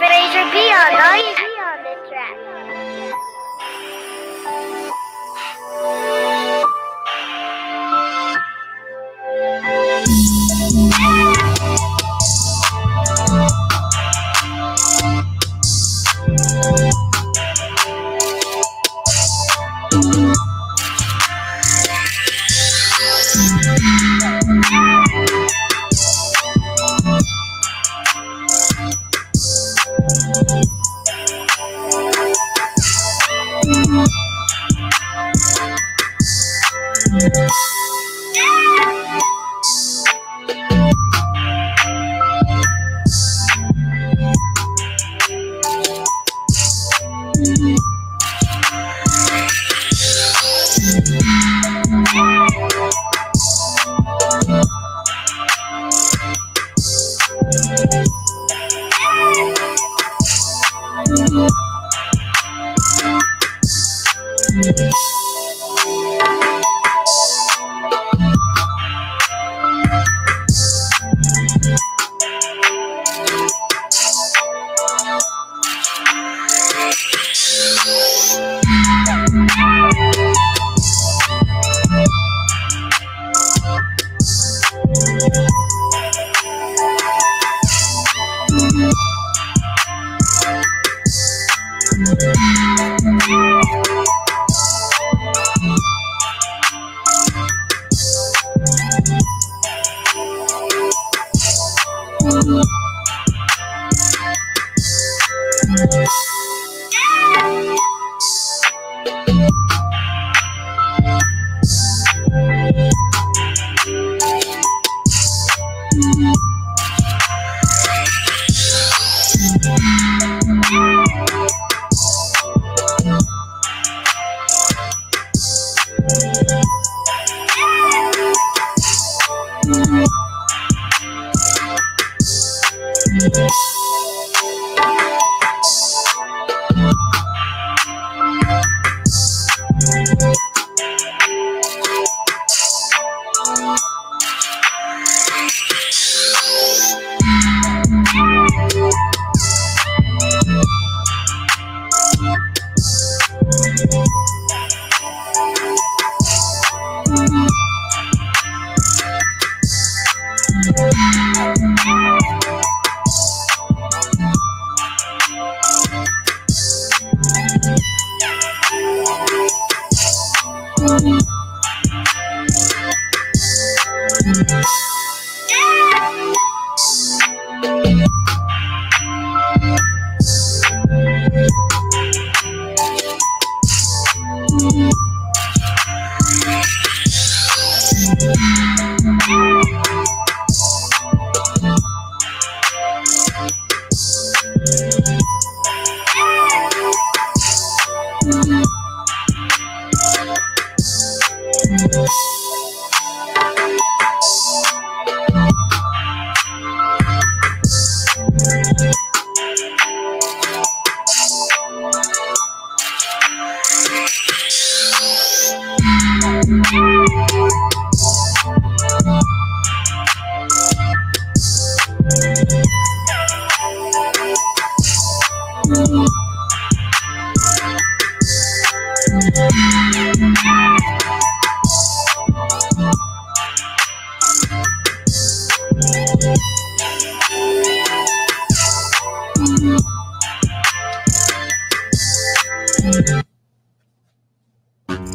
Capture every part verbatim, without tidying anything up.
Razor B on nice. Be on this track.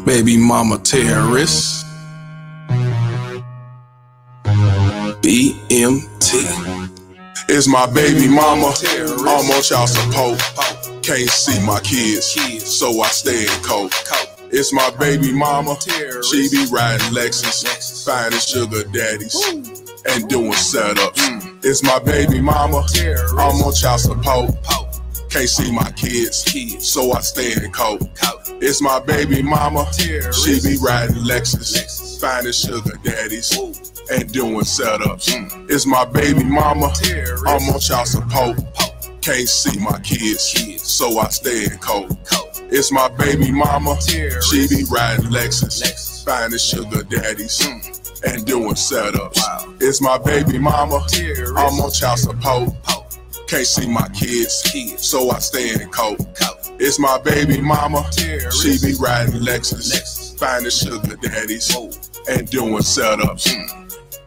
Baby mama terrorist, B M T is my baby mama. I'm on child support, can't see my kids, so I stay in coke. It's my baby mama, she be riding Lexus, finding sugar daddies and doing setups. It's my baby mama, I'm on child support, can't see my kids, so I stay in coke. It's my baby mama, she be riding Lexus, finding sugar daddies and doing setups. It's my baby mama, I'm on child support, can't see my kids, so I stay in coke. It's my baby mama, she be riding Lexus, finding sugar daddies and doing setups. It's my baby mama, I'm on child support, Can't see my kids, kids. So I stay in coat. coat. It's my baby mama. Terrorist. She be riding Lexus. Lexus. Finding sugar daddies. Oh. And doing setups. Mm.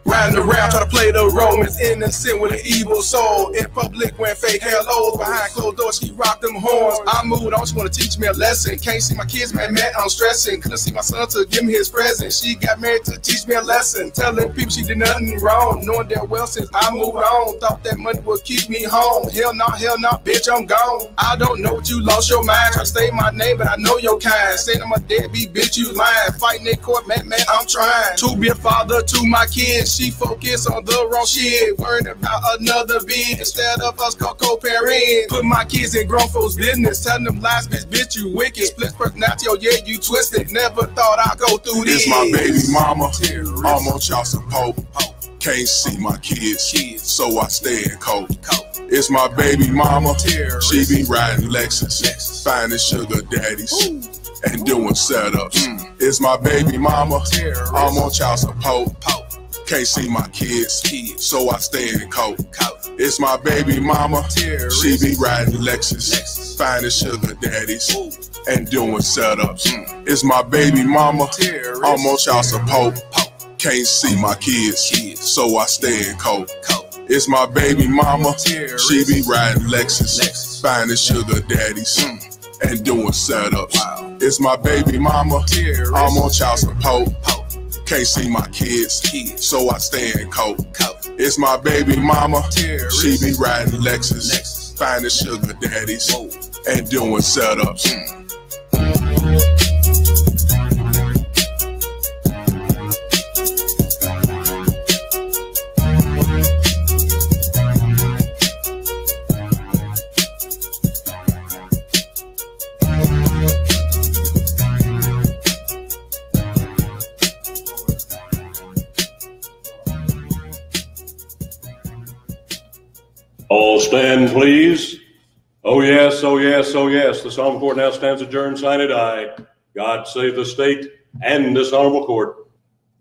Riding around trying to play the Romans. Innocent with an evil soul. In public when fake hellos. Behind closed doors she rocked them horns. I moved on, she wanna teach me a lesson. Can't see my kids, man, man, I'm stressing. Couldn't see my son to give me his present. She got married to teach me a lesson. Telling people she did nothing wrong. Knowing that well since I moved on. Thought that money would keep me home. Hell no, hell no, bitch, I'm gone. I don't know what you lost your mind. Try to say my name, but I know your kind. Saying I'm a deadbeat, bitch, you lying. Fighting in court, man, man, I'm trying. To be a father to my kids. She focused on the wrong shit, worried about another bitch instead of us co-co-parent. Put my kids in grown folks' business, telling them lies, bitch, bitch, you wicked. Split personality, oh yeah, you twisted. Never thought I'd go through this. It's my baby mama, terrorist. I'm on child support. Can't see my kids, kids. So I stay in coat. It's my baby mama, terrorist. She be riding Lexus, Lexus. Finding sugar daddies. Ooh. And Ooh. Doing setups. Mm. It's my baby mama, terrorist. I'm on child support. Can't see my kids, kids, so I stay in coat. It's my baby mama, terrorist. She be riding Lexus, Lexus. Finding sugar daddies, Ooh. And doing setups. Mm. It's my baby mama, terrorist. I'm on child support. Can't see my kids, kids, so I stay in coat. It's my baby mama, terrorist. She be riding Lexus, Lexus. Finding sugar daddies, mm. And doing setups. Wow. It's my baby mama, terrorist. I'm on child support. Can't see my kids, kids, so I stay in coat. It's my baby mama, terrorist. She be riding Lexus, Lexus. Finding sugar daddies, Whoa. And doing setups. Mm. All stand, please. Oh, yes, oh, yes, oh, yes. The Solemn Court now stands adjourned, signed, aye. God save the state and this honorable court.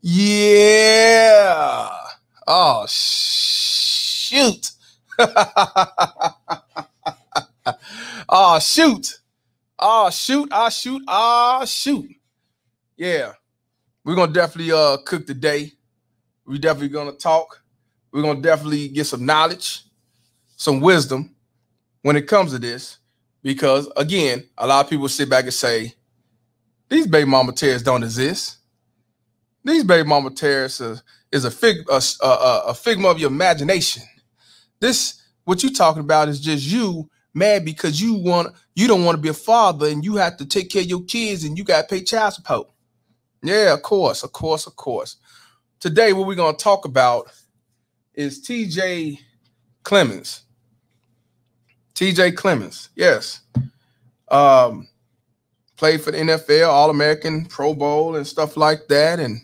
Yeah. Oh, shoot. Oh, shoot. Oh, shoot. Oh, shoot. Oh, shoot. Yeah. We're going to definitely uh, cook today. We're definitely going to talk. We're going to definitely get some knowledge. Some wisdom when it comes to this, because again, a lot of people sit back and say these baby mama terrorists don't exist. These baby mama terrorists are, is a fig a, a, a figment of your imagination. This what you're talking about is just you mad because you want you don't want to be a father and you have to take care of your kids and you got to pay child support. Yeah, of course, of course, of course. Today, what we're gonna talk about is T J Clemmings. T J Clemmings, yes, um, played for the N F L, All-American, Pro Bowl, and stuff like that, and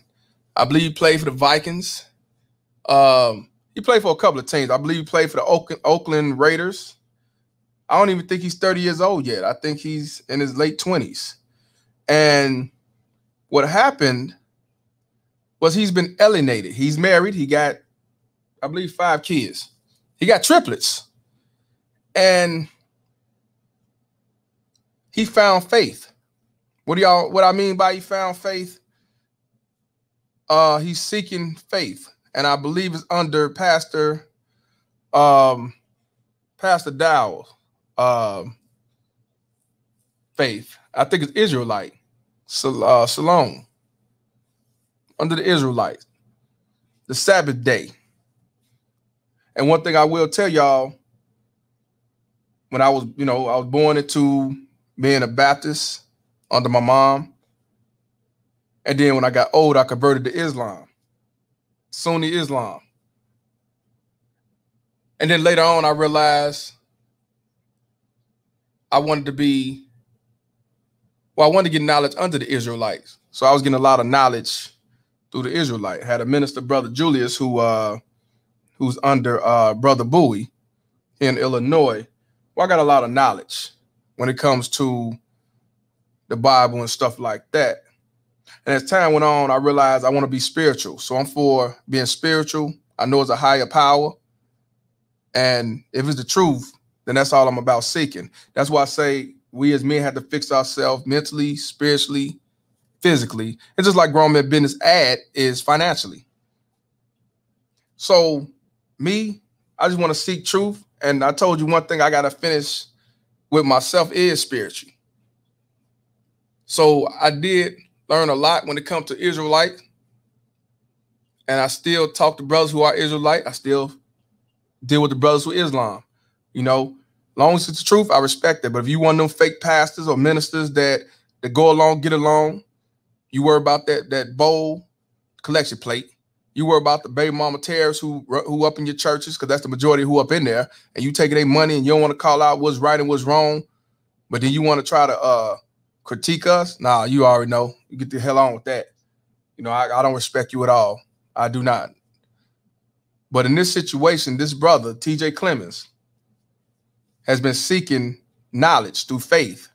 I believe he played for the Vikings. Um, he played for a couple of teams. I believe he played for the Oak Oakland Raiders. I don't even think he's thirty years old yet. I think he's in his late twenties. And what happened was he's been alienated. He's married. He got, I believe, five kids. He got triplets. And he found faith. What do y'all, what I mean by he found faith? Uh, he's seeking faith. And I believe it's under Pastor um Pastor Dowell um faith. I think it's Israelite. So uh Shalom. Under the Israelites, the Sabbath day. And one thing I will tell y'all, when I was, you know, I was born into being a Baptist under my mom. And then when I got old, I converted to Islam, Sunni Islam. And then later on, I realized I wanted to be, well, I wanted to get knowledge under the Israelites. So I was getting a lot of knowledge through the Israelite. I had a minister, Brother Julius, who, uh, who's under uh, Brother Bowie in Illinois. Well, I got a lot of knowledge when it comes to the Bible and stuff like that. And as time went on, I realized I want to be spiritual. So I'm for being spiritual. I know it's a higher power. And if it's the truth, then that's all I'm about seeking. That's why I say we as men have to fix ourselves mentally, spiritually, physically. It's just like grown men business ad is financially. So me, I just want to seek truth. And I told you one thing I got to finish with myself is spiritual. So I did learn a lot when it comes to Israelite. And I still talk to brothers who are Israelite. I still deal with the brothers who are Islam. You know, long as it's the truth, I respect it. But if you want them fake pastors or ministers that, that go along, get along, you worry about that, that bowl collection plate. You worry about the baby mama terrorists who, who up in your churches, because that's the majority who up in there, and you taking their money and you don't want to call out what's right and what's wrong, but then you want to try to uh, critique us? Nah, you already know. You get the hell on with that. You know, I, I don't respect you at all. I do not. But in this situation, this brother, T J Clemmings, has been seeking knowledge through faith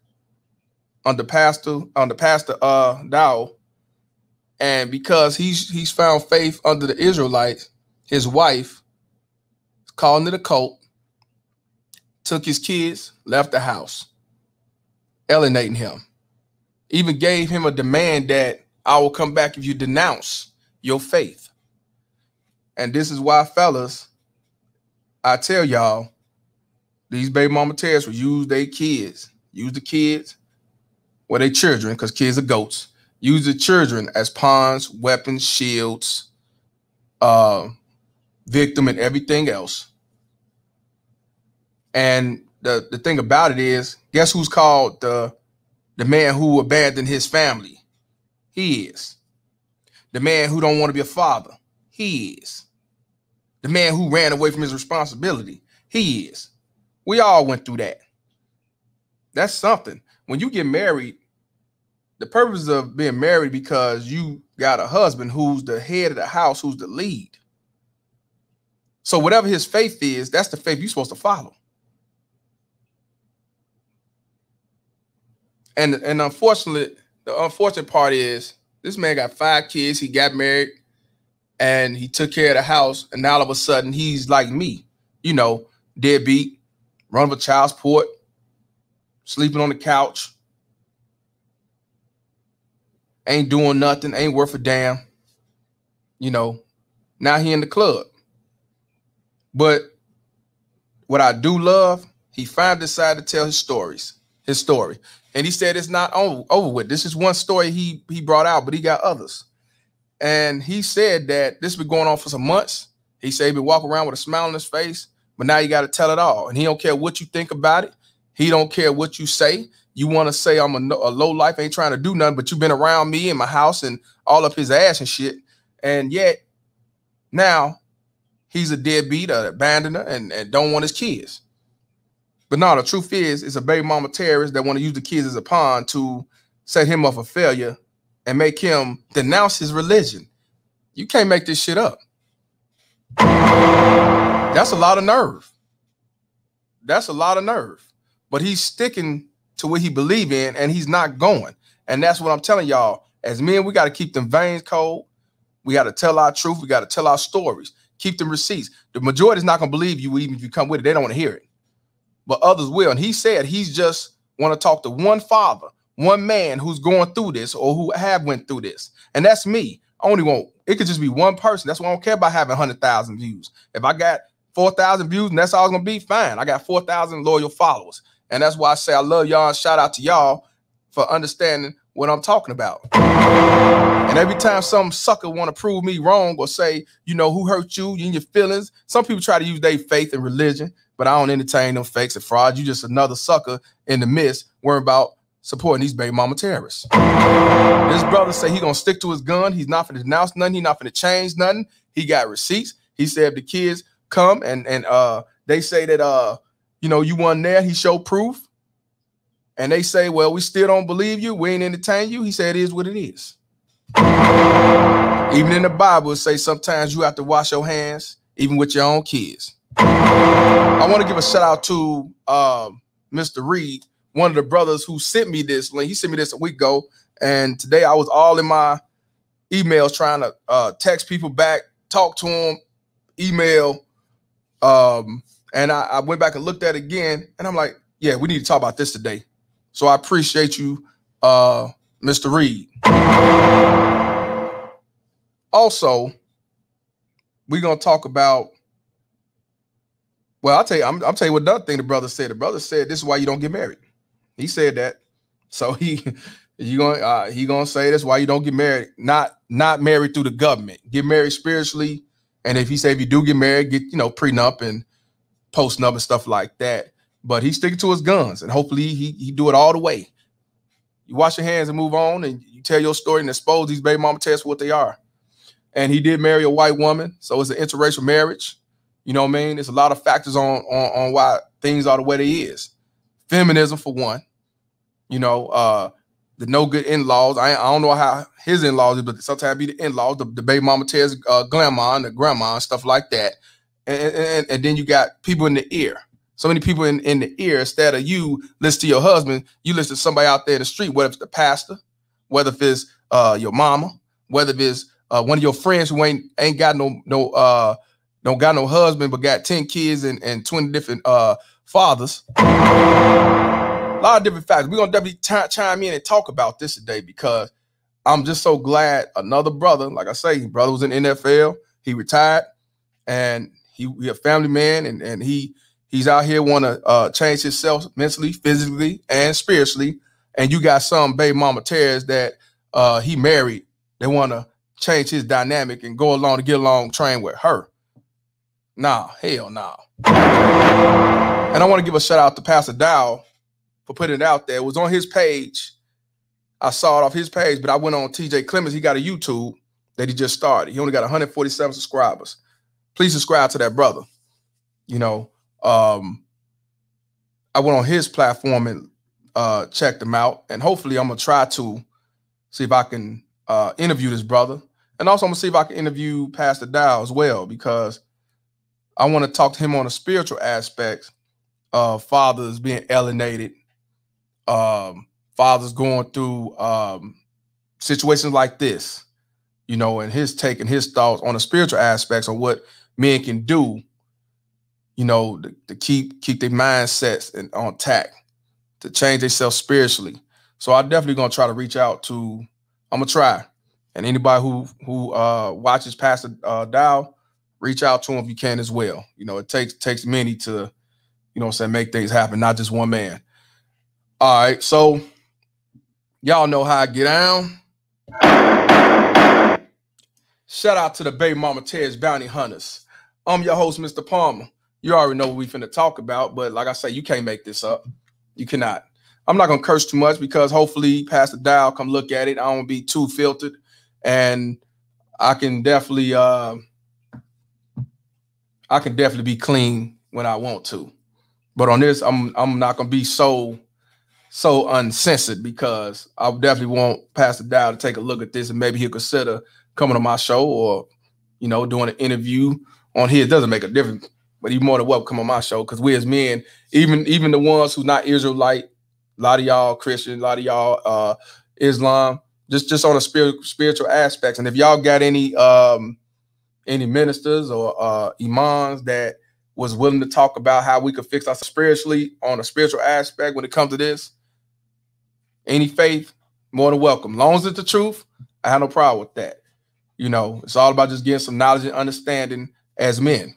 under Pastor, under Pastor uh, Dowell. And because he's he's found faith under the Israelites, his wife called into the cult, took his kids, left the house, alienating him. Even gave him a demand that I will come back if you denounce your faith. And this is why, fellas, I tell y'all, these baby mama terrorists will use their kids, use the kids, or their children, because kids are goats. Use the children as pawns, weapons, shields, uh, victim, and everything else. And the, the thing about it is, guess who's called the, the man who abandoned his family? He is. The man who don't want to be a father? He is. The man who ran away from his responsibility? He is. We all went through that. That's something. When you get married, the purpose of being married, because you got a husband who's the head of the house, who's the lead. So whatever his faith is, that's the faith you're supposed to follow. And, and unfortunately, the unfortunate part is this man got five kids. He got married and he took care of the house. And now all of a sudden he's like me, you know, deadbeat, run of a child support, sleeping on the couch. Ain't doing nothing, ain't worth a damn. You know, now he in the club. But what I do love, he finally decided to tell his stories, his story. And he said it's not over with. This is one story he, he brought out, but he got others. And he said that this has been going on for some months. He said he been walking around with a smile on his face, but now you got to tell it all. And he don't care what you think about it. He don't care what you say. You want to say I'm a, a low life, ain't trying to do nothing, but you've been around me and my house and all up his ass and shit. And yet now he's a deadbeat, an abandoner, and, and don't want his kids. But no, the truth is, it's a baby mama terrorist that want to use the kids as a pawn to set him up for failure and make him denounce his religion. You can't make this shit up. That's a lot of nerve. That's a lot of nerve. But he's sticking to what he believe in, and he's not going. And that's what I'm telling y'all. As men, we got to keep them veins cold. We got to tell our truth. We got to tell our stories. Keep them receipts. The majority is not going to believe you even if you come with it. They don't want to hear it. But others will. And he said he's just want to talk to one father, one man who's going through this or who have went through this. And that's me. I only want, it could just be one person. That's why I don't care about having one hundred thousand views. If I got four thousand views and that's all it's going to be, fine. I got four thousand loyal followers. And that's why I say I love y'all. Shout out to y'all for understanding what I'm talking about. And every time some sucker want to prove me wrong or say, you know, who hurt you, you and your feelings. Some people try to use their faith and religion, but I don't entertain them fakes and frauds. You just another sucker in the midst worrying about supporting these baby mama terrorists. This brother say he going to stick to his gun. He's not going to denounce nothing. He's not going to change nothing. He got receipts. He said if the kids come and, and uh, they say that, uh, you know, you won there. He showed proof. And they say, well, we still don't believe you. We ain't entertain you. He said, it is what it is. Even in the Bible, it says sometimes you have to wash your hands, even with your own kids. I want to give a shout out to uh, Mister Reed, one of the brothers who sent me this link. He sent me this a week ago. And today I was all in my emails trying to uh, text people back, talk to them, email, um, And I, I went back and looked at it again, and I'm like, yeah, we need to talk about this today. So I appreciate you, uh, Mister Reed. Also, we're going to talk about, well, I'll tell you, I'm, I'll tell you what another thing the brother said. The brother said, this is why you don't get married. He said that. So he, you going, uh, he going to say that's why you don't get married. Not, not married through the government, get married spiritually. And if he say, if you do get married, get, you know, prenup and postnup and stuff like that. But he's sticking to his guns, and hopefully he, he do it all the way. You wash your hands and move on, and you tell your story and expose these baby mama tests for what they are. And he did marry a white woman, so it's an interracial marriage. You know what I mean? There's a lot of factors on, on, on why things are the way they is. Feminism, for one. You know, uh, the no good in-laws. I, I don't know how his in-laws is, but sometimes be the in-laws, the, the baby mama tears, uh, grandma and the grandma and stuff like that. And, and, and then you got people in the ear. So many people in, in the ear, instead of you listen to your husband, you listen to somebody out there in the street, whether it's the pastor, whether if it's uh, your mama, whether if it's uh, one of your friends who ain't ain't got no no uh, don't got no husband, but got ten kids and, and twenty different uh, fathers. A lot of different factors. We're going to definitely chime in and talk about this today, because I'm just so glad another brother, like I say, his brother was in the N F L. He retired, and he, he a family man, and, and he He's out here want to uh, change himself mentally, physically, and spiritually. And you got some baby mama tears that uh, he married. They want to change his dynamic and go along to get along, train with her. Nah, hell nah. And I want to give a shout out to Pastor Dowell for putting it out there. It was on his page. I saw it off his page, but I went on T J. Clemmings. He got a YouTube that he just started. He only got one hundred forty-seven subscribers. Please subscribe to that brother. You know. Um, I went on his platform and uh, checked him out, and hopefully I'm going to try to see if I can uh, interview this brother. And also I'm going to see if I can interview Pastor Dow as well, because I want to talk to him on the spiritual aspects of fathers being alienated, um, fathers going through um, situations like this, you know, and his take and his thoughts on the spiritual aspects on what men can do, you know, to, to keep keep their mindsets and on tack, to change themselves spiritually. So I'm definitely going to try to reach out to, I'm going to try. And anybody who who uh, watches Pastor uh, Dow, reach out to him if you can as well. You know, it takes takes many to, you know what I'm saying, make things happen, not just one man. All right, so y'all know how I get down. Shout out to the baby mama Terry's Bounty Hunters. I'm your host, Mister Palmer. You already know what we finna talk about, but like I say, you can't make this up. You cannot. I'm not gonna curse too much, because hopefully Pastor Dow come look at it. I don't be too filtered, and I can definitely, uh, I can definitely be clean when I want to. But on this, I'm I'm not gonna be so so uncensored, because I definitely want Pastor Dow to take a look at this, and maybe he'll consider coming to my show, or you know, doing an interview on here. It doesn't make a difference. But you're more than welcome to come on my show, because we as men, even even the ones who's not Israelite, a lot of y'all Christian, a lot of y'all uh, Islam, just just on the spirit, spiritual aspects. And if y'all got any um, any ministers or uh, imams that was willing to talk about how we could fix ourselves spiritually on a spiritual aspect when it comes to this, any faith, more than welcome. As long as it's the truth, I have no problem with that. You know, it's all about just getting some knowledge and understanding as men.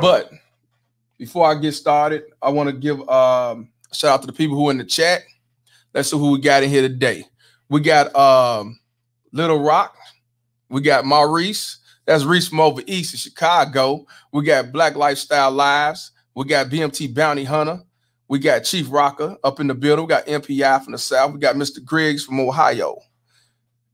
But before I get started, I want to give um, a shout out to the people who are in the chat. Let's see who we got in here today. We got um, Little Rock. We got Maurice. That's Reese from over east in Chicago. We got Black Lifestyle Lives. We got B M T Bounty Hunter. We got Chief Rocker up in the building. We got M P I from the south. We got Mister Griggs from Ohio.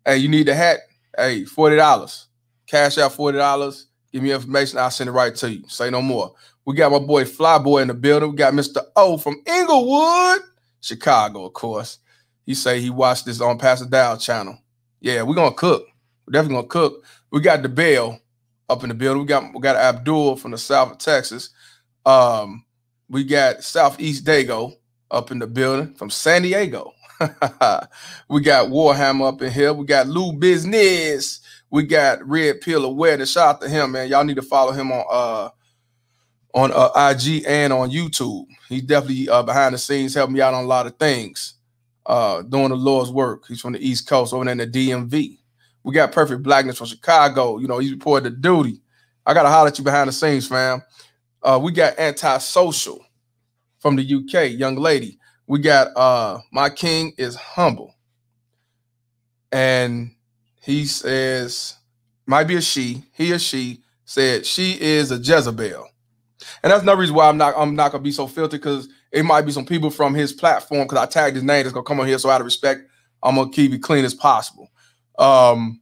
Hey, you need the hat? Hey, forty dollars. Cash out forty dollars. Give me information. I'll send it right to you. Say no more. We got my boy Flyboy in the building. We got Mister O from Inglewood, Chicago, of course. He say he watched this on Pastor Dow channel. Yeah, we're going to cook. We're definitely going to cook. We got the Bell up in the building. We got we got Abdul from the south of Texas. Um, we got Southeast Dago up in the building from San Diego. We got Warhammer up in here. We got Lou Business. We got Red Pill Aware. Shout out to him, man. Y'all need to follow him on uh, on uh, I G and on YouTube. He's definitely uh, behind the scenes helping me out on a lot of things, uh, doing the Lord's work. He's from the East Coast, over there in the D M V. We got Perfect Blackness from Chicago. You know, he's reported to duty. I got to holler at you behind the scenes, fam. Uh, we got Antisocial from the U K, young lady. We got uh, My King is Humble. And he says, might be a she, he or she said she is a Jezebel. And that's no reason why I'm not I'm not gonna be so filtered, because it might be some people from his platform, because I tagged his name, that's gonna come on here. So out of respect, I'm gonna keep it clean as possible. Um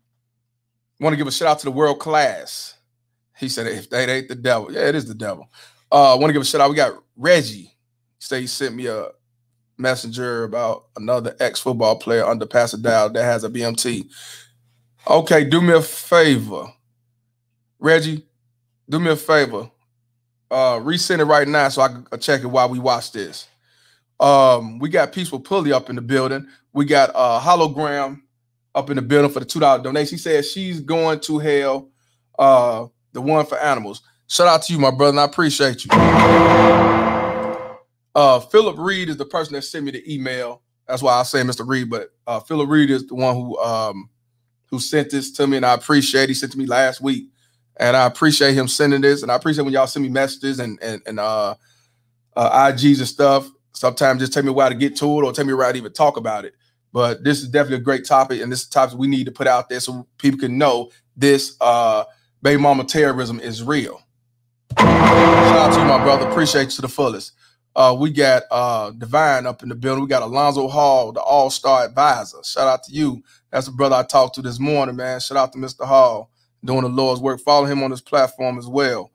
want to give a shout out to the World Class. He said if that ain't the devil, yeah, it is the devil. Uh want to give a shout out. We got Reggie. Say he sent me a messenger about another ex-football player under Pastor Dowell that has a B M T. Okay, do me a favor, Reggie. Do me a favor. Uh, resend it right now so I can check it while we watch this. Um, we got Peaceful Pulley up in the building. We got a uh, hologram up in the building for the two dollar donation. She said she's going to hell, uh, the one for animals. Shout out to you, my brother, and I appreciate you. Uh, Philip Reed is the person that sent me the email. That's why I say Mister Reed, but uh, Philip Reed is the one who um, who sent this to me, and I appreciate it. He sent it to me last week. And I appreciate him sending this. And I appreciate when y'all send me messages and and, and uh, uh, I Gs and stuff. Sometimes just take me a while to get to it, or take me a while to even talk about it. But this is definitely a great topic. And this is the topic we need to put out there so people can know this uh, baby mama terrorism is real. Shout out to you, my brother. Appreciate you to the fullest. Uh, we got uh, Divine up in the building. We got Alonzo Hall, the all-star advisor. Shout out to you. That's the brother I talked to this morning, man. Shout out to Mister Hall. Doing the Lord's work. Follow him on his platform as well.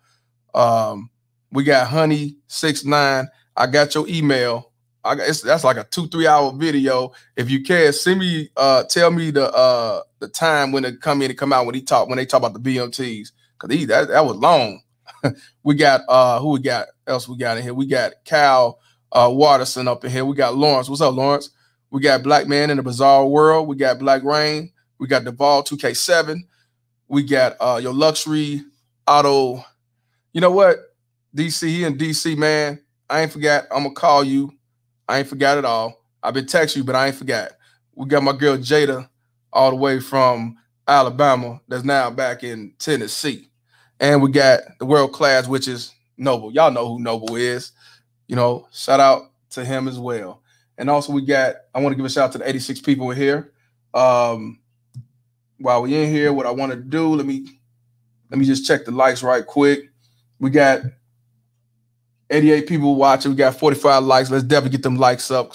Um, we got Honey six nine. I got your email. I got, it's, that's like a two, three hour video. If you can, send me, uh, tell me the uh, the time when it come in and come out when he talk when they talk about the B M Ts, because he that, that was long. We got uh, who we got else? We got in here. We got Cal uh, Watterson up in here. We got Lawrence. What's up, Lawrence? We got Black Man in the Bizarre World. We got Black Rain. We got Duvall two K seven. We got uh, your luxury auto. You know what? D C, he in D C, man. I ain't forgot. I'm going to call you. I ain't forgot at all. I've been texting you, but I ain't forgot. We got my girl Jada all the way from Alabama that's now back in Tennessee. And we got the World Class, which is Noble. Y'all know who Noble is. You know, shout out to him as well. And also we got, I want to give a shout out to the eighty-six people in here. Um, While we're in here, what I want to do, let me let me just check the likes right quick. We got eighty-eight people watching. We got forty-five likes. Let's definitely get them likes up.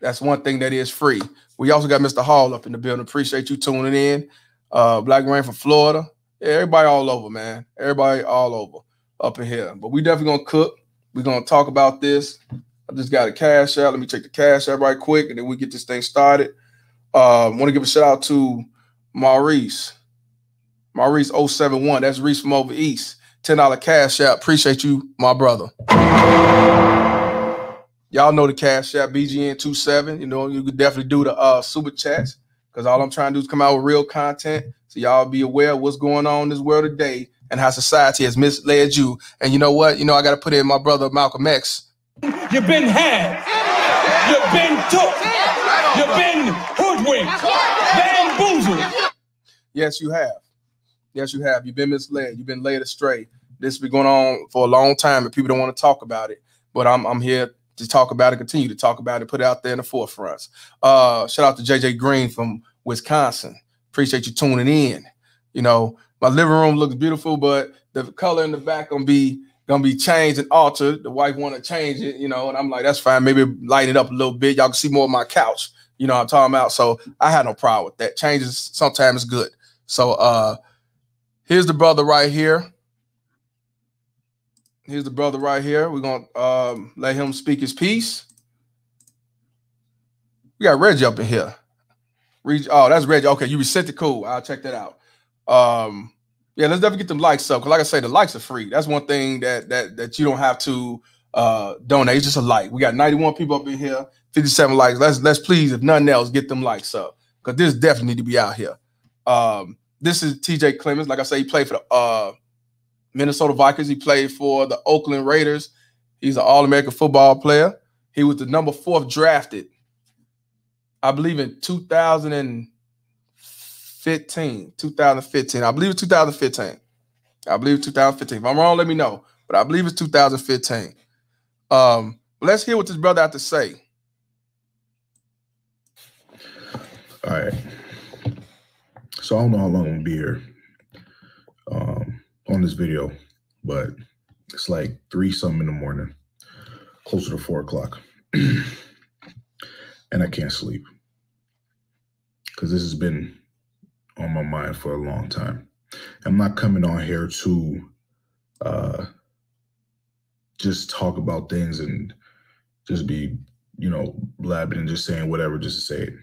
That's one thing that is free. We also got Mister Hall up in the building. Appreciate you tuning in. Uh, Black Rain from Florida. Yeah, everybody all over, man. Everybody all over up in here. But we definitely going to cook. We're going to talk about this. I just got a cash out. Let me check the cash out right quick, and then we get this thing started. I uh, want to give a shout out to Maurice, Maurice oh seven one. That's Reese from over east. ten dollar cash app. Appreciate you, my brother. Y'all know the cash app, B G N two seven. You know, you could definitely do the uh, super chats, because all I'm trying to do is come out with real content. So y'all be aware of what's going on in this world today and how society has misled you. And you know what? You know, I got to put in my brother, Malcolm X. You've been had. You've been took. You've been hoodwinked. Yes, you have. Yes, you have. You've been misled. You've been led astray. This has been going on for a long time, and people don't want to talk about it. But I'm, I'm here to talk about it, continue to talk about it, put it out there in the forefronts. Uh, shout out to J J Green from Wisconsin. Appreciate you tuning in. You know, my living room looks beautiful, but the color in the back gonna be gonna be changed and altered. The wife want to change it, you know, and I'm like, that's fine. Maybe light it up a little bit. Y'all can see more of my couch. You know what I'm talking about? So I had no problem with that. Changes sometimes good. So uh, here's the brother right here. Here's the brother right here. We're going to um, let him speak his piece. We got Reggie up in here. Reg oh, that's Reggie. Okay, you resent it. Cool. I'll check that out. Um, yeah, let's definitely get them likes up. Because like I say, the likes are free. That's one thing that that that you don't have to uh, donate. It's just a like. We got ninety-one people up in here. fifty-seven likes. Let's let's please, if nothing else, get them likes up, because this definitely need to be out here. Um, this is T J Clemmings. Like I say, he played for the uh Minnesota Vikings. He played for the Oakland Raiders. He's an All-American football player. He was the number fourth drafted, I believe, in two thousand fifteen. two thousand fifteen. I believe it's two thousand fifteen. I believe it's two thousand fifteen. If I'm wrong, let me know. But I believe it's two thousand fifteen. Um, let's hear what this brother had to say. All right. So I don't know how long I'm going to be here um, on this video, but it's like three something in the morning, closer to four o'clock. And I can't sleep because this has been on my mind for a long time. I'm not coming on here to uh, just talk about things and just be, you know, blabbing and just saying whatever just to say it.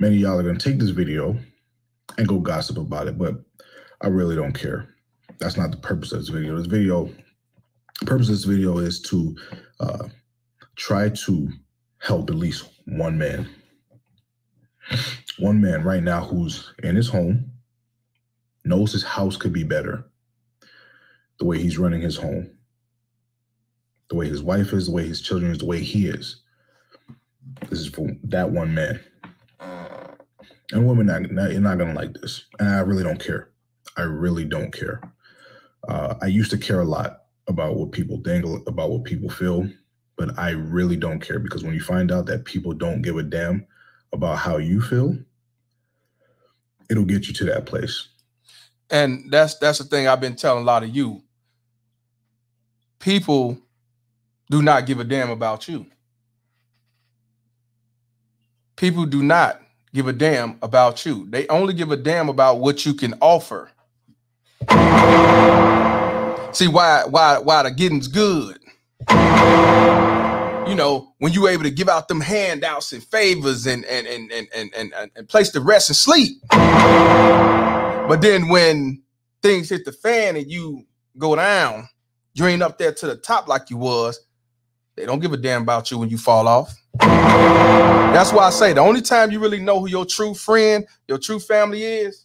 Many of y'all are going to take this video and go gossip about it, but I really don't care. That's not the purpose of this video. This video, the purpose of this video is to uh, try to help at least one man. One man right now who's in his home, knows his house could be better. The way he's running his home, the way his wife is, the way his children is, the way he is. This is for that one man. And women, not, not, you're not going to like this. And I really don't care. I really don't care. Uh, I used to care a lot about what people think, about what people feel. But I really don't care, because when you find out that people don't give a damn about how you feel, it'll get you to that place. And that's that's the thing I've been telling a lot of you. People do not give a damn about you. People do not give a damn about you. They only give a damn about what you can offer. See, why why why the getting's good. You know, when you able to give out them handouts and favors and and and and and and, and place the rest and sleep. But then when things hit the fan and you go down, you ain't up there to the top like you was. They don't give a damn about you when you fall off. That's why I say the only time you really know who your true friend, your true family is,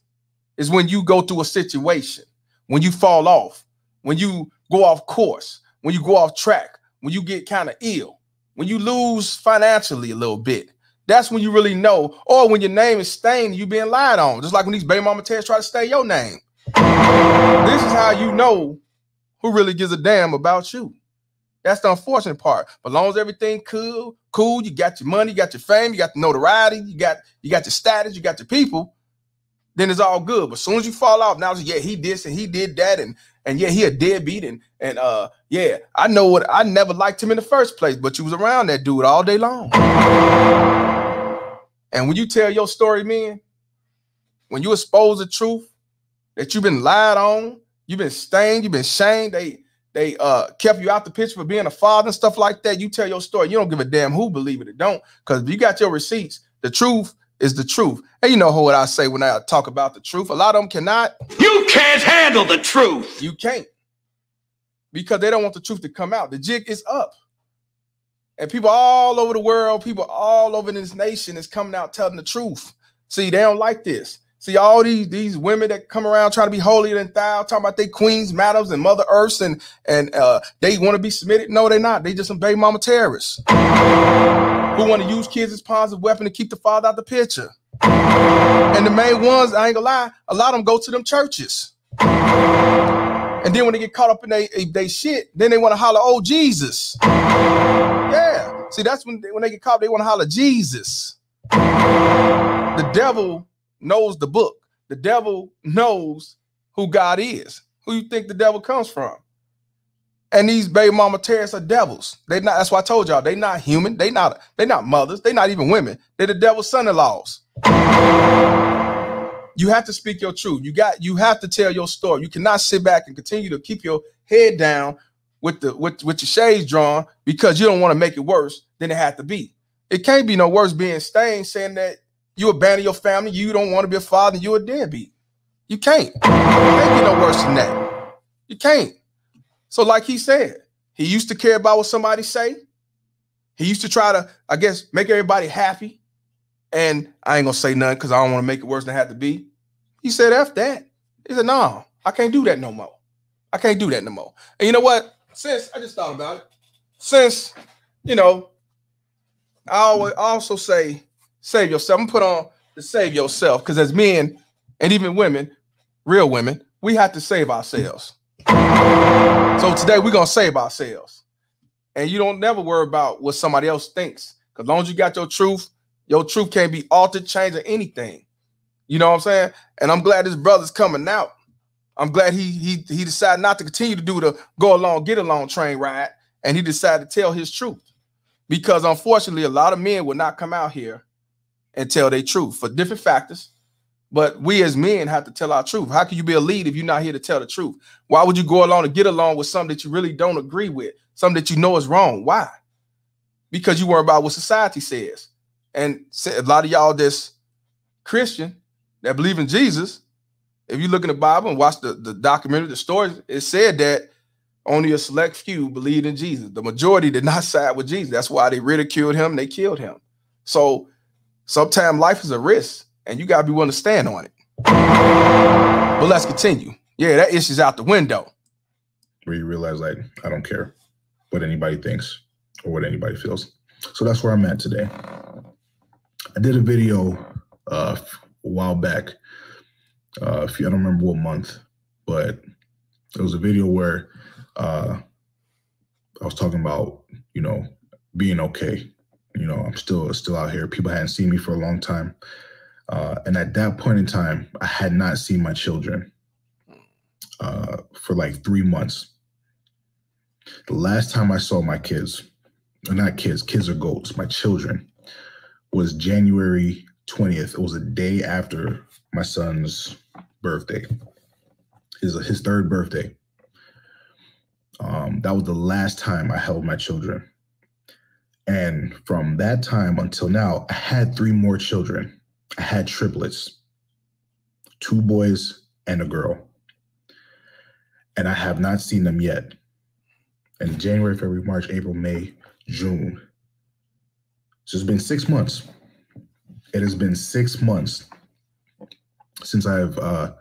is when you go through a situation, when you fall off, when you go off course, when you go off track, when you get kind of ill, when you lose financially a little bit. That's when you really know, or when your name is stained, you being lied on. Just like when these baby mama tears try to stain your name. This is how you know who really gives a damn about you. That's the unfortunate part. But as long as everything cool, cool, you got your money, you got your fame, you got the notoriety, you got you got your status, you got your people, then it's all good. But as soon as you fall off, now it's, yeah, he did and he did that, and and yeah, he a deadbeat, and and uh yeah, I know what I never liked him in the first place, but you was around that dude all day long. And when you tell your story, man, when you expose the truth that you've been lied on, you've been stained, you've been shamed, they they uh kept you out the picture for being a father and stuff like that. You tell your story, you don't give a damn who believe it or don't, because if you got your receipts, the truth is the truth. And you know what I say when I talk about the truth. A lot of them cannot. You can't handle the truth. You can't. Because they don't want the truth to come out. The jig is up. And people all over the world, people all over this nation is coming out telling the truth. See, they don't like this. See, all these, these women that come around trying to be holier than thou, talking about they queens, madams, and mother earths, and, and uh, they want to be submitted. No, they're not. They just some baby mama terrorists who want to use kids as pawns of weapon to keep the father out the picture. And the main ones, I ain't gonna lie, a lot of them go to them churches. And then when they get caught up in they, they shit, then they want to holler, oh, Jesus. Yeah. See, that's when they, when they get caught, they want to holler, Jesus. The devil knows the book. The devil knows who God is. Who you think the devil comes from? And these baby mama terrorists are devils. They not. That's why I told y'all, they not human. They not. They not mothers. They not even women. They're the devil's son-in-laws. You have to speak your truth. You got. You have to tell your story. You cannot sit back and continue to keep your head down with the with with your shades drawn, because you don't want to make it worse than it had to be. It can't be no worse being stained, saying that you abandon your family, you don't want to be a father, you a deadbeat. You can't. It can't be no worse than that. You can't. So like he said, he used to care about what somebody say. He used to try to, I guess, make everybody happy. And I ain't going to say nothing because I don't want to make it worse than it had to be. He said, F that. He said, no, I can't do that no more. I can't do that no more. And you know what? Since I just thought about it, since, you know, I always also say save yourself. I'm put on to save yourself, because as men and even women, real women, we have to save ourselves. So today we're gonna save ourselves. And you don't never worry about what somebody else thinks, because as long as you got your truth, your truth can't be altered, changed, or anything. You know what I'm saying? And I'm glad this brother's coming out. I'm glad he he he decided not to continue to do the go along, get along train ride, and he decided to tell his truth. Because unfortunately, a lot of men will not come out here and tell their truth for different factors. But we as men have to tell our truth. How can you be a lead if you're not here to tell the truth? Why would you go along and get along with something that you really don't agree with? Something that you know is wrong. Why? Because you worry about what society says. And a lot of y'all that's Christian that believe in Jesus, if you look in the Bible and watch the, the documentary, the stories, it said that only a select few believed in Jesus. The majority did not side with Jesus. That's why they ridiculed him. They killed him. So sometimes life is a risk, and you got to be willing to stand on it. But let's continue. Yeah, that issue's out the window. Where you realize, like, I don't care what anybody thinks or what anybody feels. So that's where I'm at today. I did a video uh, a while back. Uh, if you, I don't remember what month, but it was a video where uh, I was talking about, you know, being okay. You know, I'm still still out here. People hadn't seen me for a long time. Uh, and at that point in time, I had not seen my children uh, for like three months. The last time I saw my kids, or not kids, kids are goats, my children, was January twentieth. It was a day after my son's birthday, his, his third birthday. Um, that was the last time I held my children. And from that time until now, I had three more children. I had triplets, two boys and a girl. And I have not seen them yet. In January, February, March, April, May, June. So it's been six months. It has been six months since I've uh,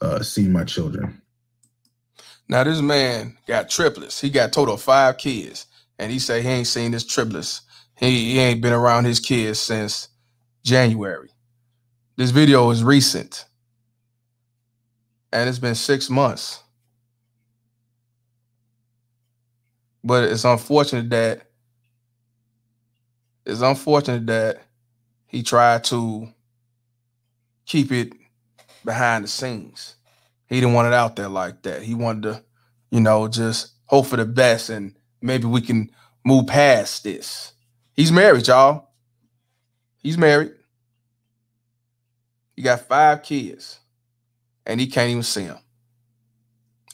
uh, seen my children. Now, this man got triplets. He got a total of five kids. And he say he ain't seen his triplets. He, he ain't been around his kids since January. This video is recent, and it's been six months. But it's unfortunate that it's unfortunate that he tried to keep it behind the scenes. He didn't want it out there like that. He wanted to, you know, just hope for the best, and maybe we can move past this. He's married, y'all. He's married. He got five kids, and he can't even see them.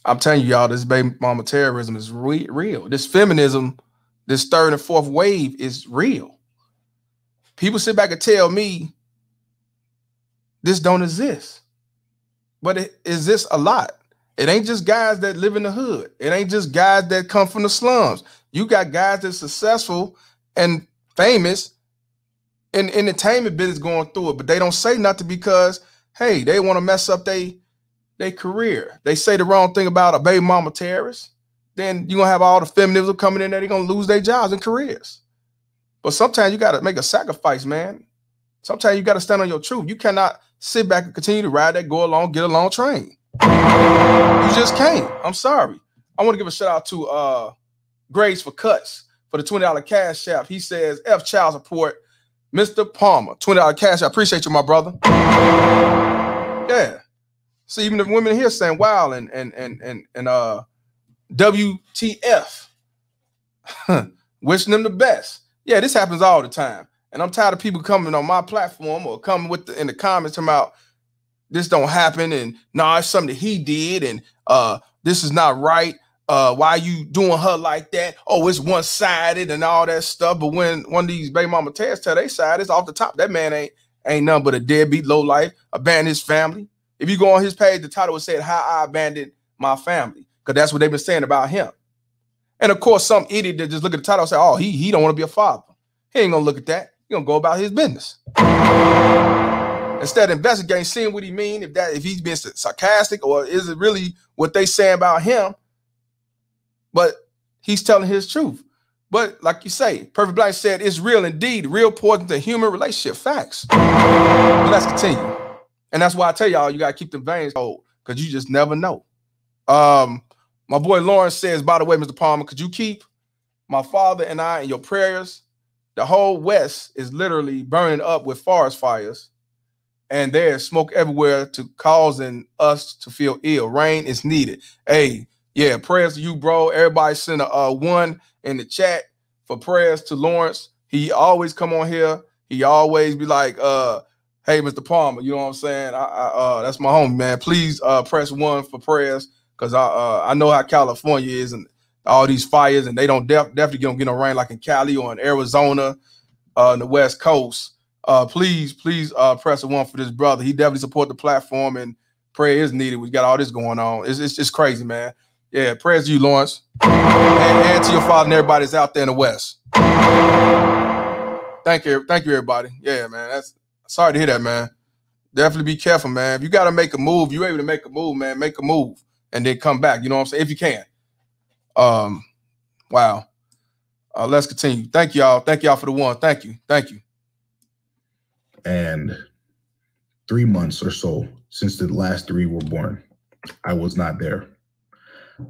I'm telling you, y'all, this baby mama terrorism is re real. This feminism, this third and fourth wave is real. People sit back and tell me this don't exist. But it exists a lot. It ain't just guys that live in the hood. It ain't just guys that come from the slums. You got guys that's successful and famous in entertainment business going through it, but they don't say nothing because, hey, they want to mess up they they career. They say the wrong thing about a baby mama terrorist, then you're going to have all the feminism coming in there. They're going to lose their jobs and careers. But sometimes you got to make a sacrifice, man. Sometimes you got to stand on your truth. You cannot sit back and continue to ride that go along, get along train. You just can't. I'm sorry. I want to give a shout out to uh, Grace for Cuts for the twenty dollar cash app. He says, F child support. Mister Palmer, twenty dollar cash. I appreciate you, my brother. Yeah. See, even the women here saying, wow, and and and and and uh W T F. Wishing them the best. Yeah, this happens all the time. And I'm tired of people coming on my platform or coming with the, in the comments about this don't happen, and no, nah, it's something that he did, and uh this is not right. Uh, why are you doing her like that? Oh, it's one-sided and all that stuff. But when one of these baby mama tears tell they side, it's off the top. That man ain't ain't nothing but a deadbeat, low life, abandoned his family. If you go on his page, the title would say how I abandoned my family, because that's what they've been saying about him. And of course, some idiot that just look at the title and say, oh, he, he don't want to be a father. He ain't going to look at that. He's going to go about his business. Instead of investigating, seeing what he mean, if that if he's being sarcastic or is it really what they say about him, but he's telling his truth. But like you say, Perfect Black said, it's real indeed, real poison to human relationship. Facts. But let's continue. And that's why I tell y'all, you got to keep the veins cold, because you just never know. Um, my boy Lawrence says, by the way, Mister Palmer, could you keep my father and I in your prayers? The whole West is literally burning up with forest fires, and there's smoke everywhere to causing us to feel ill. Rain is needed. Hey, yeah, prayers to you, bro. Everybody send a uh, one in the chat for prayers to Lawrence. He always come on here. He always be like, uh, hey, Mister Palmer, you know what I'm saying? I, I, uh, that's my home, man. Please uh, press one for prayers, because I uh, I know how California is and all these fires, and they don't def definitely don't get no rain like in Cali or in Arizona, uh, in the West Coast. Uh, please, please uh, press one for this brother. He definitely support the platform, and prayer is needed. We got all this going on. It's it's, it's crazy, man. Yeah, prayers to you, Lawrence, and, and to your father and everybody that's out there in the West. Thank you, thank you, everybody. Yeah, man. That's sorry to hear that, man. Definitely be careful, man. If you got to make a move, you're able to make a move, man. Make a move and then come back. You know what I'm saying? If you can. Um, wow. Uh, let's continue. Thank y'all. Thank y'all for the one. Thank you. Thank you. And three months or so since the last three were born, I was not there.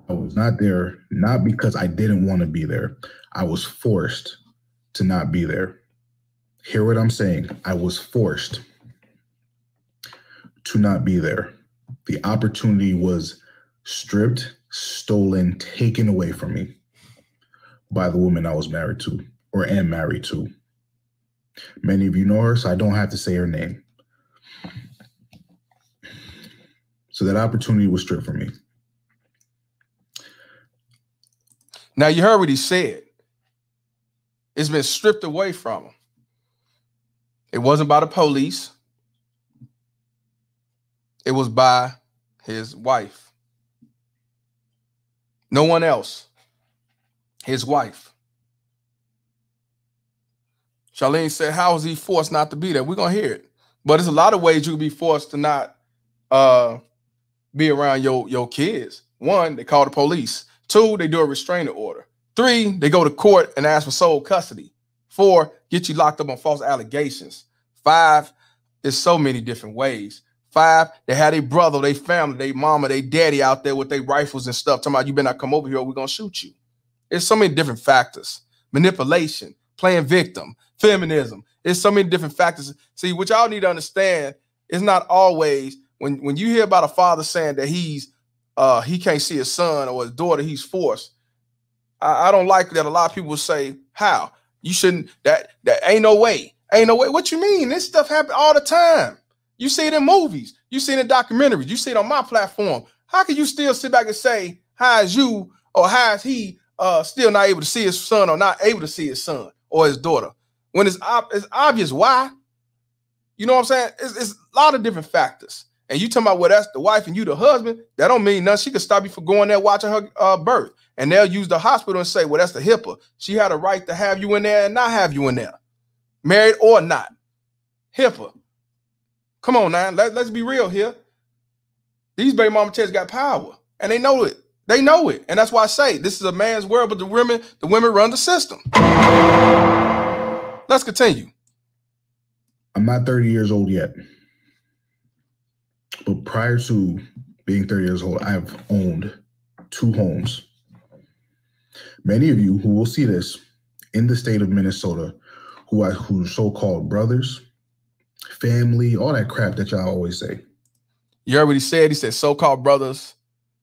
I was not there, not because I didn't want to be there. I was forced to not be there. Hear what I'm saying. I was forced to not be there. The opportunity was stripped, stolen, taken away from me by the woman I was married to, or am married to. Many of you know her, so I don't have to say her name. So that opportunity was stripped from me. Now, you heard what he said. It's been stripped away from him. It wasn't by the police. It was by his wife. No one else. His wife. Charlene said, how is he forced not to be there? We're going to hear it. But there's a lot of ways you can be forced to not uh, be around your, your kids. One, they call the police. Two, they do a restraining order. Three, they go to court and ask for sole custody. Four, get you locked up on false allegations. Five, there's so many different ways. Five, they had a brother, they family, they mama, they daddy out there with their rifles and stuff, talking about you better not come over here or we're going to shoot you. There's so many different factors. Manipulation, playing victim, feminism. There's so many different factors. See, what y'all need to understand is not always, when, when you hear about a father saying that he's uh, he can't see his son or his daughter, he's forced. I, I don't like that a lot of people say, how? You shouldn't, that, that ain't no way. Ain't no way. What you mean? This stuff happens all the time. You see it in movies. You see it in documentaries. You see it on my platform. How can you still sit back and say, how is you or how is he uh, still not able to see his son or not able to see his son or his daughter? When it's, ob it's obvious why. You know what I'm saying? It's, it's a lot of different factors. And you talking about, well, that's the wife and you the husband. That don't mean nothing. She could stop you from going there watching her uh, birth. And they'll use the hospital and say, well, that's the HIPAA. She had a right to have you in there and not have you in there. Married or not. HIPAA. Come on, man. Let, let's be real here. These baby mama chicks got power. And they know it. They know it. And that's why I say this is a man's world, but the women, the women run the system. Let's continue. I'm not thirty years old yet. But prior to being thirty years old, I've owned two homes. Many of you who will see this in the state of Minnesota, who are who so-called brothers, family, all that crap that y'all always say. You heard what he said? He said so-called brothers,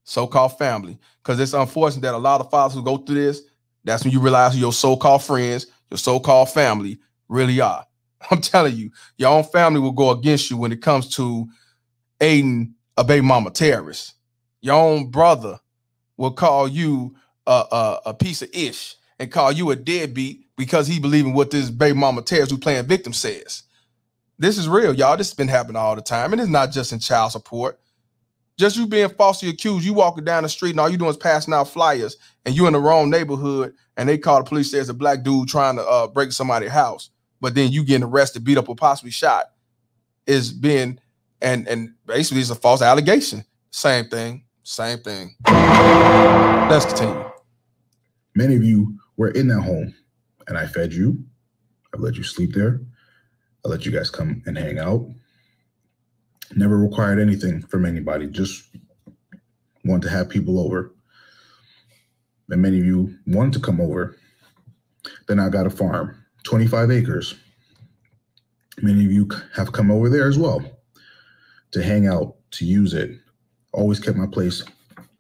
so-called family. Because it's unfortunate that a lot of fathers who go through this, that's when you realize who your so-called friends, your so-called family really are. I'm telling you, your own family will go against you when it comes to aiding a baby mama terrorist. Your own brother will call you a, a, a piece of ish and call you a deadbeat because he believes in what this baby mama terrorist who's playing victim says. This is real, y'all. This has been happening all the time. And it's not just in child support. Just you being falsely accused, you walking down the street and all you doing is passing out flyers and you in the wrong neighborhood and they call the police, there's a black dude trying to uh, break somebody's house. But then you getting arrested, beat up or possibly shot is being... And, and basically, it's a false allegation. Same thing. Same thing. Let's continue. Many of you were in that home, and I fed you. I let you sleep there. I let you guys come and hang out. Never required anything from anybody. Just want to have people over. And many of you want to come over. Then I got a farm, twenty-five acres. Many of you have come over there as well to hang out, to use it. Always kept my place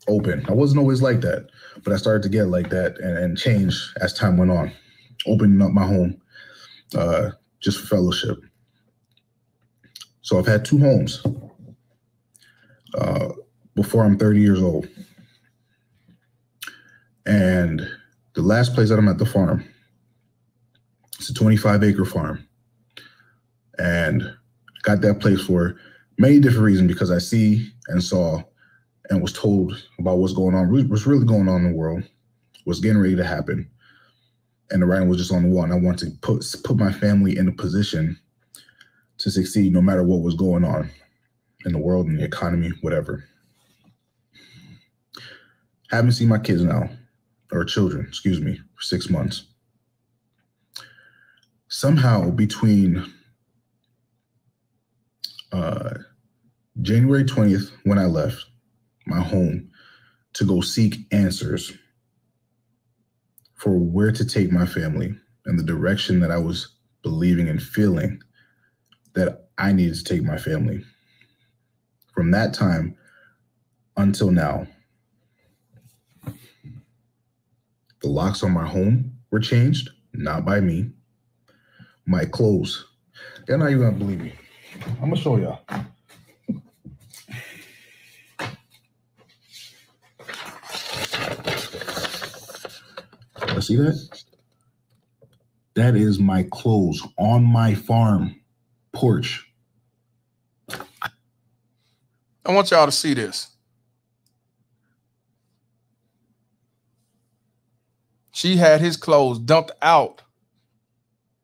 open. I wasn't always like that, but I started to get like that and, and change as time went on. Opening up my home uh, just for fellowship. So I've had two homes uh, before I'm thirty years old. And the last place that I'm at the farm, it's a twenty-five acre farm. And I got that place for many different reasons, because I see and saw and was told about what's going on, what's really going on in the world, what's getting ready to happen. And the writing was just on the wall. And I wanted to put, put my family in a position to succeed no matter what was going on in the world, in the economy, whatever. Haven't seen my kids now, or children, excuse me, for six months. Somehow between uh, January twentieth, when I left my home to go seek answers for where to take my family and the direction that I was believing and feeling that I needed to take my family. From that time until now, the locks on my home were changed, not by me. My clothes, they're not even gonna believe me. I'm gonna show y'all. I see that? That is my clothes on my farm porch. I want y'all to see this. She had his clothes dumped out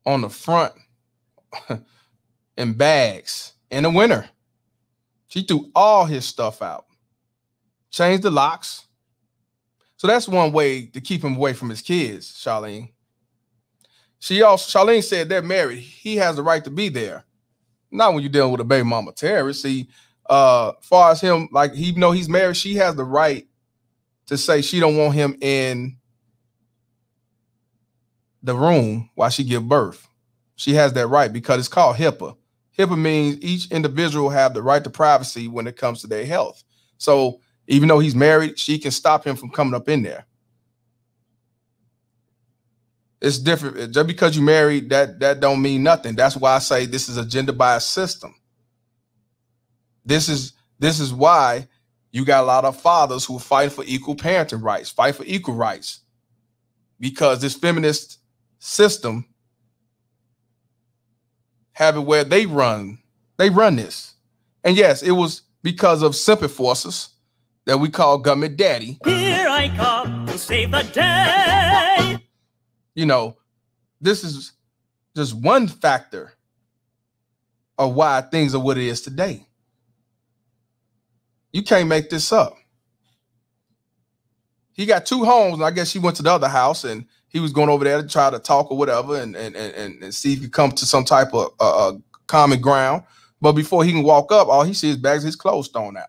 on the front in bags in the winter. She threw all his stuff out, changed the locks. So that's one way to keep him away from his kids, Charlene. She also, Charlene said they're married. He has the right to be there. Not when you're dealing with a baby mama terrorist. See, uh, far as him, like, even though he's married, she has the right to say she don't want him in the room while she give birth. She has that right because it's called HIPAA. HIPAA means each individual have the right to privacy when it comes to their health. So even though he's married, she can stop him from coming up in there. It's different. Just because you're married, that, that don't mean nothing. That's why I say this is a gender bias system. This is, this is why you got a lot of fathers who fight for equal parenting rights, fight for equal rights, because this feminist system have it where they run, they run this. And yes, it was because of sympathy forces that we call government daddy. Here I come to save the day. You know, this is just one factor of why things are what it is today. You can't make this up. He got two homes, and I guess she went to the other house, and he was going over there to try to talk or whatever and, and, and, and see if he could come to some type of uh, common ground. But before he can walk up, all he sees is bags of his clothes thrown out.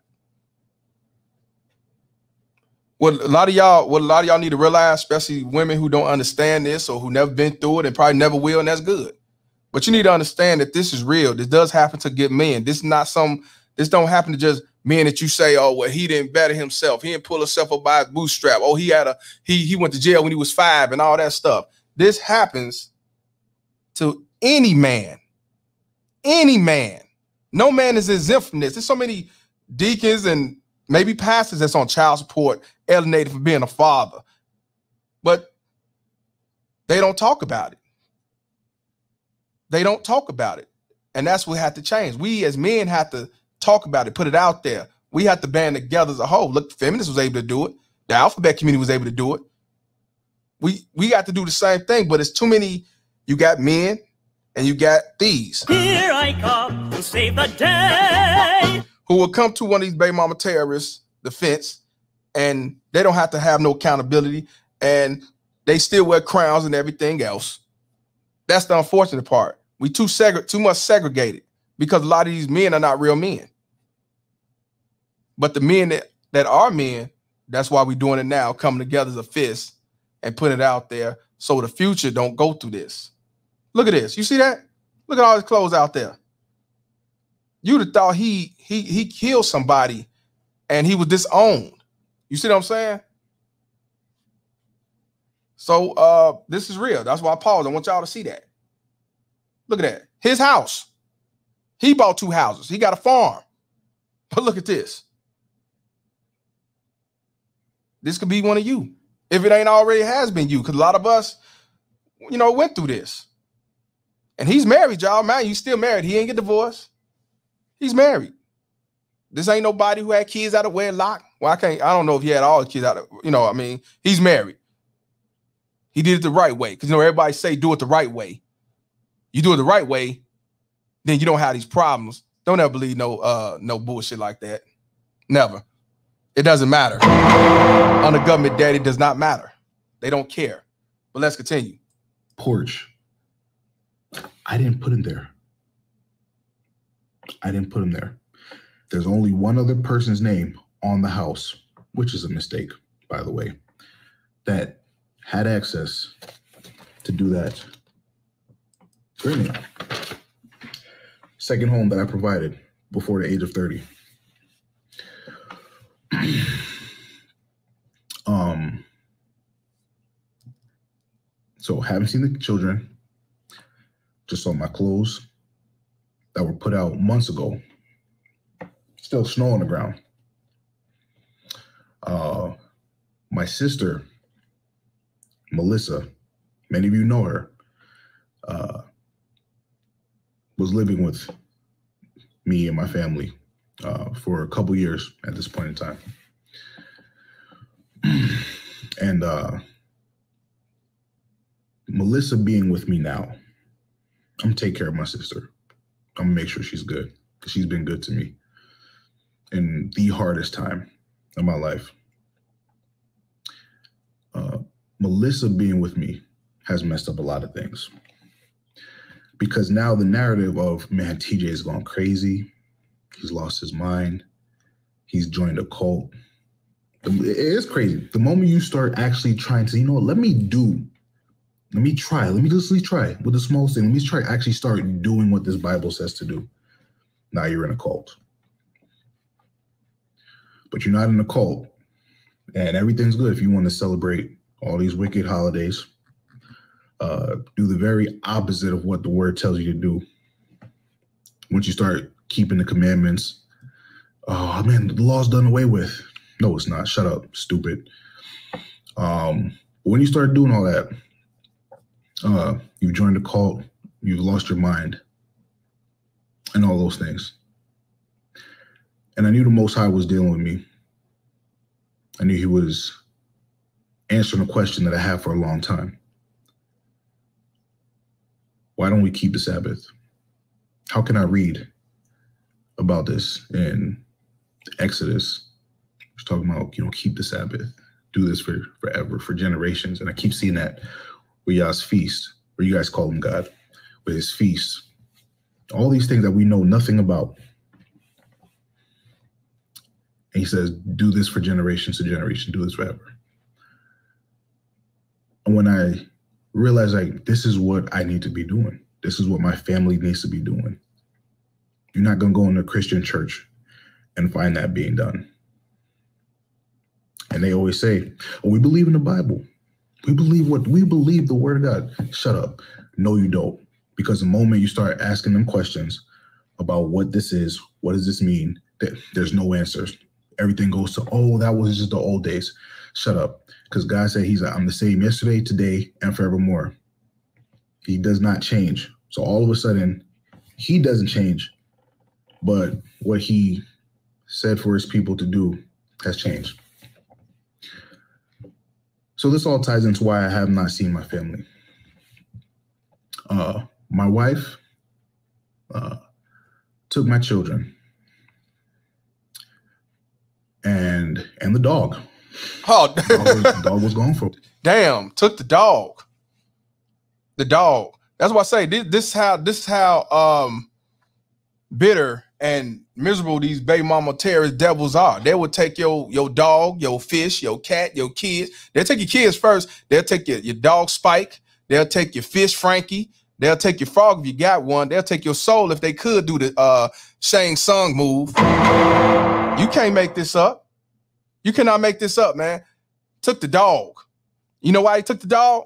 What a lot of y'all, what a lot of y'all need to realize, especially women who don't understand this or who never been through it and probably never will, and that's good. But you need to understand that this is real. This does happen to good men. This is not some, this don't happen to just men that you say, oh, well, he didn't better himself. He didn't pull himself up by his bootstrap. Oh, he had a, he, he went to jail when he was five and all that stuff. This happens to any man, any man. No man is exempt from this. There's so many deacons and maybe pastors that's on child support, alienated for being a father, but they don't talk about it. They don't talk about it. And that's what had to change. We as men have to talk about it, put it out there. We have to band together as a whole. Look, feminists was able to do it. The alphabet community was able to do it. We, we got to do the same thing, but it's too many. You got men and you got these. Here I come to save the day. Who will come to one of these baby mama terrorists' defense and they don't have to have no accountability, and they still wear crowns and everything else. That's the unfortunate part. We too segre- too much segregated because a lot of these men are not real men. But the men that, that are men, that's why we're doing it now, coming together as a fist and putting it out there so the future don't go through this. Look at this. You see that? Look at all his clothes out there. You'd have thought he he he killed somebody and he was disowned. You see what I'm saying? So uh, this is real. That's why I paused. I want y'all to see that. Look at that. His house. He bought two houses. He got a farm. But look at this. This could be one of you. If it ain't already has been you. Because a lot of us, you know, went through this. And he's married, y'all. Man, he's still married. He ain't get divorced. He's married. This ain't nobody who had kids out of wedlock. Well, I can't, I don't know if he had all the kids out of, you know, I mean, he's married. He did it the right way. Because, you know, everybody say do it the right way. You do it the right way, then you don't have these problems. Don't ever believe no uh, no bullshit like that. Never. It doesn't matter. Under government daddy does not matter. They don't care. But let's continue. Porch. I didn't put him there. I didn't put him there. There's only one other person's name on the house, which is a mistake, by the way, that had access to do that. Brilliant. Second home that I provided before the age of thirty. um. So haven't seen the children. Just saw my clothes that were put out months ago. Still snow on the ground. Uh, my sister, Melissa, many of you know her, uh, was living with me and my family uh, for a couple years at this point in time. And uh, Melissa being with me now, I'm gonna take care of my sister. I'm gonna make sure she's good, because she's been good to me in the hardest time of my life. Uh, Melissa being with me has messed up a lot of things, because now the narrative of, man, T J has gone crazy. He's lost his mind. He's joined a cult. It is crazy. The moment you start actually trying to, you know what, let me do Let me try. Let me just let me try with the smallest thing. Let me try actually start doing what this Bible says to do. Now you're in a cult. But you're not in a cult. And everything's good if you want to celebrate all these wicked holidays. Uh, do the very opposite of what the word tells you to do. Once you start keeping the commandments, oh man, the law's done away with. No, it's not. Shut up, stupid. Um, when you start doing all that, Uh, you've joined a cult, you've lost your mind, and all those things. And I knew the Most High was dealing with me. I knew he was answering a question that I had for a long time. Why don't we keep the Sabbath? How can I read about this in Exodus? It's talking about, you know, keep the Sabbath, do this for forever, for generations. And I keep seeing that with y'all's feast, or you guys call him God, with his feast. All these things that we know nothing about. And he says, do this for generations to generation, do this forever. And when I realized, like, this is what I need to be doing. This is what my family needs to be doing. You're not gonna go into a Christian church and find that being done. And they always say, oh, we believe in the Bible. We believe what we believe the word of God. Shut up. No, you don't. Because the moment you start asking them questions about what this is, what does this mean? There's no answers. Everything goes to, oh, that was just the old days. Shut up. Because God said he's like, I'm the same yesterday, today, and forevermore. He does not change. So all of a sudden, he doesn't change. But what he said for his people to do has changed. So this all ties into why I have not seen my family. Uh, my wife uh, took my children and and the dog. Oh, dog, was, dog was gone for. Damn, took the dog. The dog. That's why I say this. This how. This how. Um, bitter and miserable these baby mama terrorist devils are. They will take your your dog, your fish, your cat, your kids. They'll take your kids first. They'll take your, your dog Spike. They'll take your fish Frankie. They'll take your frog if you got one. They'll take your soul if they could do the uh, Shang Tsung move. You can't make this up. You cannot make this up, man. Took the dog. You know why he took the dog?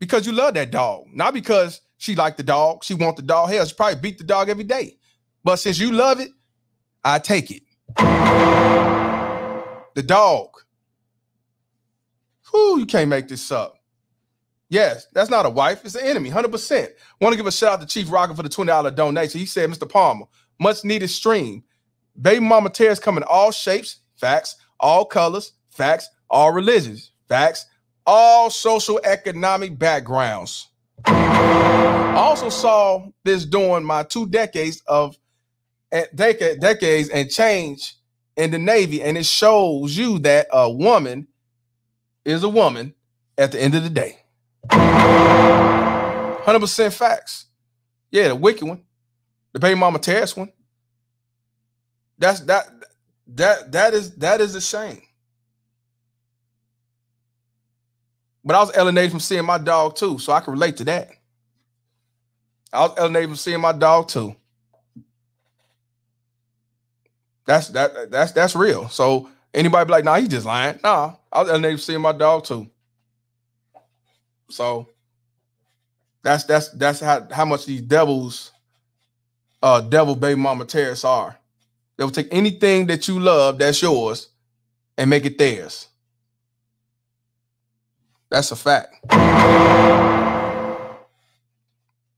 Because you love that dog. Not because she liked the dog. She want the dog. Hell, she probably beat the dog every day. But since you love it, I take it. The dog. Whew, you can't make this up. Yes, that's not a wife. It's an enemy, one hundred percent. Want to give a shout out to Chief Rocker for the twenty dollar donation. He said, Mister Palmer, much needed stream. Baby mama tears come in all shapes, facts, all colors, facts, all religions, facts, all social economic backgrounds. I also saw this during my two decades of decade, decades and change in the Navy, and it shows you that a woman is a woman at the end of the day. one hundred percent facts. Yeah, the wicked one, the baby mama terrorist one. That's that that that is that is a shame. But I was alienated from seeing my dog too, so I can relate to that. I was alienated from seeing my dog too. That's that that's that's real. So anybody be like, nah, he's just lying. Nah, I was alienated from seeing my dog too. So that's that's that's how, how much these devils, uh devil baby mama terrorists are. They will take anything that you love that's yours and make it theirs. That's a fact.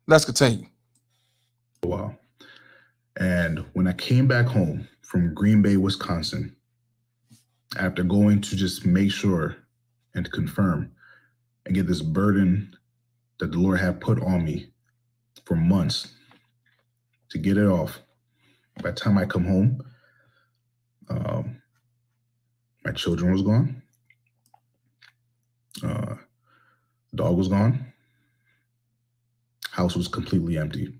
Let's continue. Wow. And when I came back home from Green Bay, Wisconsin, after going to just make sure and confirm and get this burden that the Lord had put on me for months to get it off, by the time I come home, um, my children was gone. Uh, dog was gone. House was completely empty.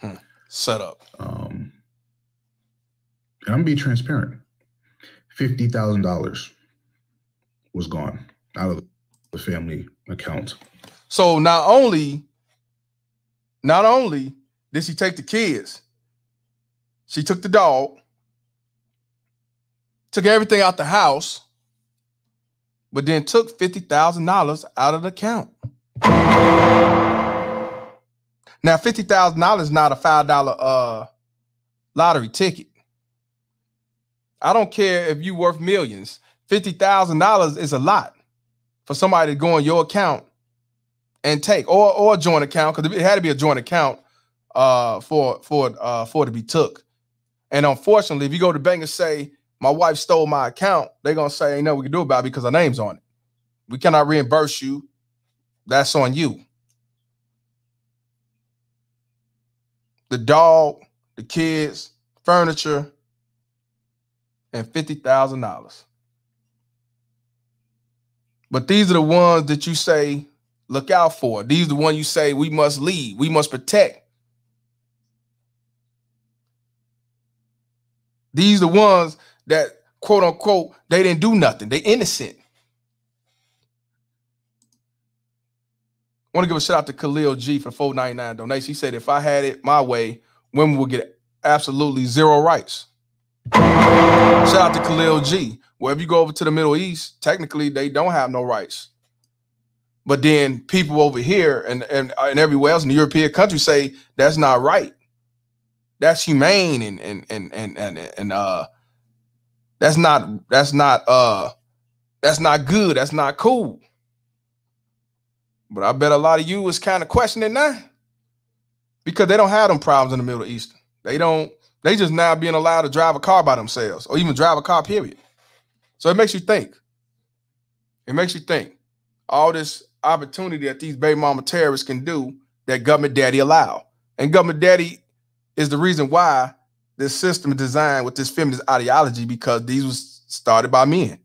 Hmm. Set up. Um, and I'm gonna be transparent. Fifty thousand dollars was gone out of the family account. So not only, not only did she take the kids, she took the dog, took everything out the house, but then took fifty thousand dollars out of the account. Now, fifty thousand dollars is not a five dollar uh, lottery ticket. I don't care if you're worth millions. fifty thousand dollars is a lot for somebody to go in your account and take, or, or a joint account, because it had to be a joint account uh, for, for, uh, for it to be took. And unfortunately, if you go to the bank and say, my wife stole my account, they're going to say, ain't nothing we can do about it because her name's on it. We cannot reimburse you. That's on you. The dog, the kids, furniture, and fifty thousand dollars. But these are the ones that you say, look out for. These are the ones you say, we must lead. We must protect. These are the ones that, quote unquote, they didn't do nothing. They innocent. I want to give a shout out to Khalil G for four ninety-nine donation. He said, if I had it my way, women would get absolutely zero rights. Shout out to Khalil G. Wherever you go over to the Middle East, technically they don't have no rights. But then people over here and, and, and everywhere else in the European countries say that's not right. That's humane and and and and and, and uh That's not that's not uh that's not good. That's not cool. But I bet a lot of you is kind of questioning that, because they don't have them problems in the Middle East. They don't. They just now being allowed to drive a car by themselves, or even drive a car, period. So it makes you think. It makes you think. All this opportunity that these baby mama terrorists can do, that government daddy allow, and government daddy is the reason why this system is designed with this feminist ideology, because these was started by men.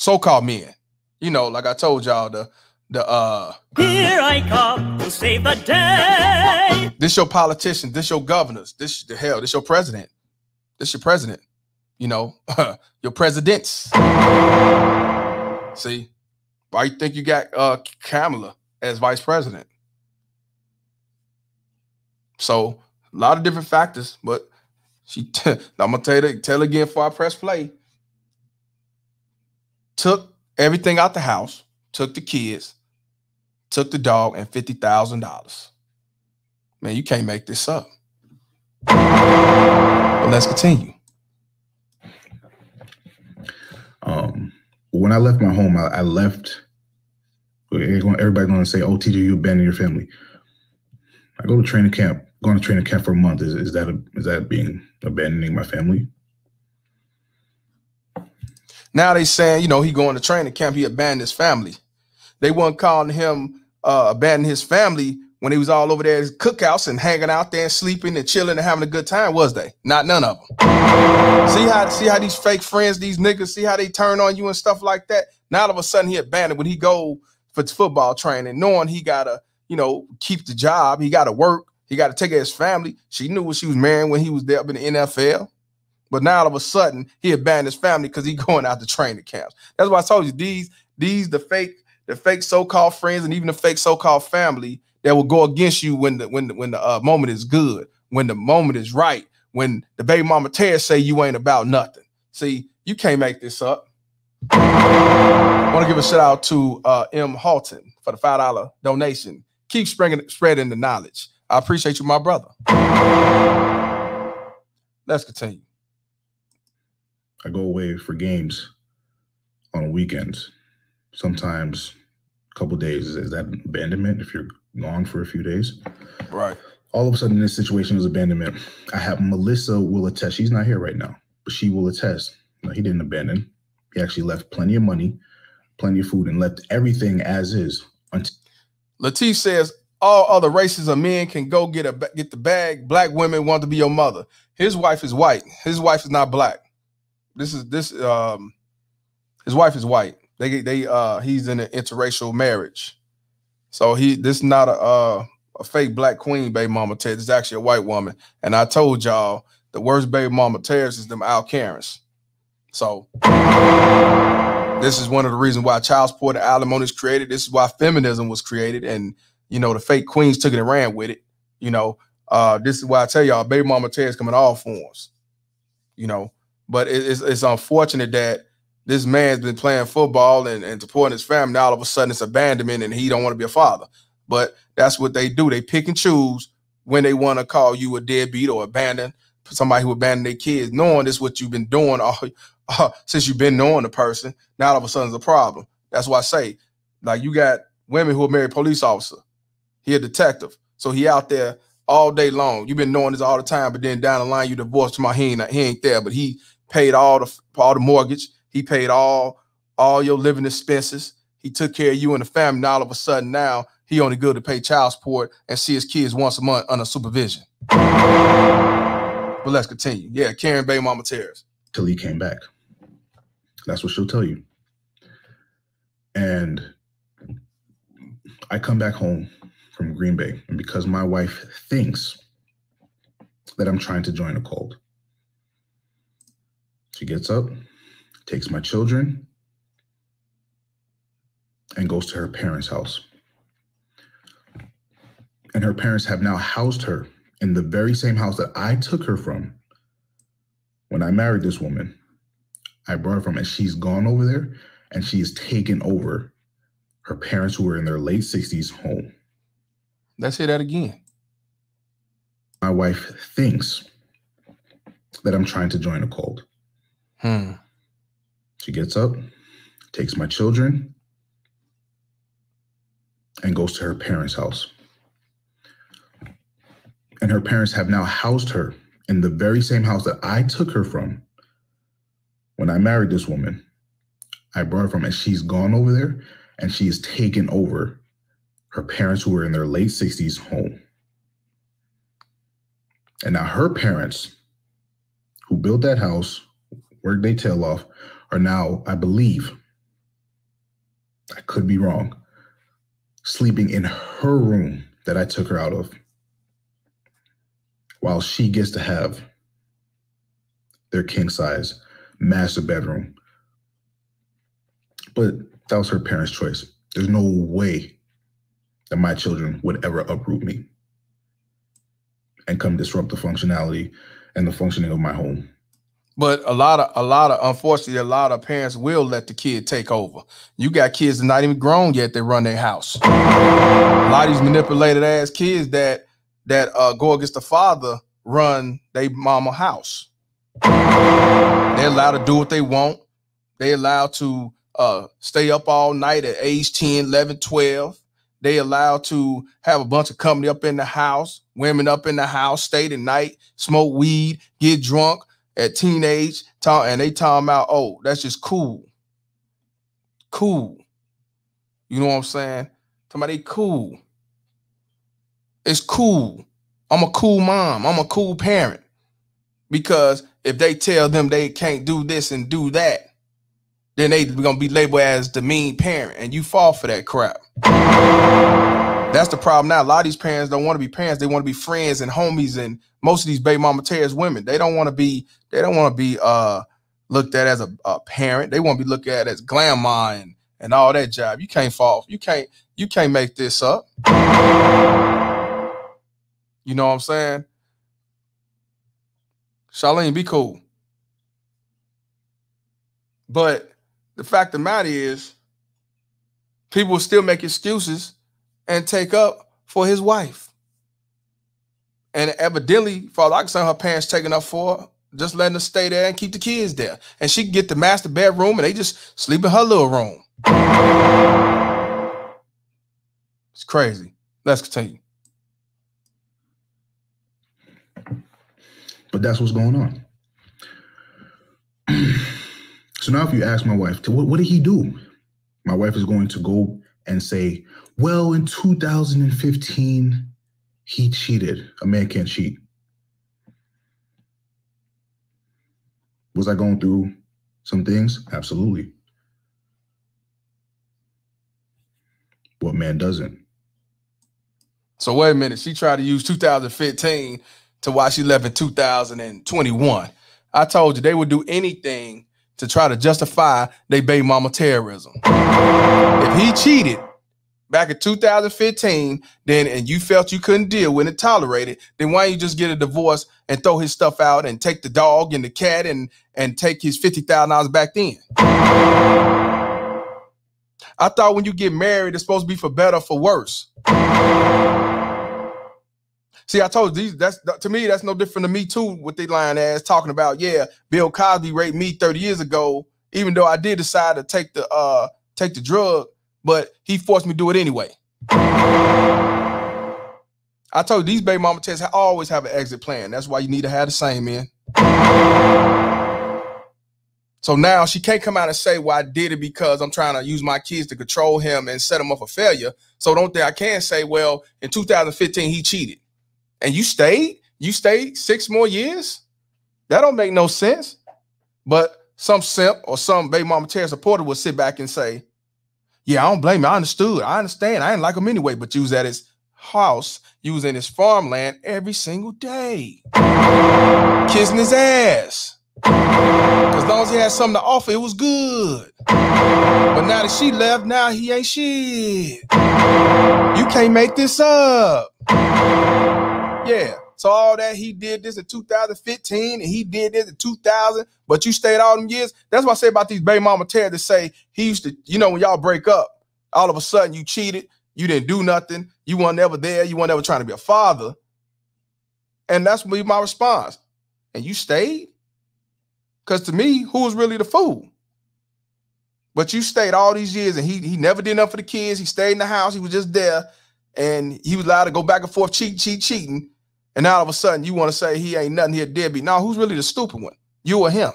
so-called men. You know, like I told y'all, the the uh here I come to save the day. This your politician, this your governors, this the hell, this your president. This your president. You know, your presidents. See, why you think you got uh Kamala as vice president? So a lot of different factors, but she t I'm gonna tell you tell again before I press play. Took everything out the house, took the kids, took the dog, and fifty thousand dollars. Man, you can't make this up. But let's continue. Um, when I left my home, I, I left. Everybody's going to say, oh, T J, you abandoned your family. I go to training camp, going to training camp for a month. Is, is, that, a, is that being abandoning my family? Now they saying, you know, he going to training camp, he abandoned his family. They weren't calling him uh, abandon his family when he was all over there at his cookouts and hanging out there and sleeping and chilling and having a good time, was they? Not none of them. See how see how these fake friends, these niggas, see how they turn on you and stuff like that? Now all of a sudden he abandoned when he go for football training, knowing he got to, you know, keep the job, he got to work, he got to take care of his family. She knew what she was marrying when he was there up in the N F L. But now all of a sudden he abandoned his family because he going out to training camps. That's why I told you these, these the fake, the fake so-called friends and even the fake so-called family that will go against you when the when the, when the uh, moment is good, when the moment is right, when the baby mama Ted say you ain't about nothing. See, you can't make this up. I want to give a shout out to uh, M. Halton for the five dollar donation. Keep spreading spreading the knowledge. I appreciate you, my brother. Let's continue. I go away for games on weekends, sometimes a couple of days. Is that abandonment if you're gone for a few days? Right. All of a sudden, this situation is abandonment. I have Melissa will attest. She's not here right now, but she will attest. No, he didn't abandon. He actually left plenty of money, plenty of food, and left everything as is. Latif says, all other races of men can go get a get the bag. Black women want to be your mother. His wife is white. His wife is not black. This is this. Um, his wife is white. They they uh, he's in an interracial marriage, so he this is not a uh, a fake black queen baby mama Ted. It's actually a white woman. And I told y'all the worst baby mama Ted's is them Al Karens. So this is one of the reasons why child support and alimony is created. This is why feminism was created, and you know the fake queens took it and ran with it. You know uh, this is why I tell y'all baby mama Ted's coming all forms. You know. But it's, it's unfortunate that this man's been playing football and, and supporting his family. Now all of a sudden it's abandonment and he don't want to be a father. But that's what they do. They pick and choose when they want to call you a deadbeat or abandon somebody who abandoned their kids, knowing this is what you've been doing all, uh, since you've been knowing the person. Now all of a sudden it's a problem. That's why I say, like, you got women who are married police officer. He a detective. So he out there all day long. You've been knowing this all the time, but then down the line you divorced him. He ain't, he ain't there, but he paid all the all the mortgage. He paid all all your living expenses. He took care of you and the family. Now all of a sudden, now he only good to pay child support and see his kids once a month under supervision. But let's continue. Yeah, Karen Bay, Mama Terrace. Till he came back. That's what she'll tell you. And I come back home from Green Bay, and because my wife thinks that I'm trying to join a cult, she gets up, takes my children, and goes to her parents' house. And her parents have now housed her in the very same house that I took her from when I married this woman. I brought her from, and she's gone over there, and she's taken over her parents who were in their late sixties home. Let's hear that again. My wife thinks that I'm trying to join a cult. Hmm. She gets up, takes my children, and goes to her parents' house. And her parents have now housed her in the very same house that I took her from when I married this woman. I brought her from, and she's gone over there, and she has taken over her parents who were in their late sixties home. And now her parents, who built that house, worked their tail off, are now, I believe, I could be wrong, sleeping in her room that I took her out of, while she gets to have their king size master bedroom. But that was her parents' choice. There's no way that my children would ever uproot me and come disrupt the functionality and the functioning of my home. But a lot of, a lot of, unfortunately, a lot of parents will let the kid take over. You got kids that are not even grown yet that run their house. A lot of these manipulated ass kids that that uh, go against the father run they mama house. They're allowed to do what they want. They're allowed to uh, stay up all night at age ten, eleven, twelve. They allowed to have a bunch of company up in the house, women up in the house, stay the night, smoke weed, get drunk at teenage time, and they talking about, oh, that's just cool. Cool. You know what I'm saying? Talking about they cool. It's cool. I'm a cool mom. I'm a cool parent. Because if they tell them they can't do this and do that, then they gonna be labeled as the mean parent, and you fall for that crap. That's the problem now. A lot of these parents don't want to be parents. They want to be friends and homies, and most of these baby mama tears women. They don't want to be, they don't want to be uh, looked at as a, a parent. They want to be looked at as grandma and, and all that job. You can't fall. You can't, you can't make this up. You know what I'm saying? Charlene, be cool. But the fact of the matter is, people will still make excuses and take up for his wife. And evidently, Father, I can say her parents taking up for her, just letting her stay there and keep the kids there. And she can get the master bedroom and they just sleep in her little room. It's crazy. Let's continue. But that's what's going on. So now if you ask my wife, what, what did he do? My wife is going to go and say, well, in two thousand fifteen, he cheated. A man can't cheat. Was I going through some things? Absolutely. What man doesn't? So wait a minute. She tried to use two thousand fifteen to why she left in two thousand twenty-one. I told you they would do anything to try to justify they baby mama terrorism. If he cheated back in two thousand fifteen, then and you felt you couldn't deal with it, tolerate it, then why don't you just get a divorce and throw his stuff out and take the dog and the cat and, and take his fifty thousand dollars back then? I thought when you get married, it's supposed to be for better or for worse. See, I told you, that's, to me, that's no different than Me Too, with they lying ass talking about, yeah, Bill Cosby raped me thirty years ago, even though I did decide to take the uh, take the drug, but he forced me to do it anyway. I told you, these baby mama tests always have an exit plan. That's why you need to have the same in. So now she can't come out and say, well, I did it because I'm trying to use my kids to control him and set him up for failure. So don't think I can say, well, in two thousand fifteen, he cheated. And you stayed, you stayed six more years? That don't make no sense. But some simp or some baby mama terror supporter will sit back and say, yeah, I don't blame you. I understood. I understand. I didn't like him anyway, but you was at his house, you was in his farmland every single day, kissing his ass. As long as he had something to offer, it was good. But now that she left, now he ain't shit. You can't make this up. Yeah, so all that he did this in two thousand fifteen and he did this in two thousand, but you stayed all them years. That's what I say about these baby mama tears that say he used to, you know, when y'all break up, all of a sudden you cheated, you didn't do nothing, you weren't ever there, you weren't ever trying to be a father. And that's really my response. And you stayed? Because to me, who was really the fool? But you stayed all these years and he, he never did nothing for the kids. He stayed in the house. He was just there. And he was allowed to go back and forth, cheat, cheat, cheating. And now all of a sudden you want to say he ain't nothing, he a deadbeat. Now, who's really the stupid one? You or him?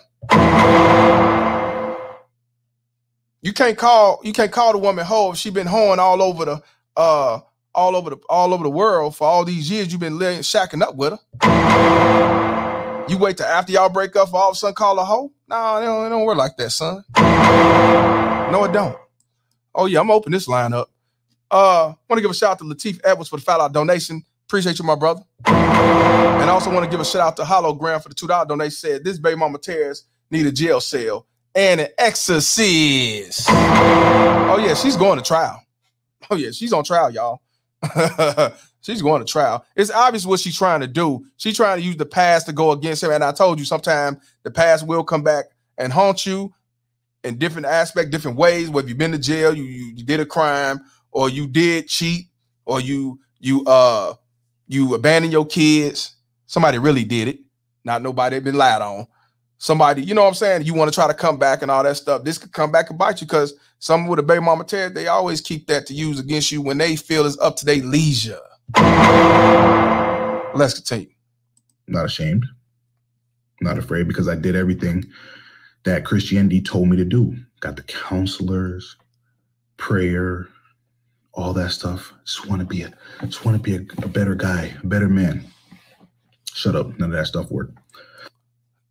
You can't call you can't call the woman hoe if she been hoeing all over the uh all over the all over the world for all these years. You've been living, shacking up with her. You wait till after y'all break up for all of a sudden call her hoe? No, nah, it don't, don't work like that, son. No, it don't. Oh, yeah, I'm going to open this line up. Uh, want to give a shout out to Lateef Edwards for the five dollar donation. Appreciate you, my brother. And I also want to give a shout out to Hologram for the two dollar donation. Said, this baby mama Terrence need a jail cell and an exorcist. Oh, yeah, she's going to trial. Oh, yeah, she's on trial, y'all. She's going to trial. It's obvious what she's trying to do. She's trying to use the past to go against him. And I told you, sometime the past will come back and haunt you in different aspects, different ways. Whether you've been to jail, you, you you did a crime, or you did cheat, or you you uh you abandoned your kids. Somebody really did it. Not nobody been lied on. Somebody, you know what I'm saying? You want to try to come back and all that stuff. This could come back and bite you, because some with a baby mama tear, they always keep that to use against you when they feel it's up to their leisure. Let's continue. I'm not ashamed. I'm not afraid, because I did everything that Christianity told me to do. Got the counselors, prayer, all that stuff. Just want to be a, just want to be a, a better guy, a better man. Shut up. None of that stuff worked.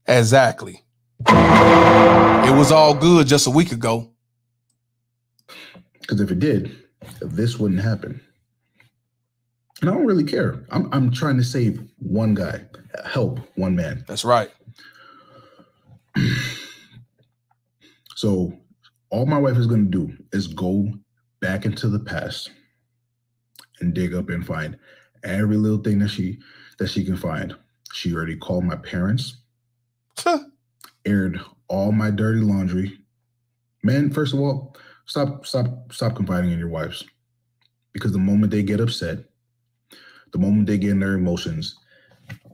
Exactly. It was all good just a week ago. Because if it did, this wouldn't happen. And I don't really care. I'm, I'm trying to save one guy, help one man. That's right. So all my wife is going to do is go back into the past and dig up and find every little thing that she that she can find. She already called my parents. Huh. Aired all my dirty laundry. Men, first of all, stop, stop, stop confiding in your wives, because the moment they get upset, the moment they get in their emotions,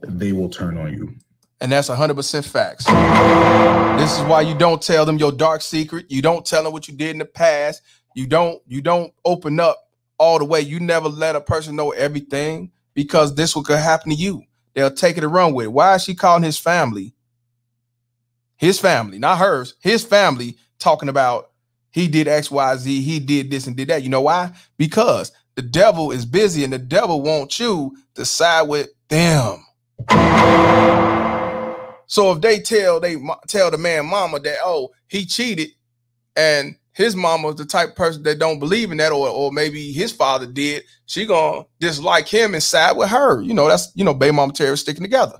they will turn on you. And that's one hundred percent facts. This is why you don't tell them your dark secret. You don't tell them what you did in the past. You don't, you don't open up all the way. You never let a person know everything, because this what could happen to you. They'll take it and run with it. Why is she calling his family? His family, not hers, his family, talking about he did X, Y, Z, he did this and did that. You know why? Because the devil is busy, and the devil wants you to side with them. So if they tell they tell the man mama that, oh, he cheated, and his mama is the type of person that don't believe in that, or, or maybe his father did, she gonna dislike him and side with her. You know, that's, you know, baby mama Terry sticking together.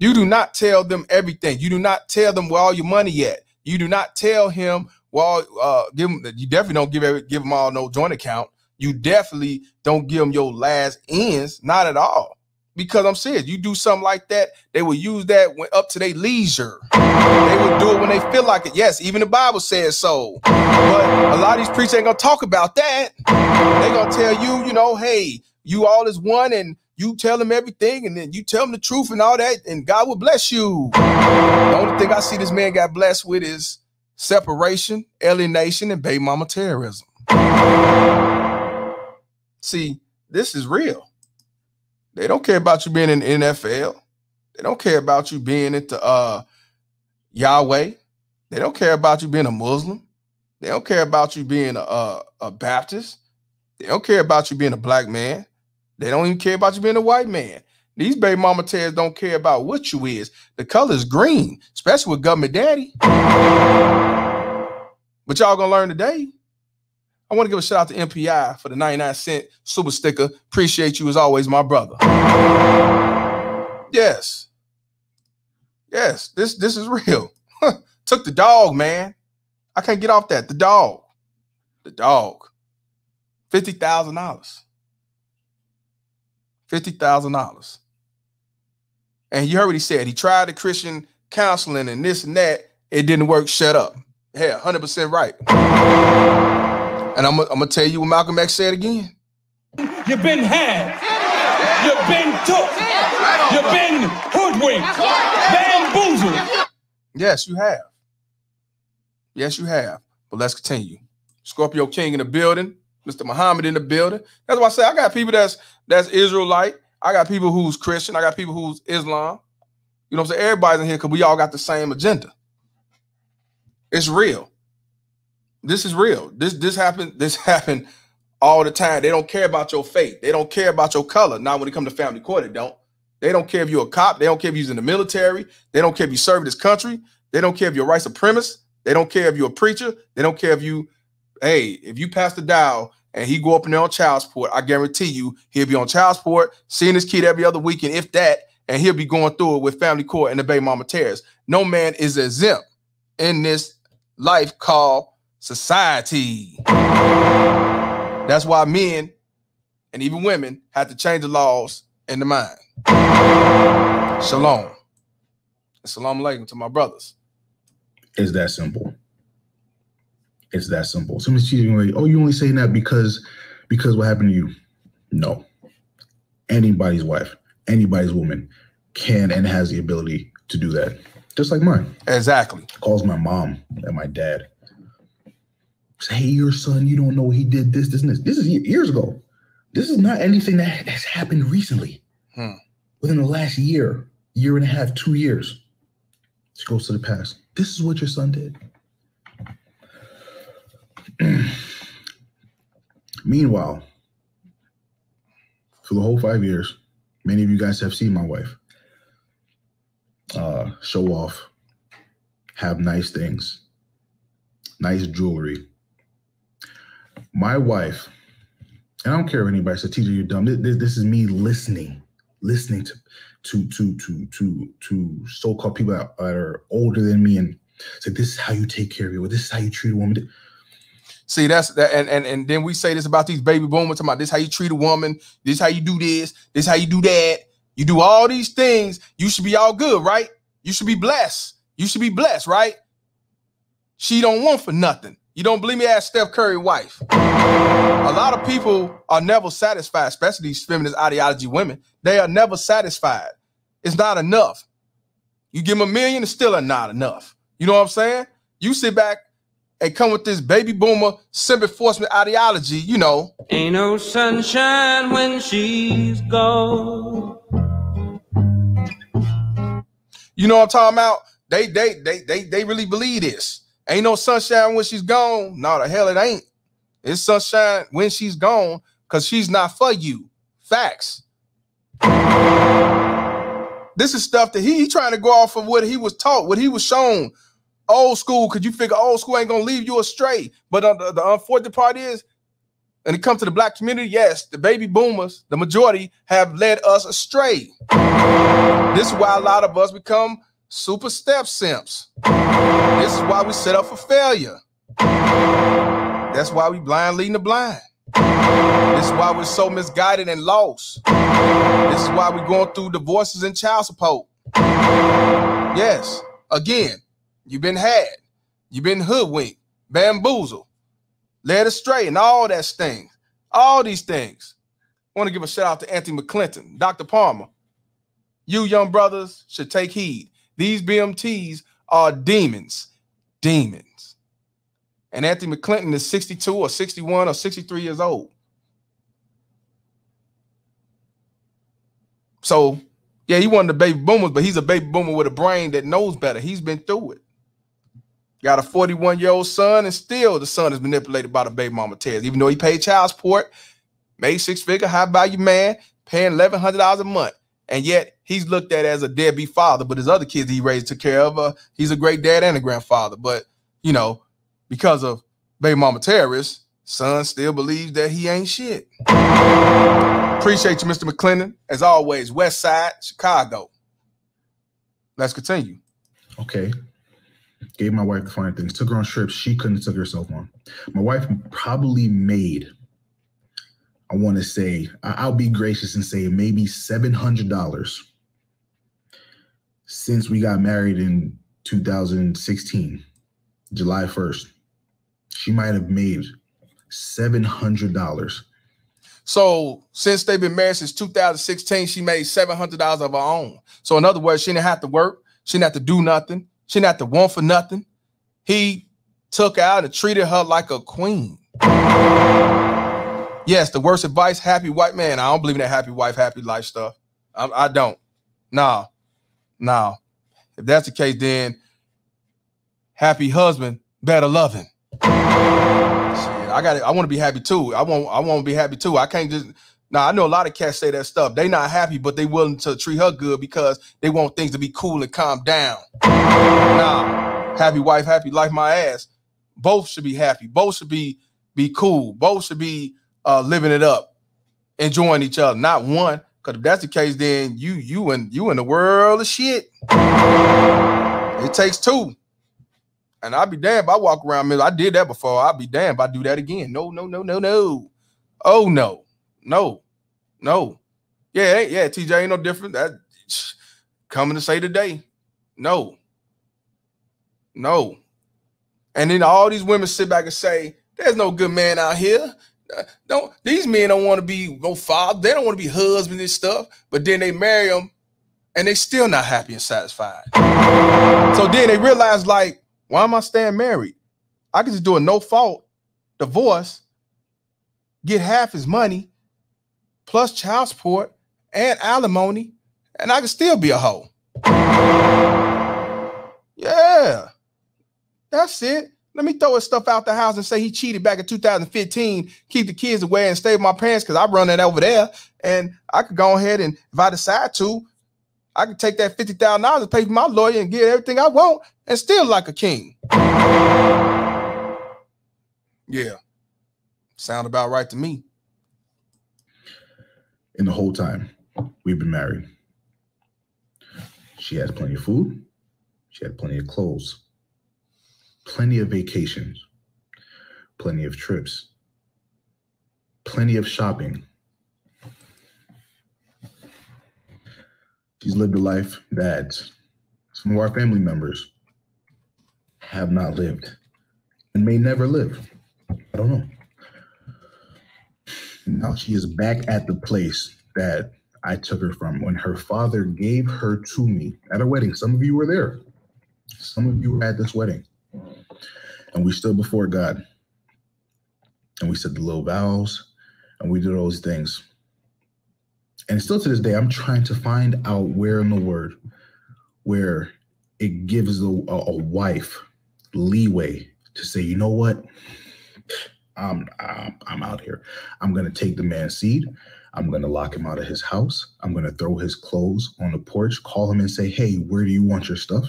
You do not tell them everything. You do not tell them where all your money at. You do not tell him, well, uh, give him, you definitely don't give every, give them all no joint account. You definitely don't give them your last ends, not at all. Because I'm serious, you do something like that, they will use that when, up to their leisure. They will do it when they feel like it. Yes, even the Bible says so. But a lot of these preachers ain't gonna talk about that. They gonna tell you, you know, hey, you all is one, and you tell them everything, and then you tell them the truth and all that, and God will bless you. The only thing I see this man got blessed with is separation, alienation, and baby mama terrorism. See, this is real. They don't care about you being in the N F L. They don't care about you being at the uh, Yahweh. They don't care about you being a Muslim. They don't care about you being a, a, a Baptist. They don't care about you being a black man. They don't even care about you being a white man. These baby mama tears don't care about what you is. The color is green, especially with government daddy. But y'all gonna learn today. I want to give a shout out to M P I for the ninety-nine cent super sticker. Appreciate you as always, my brother. Yes. Yes, this, this is real. Took the dog, man. I can't get off that. The dog. The dog. fifty thousand dollars. fifty thousand dollars. And you heard what he said. He tried the Christian counseling and this and that. It didn't work. Shut up. Yeah, one hundred percent right. And I'm going to tell you what Malcolm X said again. You've been had. You've been took. You've been hoodwinked. Bamboozled. Yes, you have. Yes, you have. But let's continue. Scorpio King in the building. Mister Muhammad in the building. That's why I say I got people that's that's Israelite. I got people who's Christian. I got people who's Islam. You know what I'm saying? Everybody's in here because we all got the same agenda. It's real. This is real. This this happened. This happened all the time. They don't care about your faith. They don't care about your color. Not when it comes to family court, they don't. They don't care if you're a cop. They don't care if you're in the military. They don't care if you serve this country. They don't care if you're a white supremacist. They don't care if you're a preacher. They don't care if you, hey, if you Pastor Dowell and he go up in there on child support, I guarantee you he'll be on child support, seeing his kid every other weekend, if that, and he'll be going through it with family court and the Bay Mama Terrace. No man is exempt in this life called society. That's why men and even women have to change the laws in the mind. Shalom. Assalamu alaikum to my brothers. It's that simple. It's that simple. Somebody's cheating me. Oh, you only saying that because because what happened to you? No. Anybody's wife, anybody's woman can and has the ability to do that. Just like mine. Exactly. Calls my mom and my dad. Say, hey, your son, you don't know he did this, this, and this. This is years ago. This is not anything that has happened recently. Hmm. Within the last year, year and a half, two years. She goes to the past. This is what your son did. Meanwhile, for the whole five years, many of you guys have seen my wife uh, show off, have nice things, nice jewelry. My wife, and I don't care if anybody says, T J, you're dumb. This, this, this is me listening, listening to to to to to, to so-called people that are older than me and say, this is how you take care of your, this is how you treat a woman. See, that's that, and, and and then we say this about these baby boomers, talking about this how you treat a woman, this how you do this, this how you do that. You do all these things, you should be all good, right? You should be blessed. You should be blessed, right? She don't want for nothing. You don't believe me? Ask Steph Curry's wife. A lot of people are never satisfied, especially these feminist ideology women. They are never satisfied. It's not enough. You give them a million, it's still not enough. You know what I'm saying? You sit back and come with this baby boomer sympathy enforcement ideology, you know. Ain't no sunshine when she's gone. You know what I'm talking about? They they they they they really believe this. Ain't no sunshine when she's gone. No, the hell it ain't. It's sunshine when she's gone, because she's not for you. Facts. This is stuff that he, he trying to go off of what he was taught, what he was shown. Old school, because you figure old school ain't going to leave you astray. But uh, the, the unfortunate part is, when it comes to the black community, yes, the baby boomers, the majority, have led us astray. This is why a lot of us become super step simps. This is why we set up for failure. That's why we blind leading the blind. This is why we're so misguided and lost. This is why we're going through divorces and child support. Yes, again. You've been had, you've been hoodwinked, bamboozled, led astray, and all that things. All these things. I want to give a shout out to Anthony McClinton, Doctor Palmer. You young brothers should take heed. These B M Ts are demons, demons. And Anthony McClinton is sixty-two or sixty-one or sixty-three years old. So, yeah, he one of the baby boomers, but he's a baby boomer with a brain that knows better. He's been through it. Got a forty-one-year-old son, and still the son is manipulated by the baby mama Terry. Even though he paid child support, made six-figure, high-value man, paying eleven hundred dollars a month. And yet he's looked at as a deadbeat father, but his other kids he raised took care of, uh, he's a great dad and a grandfather. But, you know, because of baby mama terrorists, son still believes that he ain't shit. Appreciate you, Mister McClendon. As always, West Side, Chicago. Let's continue. Okay. Gave my wife the fine things, took her on trips she couldn't took herself on. My wife probably made, I want to say, I'll be gracious and say maybe seven hundred dollars since we got married in two thousand sixteen, July first. She might have made seven hundred dollars. So since they've been married since two thousand sixteen, she made seven hundred dollars of her own. So in other words, she didn't have to work. She didn't have to do nothing. She not the one for nothing. He took her out and treated her like a queen. Yes, the worst advice, happy white man. I don't believe in that happy wife, happy life stuff. I, I don't. Nah, nah. If that's the case, then happy husband, better loving. Shit, I got. I want to be happy too. I want. I want to be happy too. I can't just. Now, I know a lot of cats say that stuff. They not happy, but they willing to treat her good because they want things to be cool and calm down. Nah, happy wife, happy life, my ass. Both should be happy. Both should be be cool. Both should be uh, living it up, enjoying each other. Not one, because if that's the case, then you you and you in the world of shit. It takes two. And I'd be damned if I walk around. I did that before. I'd be damned if I do that again. No, no, no, no, no. Oh no, no, no. Yeah, yeah. T J ain't no different. That coming to say today. No, no. And then all these women sit back and say, "There's no good man out here." Don't these men don't want to be no father? They don't want to be husband and stuff. But then they marry them, and they still not happy and satisfied. So then they realize, like, why am I staying married? I can just do a no fault divorce, get half his money, plus child support and alimony, and I can still be a hoe. Yeah, that's it. Let me throw his stuff out the house and say he cheated back in two thousand fifteen, keep the kids away and stay with my parents because I run that over there, and I could go ahead and if I decide to, I can take that fifty thousand dollars and pay for my lawyer and get everything I want and still like a king. Yeah. Sound about right to me. And the whole time we've been married, she has plenty of food. She had plenty of clothes, plenty of vacations, plenty of trips, plenty of shopping. She's lived a life that some of our family members have not lived and may never live. I don't know. Now she is back at the place that I took her from when her father gave her to me at a wedding. Some of you were there. Some of you were at this wedding. And we stood before God. And we said the little vows. And we did all those things. And still to this day, I'm trying to find out where in the word where it gives a, a wife leeway to say, you know what, I'm, I'm, I'm out here. I'm going to take the man's seed. I'm going to lock him out of his house. I'm going to throw his clothes on the porch, call him and say, hey, where do you want your stuff?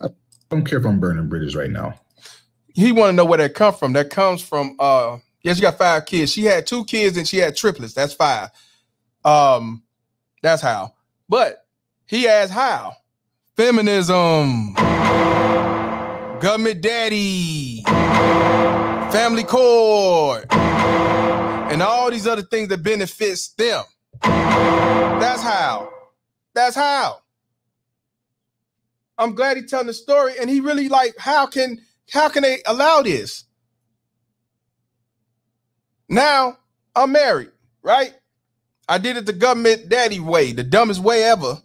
I don't care if I'm burning bridges right now. He want to know where that come from. That comes from, uh, yeah, she got five kids. She had two kids and she had triplets. That's five. Um, that's how. But he asked how. Feminism, government daddy, family court, and all these other things that benefits them. That's how. That's how. I'm glad he's telling the story, and he really like, how can how can they allow this? Now I'm married, right? I did it the government daddy way, the dumbest way ever,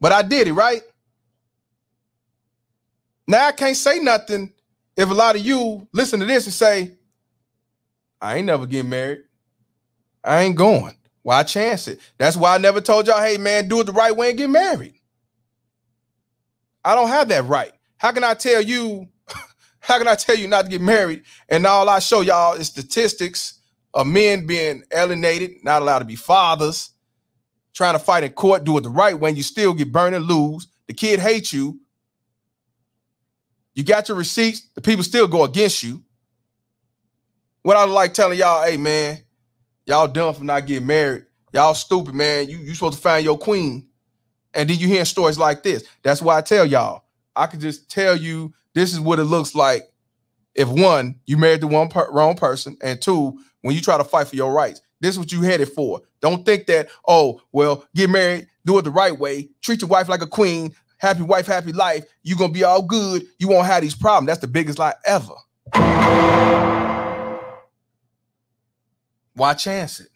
but I did it, right? Now I can't say nothing if a lot of you listen to this and say, I ain't never getting married. I ain't going. Why chance it? That's why I never told y'all, hey, man, do it the right way and get married. I don't have that right. How can I tell you, how can I tell you not to get married? And all I show y'all is statistics of men being alienated, not allowed to be fathers, trying to fight in court, do it the right way, and you still get burned and lose. The kid hates you. You got your receipts. The people still go against you. What I like telling y'all, hey, man, y'all dumb for not getting married. Y'all stupid, man. You, you supposed to find your queen. And then you hear stories like this. That's why I tell y'all. I can just tell you this is what it looks like if, one, you married the one per- wrong person, and, two, when you try to fight for your rights. This is what you headed for. Don't think that, oh, well, get married, do it the right way, treat your wife like a queen, happy wife, happy life, you're going to be all good, you won't have these problems. That's the biggest lie ever. Why chance it?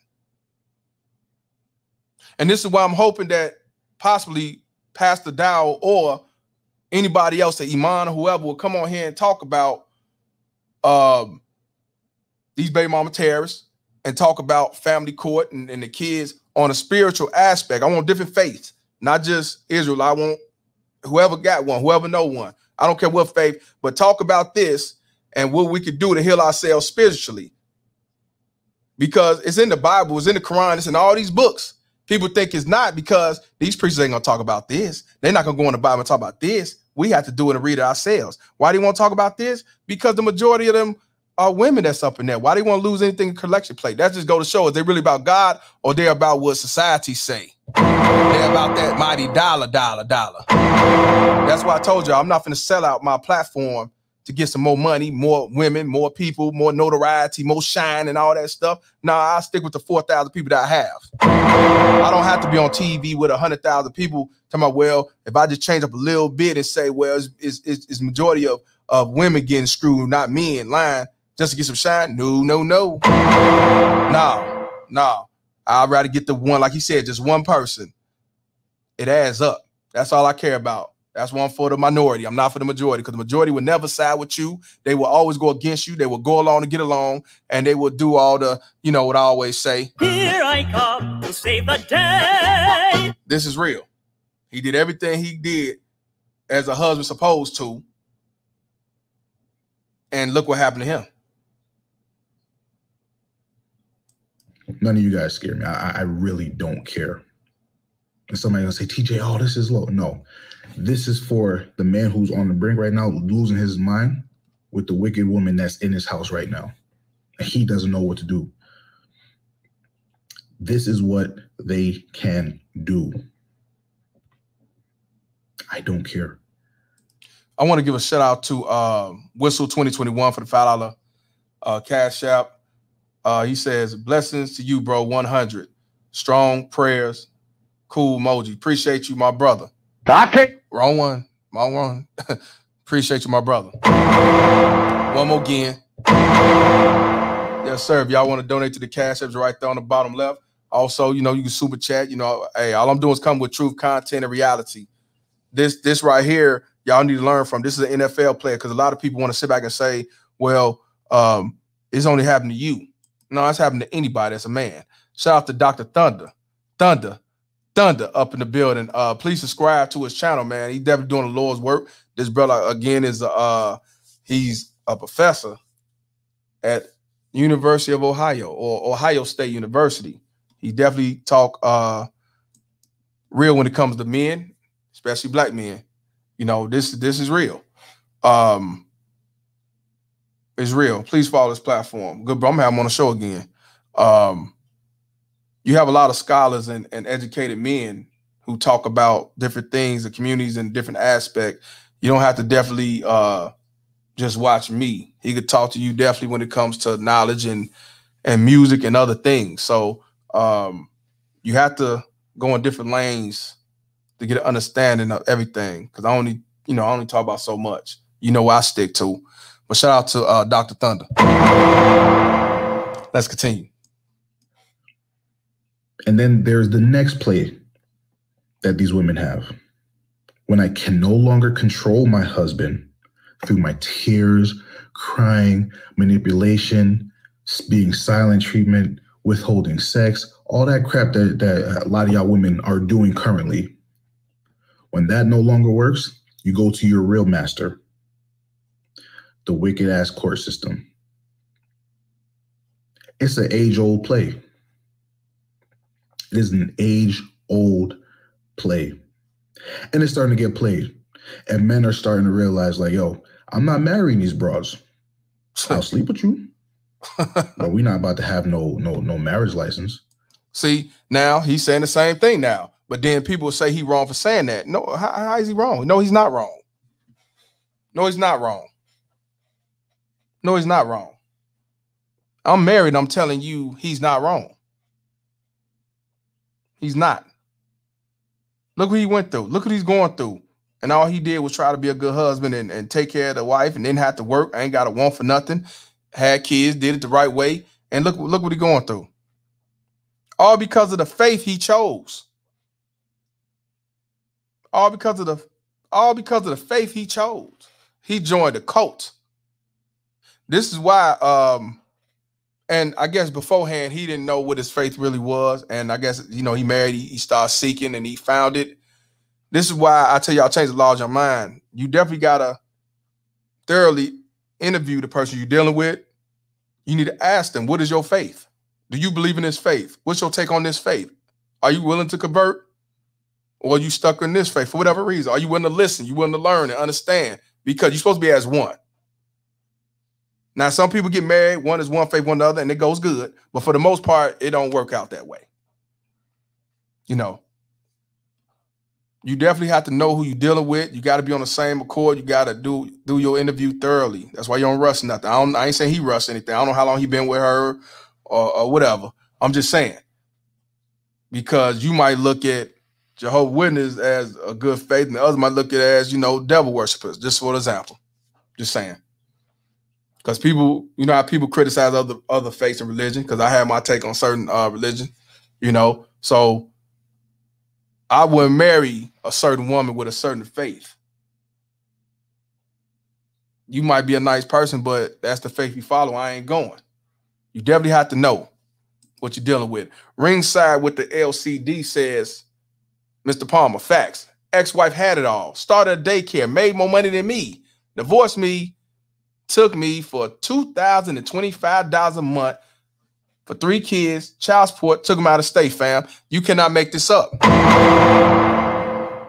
And this is why I'm hoping that possibly Pastor Dowell or anybody else, that Iman or whoever, will come on here and talk about um. these baby mama terrorists and talk about family court and, and the kids on a spiritual aspect. I want different faiths, not just Israel. I want whoever got one, whoever know one. I don't care what faith, but talk about this and what we could do to heal ourselves spiritually. Because it's in the Bible, it's in the Quran, it's in all these books. People think it's not because these preachers ain't going to talk about this. They're not going to go in the Bible and talk about this. We have to do it and read it ourselves. Why do you want to talk about this? Because the majority of them are women that's up in there. Why do you want to lose anything in collection plate? That's just go to show, is they really about God or they're about what society say? They're about that mighty dollar, dollar, dollar. That's why I told you I'm not going to sell out my platform to get some more money, more women, more people, more notoriety, more shine and all that stuff. Nah, I'll stick with the four thousand people that I have. I don't have to be on T V with one hundred thousand people talking about, well, if I just change up a little bit and say, well, it's, it's, it's, it's majority of, of women getting screwed, not men, lying. Just to get some shine? No, no, no. No, no. I'd rather get the one, like he said, just one person. It adds up. That's all I care about. That's why I'm for the minority. I'm not for the majority, because the majority will never side with you. They will always go against you. They will go along to get along, and they will do all the, you know, what I always say. Here I come to save the day. This is real. He did everything he did as a husband supposed to, and look what happened to him. None of you guys scare me. I, I really don't care. And somebody gonna say, T J, oh, this is low. No, this is for the man who's on the brink right now, losing his mind with the wicked woman that's in his house right now. He doesn't know what to do. This is what they can do. I don't care. I want to give a shout out to uh, Whistle twenty twenty-one for the five dollar uh, Cash App. Uh, he says, blessings to you, bro. one hundred strong prayers. Cool emoji. Appreciate you, my brother. Okay. Wrong one. Wrong one. Appreciate you, my brother. One more again. Yes, sir. If y'all want to donate to the Cash Apps right there on the bottom left. Also, you know, you can super chat. You know, hey, all I'm doing is come with truth, content, and reality. This, this right here, y'all need to learn from. This is an N F L player, because a lot of people want to sit back and say, well, um, it's only happened to you. No, that's happened to anybody that's a man. Shout out to Doctor Thunder. Thunder. Thunder up in the building. Uh, please subscribe to his channel, man. He's definitely doing the Lord's work. This brother, again, is a, uh, he's a professor at University of Ohio or Ohio State University. He definitely talk uh, real when it comes to men, especially black men. You know, this, this is real. Um, It's real. Please follow this platform. Good, bro. I'm going to have him on the show again. Um, you have a lot of scholars and, and educated men who talk about different things, the communities and different aspects. You don't have to definitely uh, just watch me. He could talk to you definitely when it comes to knowledge and, and music and other things. So um, you have to go in different lanes to get an understanding of everything, because I only, you know, I only talk about so much. You know what I stick to. But shout out to uh, Doctor Thunder. Let's continue. And then there's the next play that these women have. When I can no longer control my husband through my tears, crying, manipulation, being silent treatment, withholding sex, all that crap that, that a lot of y'all women are doing currently. When that no longer works, you go to your real master. The wicked ass court system. It's an age old play. It is an age old play. And it's starting to get played. And men are starting to realize, like, yo, I'm not marrying these broads. I'll sleep with you. But we're not about to have no, no, no marriage license. See, now he's saying the same thing now. But then people say he's wrong for saying that. No, how, how is he wrong? No, he's not wrong. No, he's not wrong. No, he's not wrong. I'm married. I'm telling you, he's not wrong. He's not. Look what he went through. Look what he's going through. And all he did was try to be a good husband and, and take care of the wife and didn't have to work. I ain't got a want for nothing. Had kids, did it the right way. And look, look what he's going through. All because of the faith he chose. All because of the, all because of the faith he chose. He joined a cult. This is why, um, and I guess beforehand, he didn't know what his faith really was. And I guess, you know, he married, he, he started seeking and he found it. This is why I tell y'all, change the laws of your mind. You definitely got to thoroughly interview the person you're dealing with. You need to ask them, what is your faith? Do you believe in this faith? What's your take on this faith? Are you willing to convert? or you stuck in this faith for whatever reason. Are you willing to listen? You willing to learn and understand? Because you're supposed to be as one. Now, some people get married. One is one faith, one the other, and it goes good. But for the most part, it don't work out that way. You know, you definitely have to know who you're dealing with. You got to be on the same accord. You got to do do your interview thoroughly. That's why you don't rush nothing. I, don't, I ain't saying he rushed anything. I don't know how long he been with her or, or whatever. I'm just saying, because you might look at Jehovah's Witness as a good faith, and the others might look at it as, you know, devil worshipers. Just for example, just saying. Because people, you know how people criticize other other faiths and religion. Because I have my take on certain uh, religion, you know. So I wouldn't marry a certain woman with a certain faith. You might be a nice person, but that's the faith you follow. I ain't going. You definitely have to know what you're dealing with. Ringside with the L C D says, Mister Palmer, facts. Ex-wife had it all. Started a daycare, made more money than me. Divorced me, took me for two thousand twenty-five dollars a month for three kids, child support, took them out of state, fam. You cannot make this up. I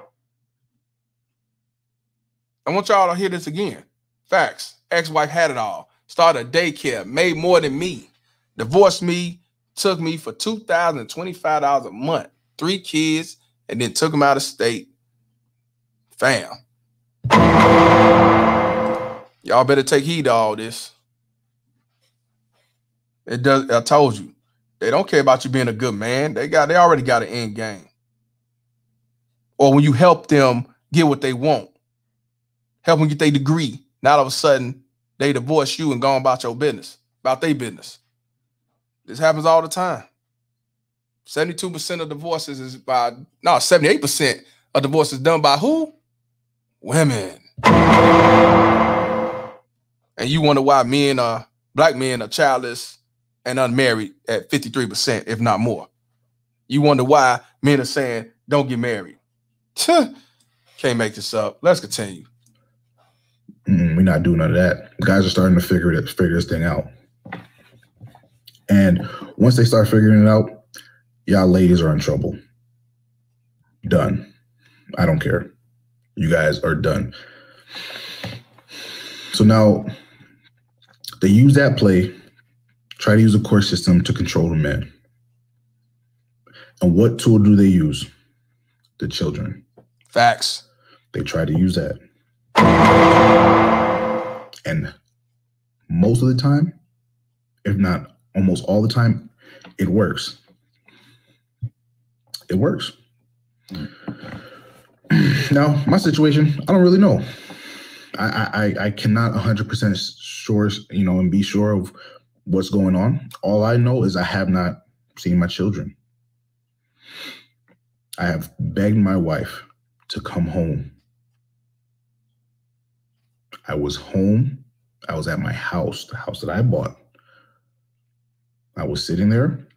want y'all to hear this again. Facts. Ex-wife had it all. Started a daycare, made more than me. Divorced me, took me for two thousand twenty-five dollars a month, three kids, and then took them out of state. Fam. Y'all better take heed to all this. It does. I told you, they don't care about you being a good man. They got, they already got an end game. Or when you help them get what they want, help them get their degree, now all of a sudden they divorce you and gone about your business, about their business. This happens all the time. seventy-two percent of divorces is by, no, seventy-eight percent of divorces done by who? Women. And you wonder why men are, black men are childless and unmarried at fifty-three percent, if not more. You wonder why men are saying, don't get married. Can't make this up. Let's continue. Mm, we're not doing none of that. Guys are starting to figure it, figure this thing out. And once they start figuring it out, y'all ladies are in trouble. Done. I don't care. You guys are done. So now they use that play, try to use a court system to control the men. And what tool do they use? The children. Facts. They try to use that. And most of the time, if not almost all the time, it works. It works. Now, my situation, I don't really know. I I, I cannot one hundred percent sure, you know, and be sure of what's going on. All I know is I have not seen my children. I have begged my wife to come home. I was home. I was at my house, the house that I bought. I was sitting there.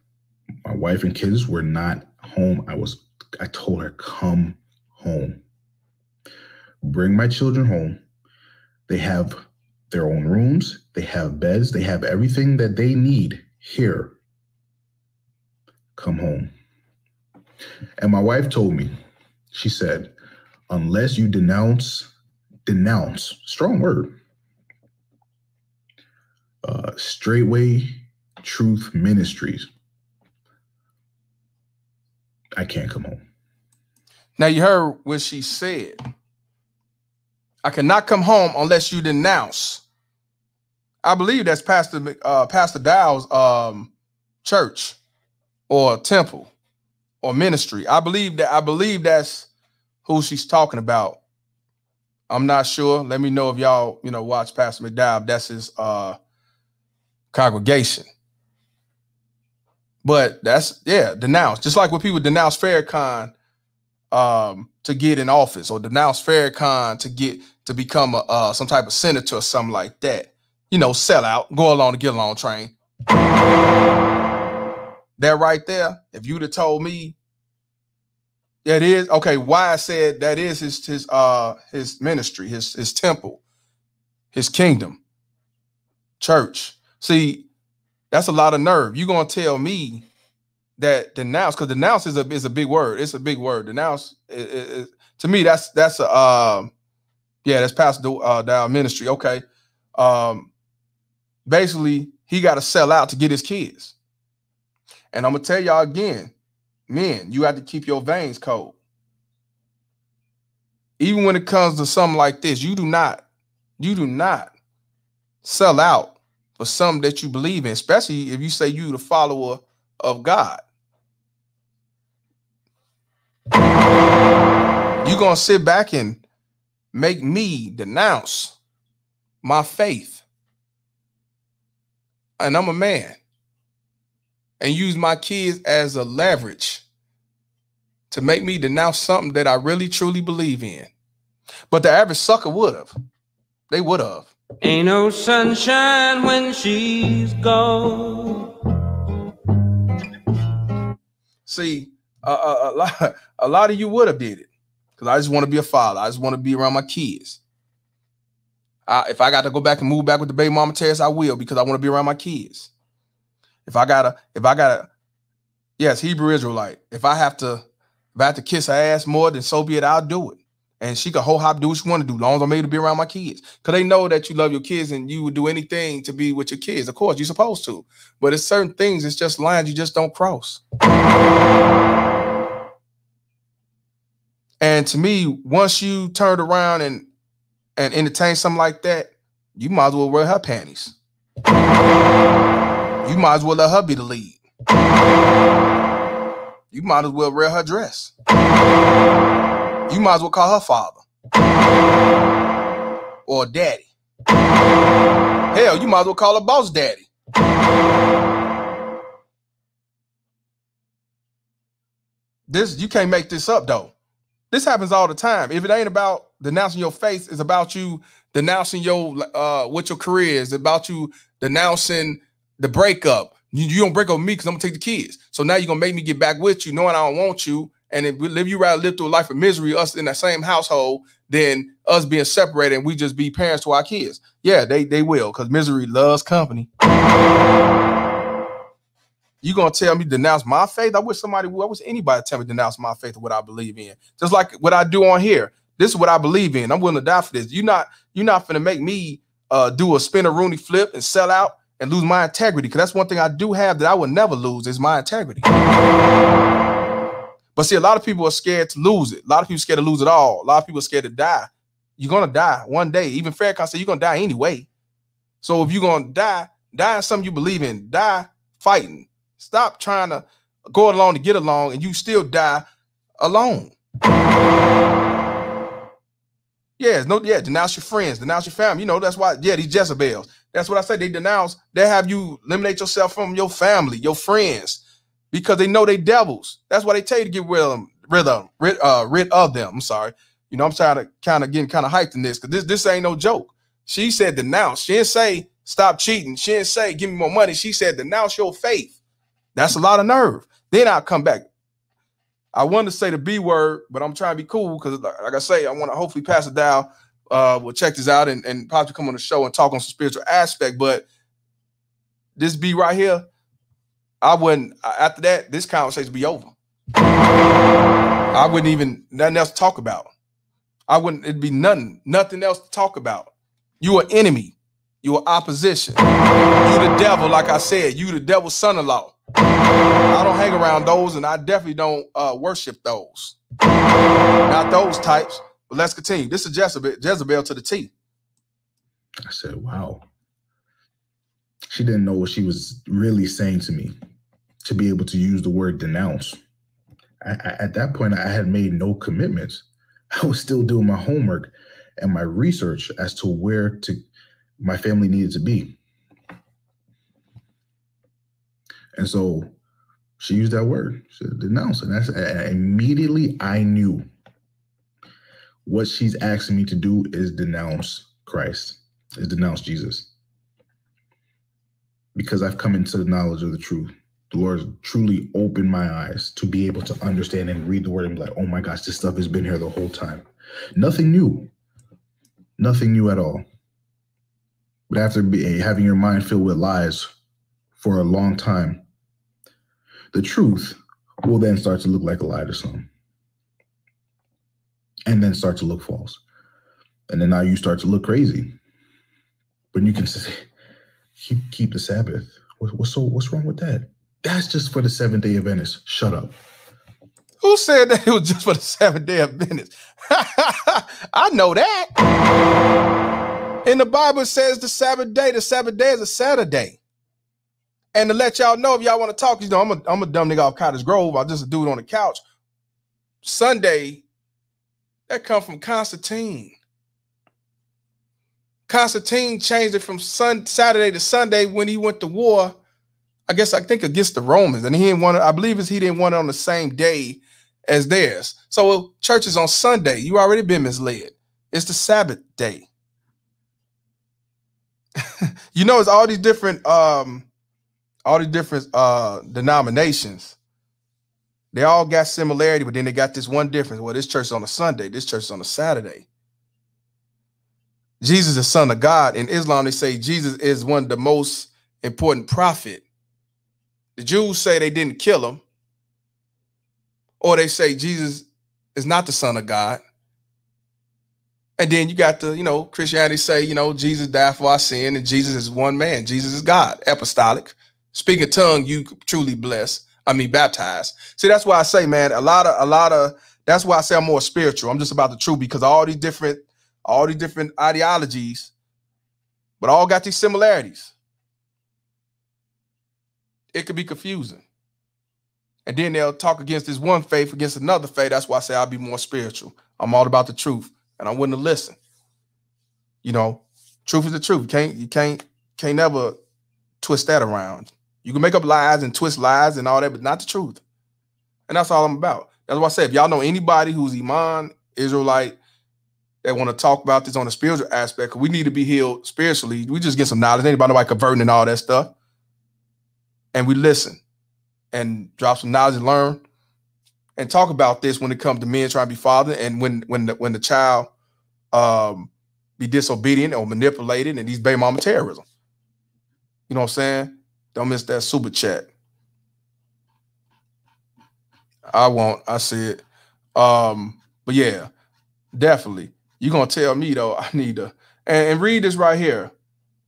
My wife and kids were not home. I was, I told her, come home. Bring my children home. They have their own rooms. They have beds. They have everything that they need here. Come home. And my wife told me, she said, unless you denounce, denounce, strong word, uh, Straightway Truth Ministries, I can't come home. Now, you heard what she said. I cannot come home unless you denounce. I believe that's Pastor uh, Pastor Dowell's um, church or temple or ministry. I believe that. I believe that's who she's talking about. I'm not sure. Let me know if y'all, you know, watch Pastor McDowell. That's his uh, congregation. But that's, yeah, denounce. Just like when people denounce Farrakhan um, to get in office, or denounce Farrakhan to get to become a, uh, some type of senator or something like that. You know, sell out, go along to get along train. That right there, if you'd have told me that is, okay, why I said that is his his uh his ministry, his his temple, his kingdom, church. See, that's a lot of nerve. You're going to tell me that denounce, because denounce is a is a big word. It's a big word. Denounce is, is, to me, that's that's a um, yeah, that's Pastor Dowell ministry. Okay, um, basically he got to sell out to get his kids. And I'm gonna tell y'all again, men, you have to keep your veins cold. Even when it comes to something like this, you do not, you do not sell out for something that you believe in, especially if you say you the follower of God. You're gonna sit back and make me denounce my faith, and I'm a man, and use my kids as a leverage to make me denounce something that I really truly believe in. But the average sucker would have. They would have. Ain't no sunshine when she's gone. See, uh, a, lot, a lot of you would have did it because I just want to be a father. I just want to be around my kids. I, if I got to go back and move back with the baby mama Terrace, I will, because I want to be around my kids. If I gotta, if I gotta, yes, Hebrew Israelite. If I have to, if I have to kiss her ass more, then so be it. I'll do it, and she can whole hop do what she want to do, long as I'm able to be around my kids. Cause they know that you love your kids and you would do anything to be with your kids. Of course, you're supposed to, but it's certain things. It's just lines you just don't cross. And to me, once you turn around and and entertain something like that, you might as well wear her panties. You might as well let her be the lead. You might as well wear her dress. You might as well call her father or daddy. Hell, you might as well call her boss daddy. This, you can't make this up, though. This happens all the time. If it ain't about denouncing your faith, it's about you denouncing your uh, what your career is. It's about you denouncing the breakup. You, you don't break up with me because I'm gonna take the kids. So now you're gonna make me get back with you, knowing I don't want you. And if we live, you rather live through a life of misery, us in that same household, than us being separated and we just be parents to our kids. Yeah, they they will, because misery loves company. You gonna tell me denounce my faith? I wish somebody would. I wish anybody would tell me denounce my faith of what I believe in. Just like what I do on here. This is what I believe in. I'm willing to die for this. You're not you're not finna make me uh, do a spin-a-rooney flip and sell out and lose my integrity, because that's one thing I do have that I would never lose is my integrity. But see, a lot of people are scared to lose it. A lot of people are scared to lose it all. A lot of people are scared to die. You're going to die one day. Even Farrakhan said you're going to die anyway. So if you're going to die, die in something you believe in. Die fighting. Stop trying to go along to get along, and you still die alone. Yeah, no, yeah, denounce your friends, denounce your family. You know, that's why, yeah, these Jezebels. That's what I say. They denounce, they have you eliminate yourself from your family, your friends, because they know they devils. That's why they tell you to get rid of them, rid of them, rid, uh, rid of them. I'm sorry. You know, I'm trying to kind of getting kind of hyped in this, because this, this ain't no joke. She said denounce. She didn't say stop cheating. She didn't say give me more money. She said denounce your faith. That's a lot of nerve. Then I'll come back. I wanted to say the B word, but I'm trying to be cool because, like I say, I want to hopefully pass it down. Uh, we'll check this out and, and possibly come on the show and talk on some spiritual aspect. But this B right here, I wouldn't, after that, this conversation would be over. I wouldn't even, nothing else to talk about. I wouldn't, it'd be nothing, nothing else to talk about. You are enemy. You are opposition. You the devil, like I said. You the devil's son-in-law. I don't hang around those, and I definitely don't uh, worship those. Not those types. But let's continue. This is Jezebel, Jezebel to the T. I said, wow. She didn't know what she was really saying to me to be able to use the word denounce. I, I, at that point, I had made no commitments. I was still doing my homework and my research as to where to my family needed to be. And so she used that word, she denounced. And that's and immediately I knew what she's asking me to do is denounce Christ, is denounce Jesus. Because I've come into the knowledge of the truth. The Lord has truly opened my eyes to be able to understand and read the word and be like, oh my gosh, this stuff has been here the whole time. Nothing new, nothing new at all. But after be, having your mind filled with lies for a long time, the truth will then start to look like a lie to some, and then start to look false. And then now you start to look crazy. But you can say, keep, keep the Sabbath. What, what's, so, what's wrong with that? That's just for the seventh day of Venice. Shut up. Who said that it was just for the seventh day of Venice? I know that. And the Bible says the Sabbath day, the Sabbath day is a Saturday. And to let y'all know, if y'all want to talk, you know, I'm a, I'm a dumb nigga off Cottage Grove. I'm just a dude on the couch. Sunday, that come from Constantine. Constantine changed it from sun, Saturday to Sunday when he went to war, I guess, I think against the Romans. And he didn't want it, I believe is he didn't want it on the same day as theirs. So church is on Sunday. You already been misled. It's the Sabbath day. You know, it's all these different, um, all these different uh, denominations. They all got similarity, but then they got this one difference. Well, this church is on a Sunday. This church is on a Saturday. Jesus is the son of God. In Islam, they say Jesus is one of the most important prophet. The Jews say they didn't kill him. Or they say Jesus is not the son of God. And then you got the, you know, Christianity say, you know, Jesus died for our sin and Jesus is one man. Jesus is God, apostolic. Speak a tongue, you truly bless. I mean, baptized. See, that's why I say, man, a lot of, a lot of, that's why I say I'm more spiritual. I'm just about the truth, because all these different All these different ideologies, but all got these similarities. It could be confusing. And then they'll talk against this one faith against another faith. That's why I say I'll be more spiritual. I'm all about the truth, and I'm willing to listen. You know, truth is the truth. You can't, you can't, can't never twist that around. You can make up lies and twist lies and all that, but not the truth. And that's all I'm about. That's why I say, if y'all know anybody who's Iman, Israelite, they want to talk about this on a spiritual aspect. We need to be healed spiritually. We just get some knowledge. Ain't nobody converting and all that stuff. And we listen and drop some knowledge and learn and talk about this when it comes to men trying to be father. And when when the, when the child um, be disobedient or manipulated and these baby mama terrorism. You know what I'm saying? Don't miss that super chat. I won't. I see it. Um, but yeah, definitely. You're going to tell me, though, I need to and, and read this right here.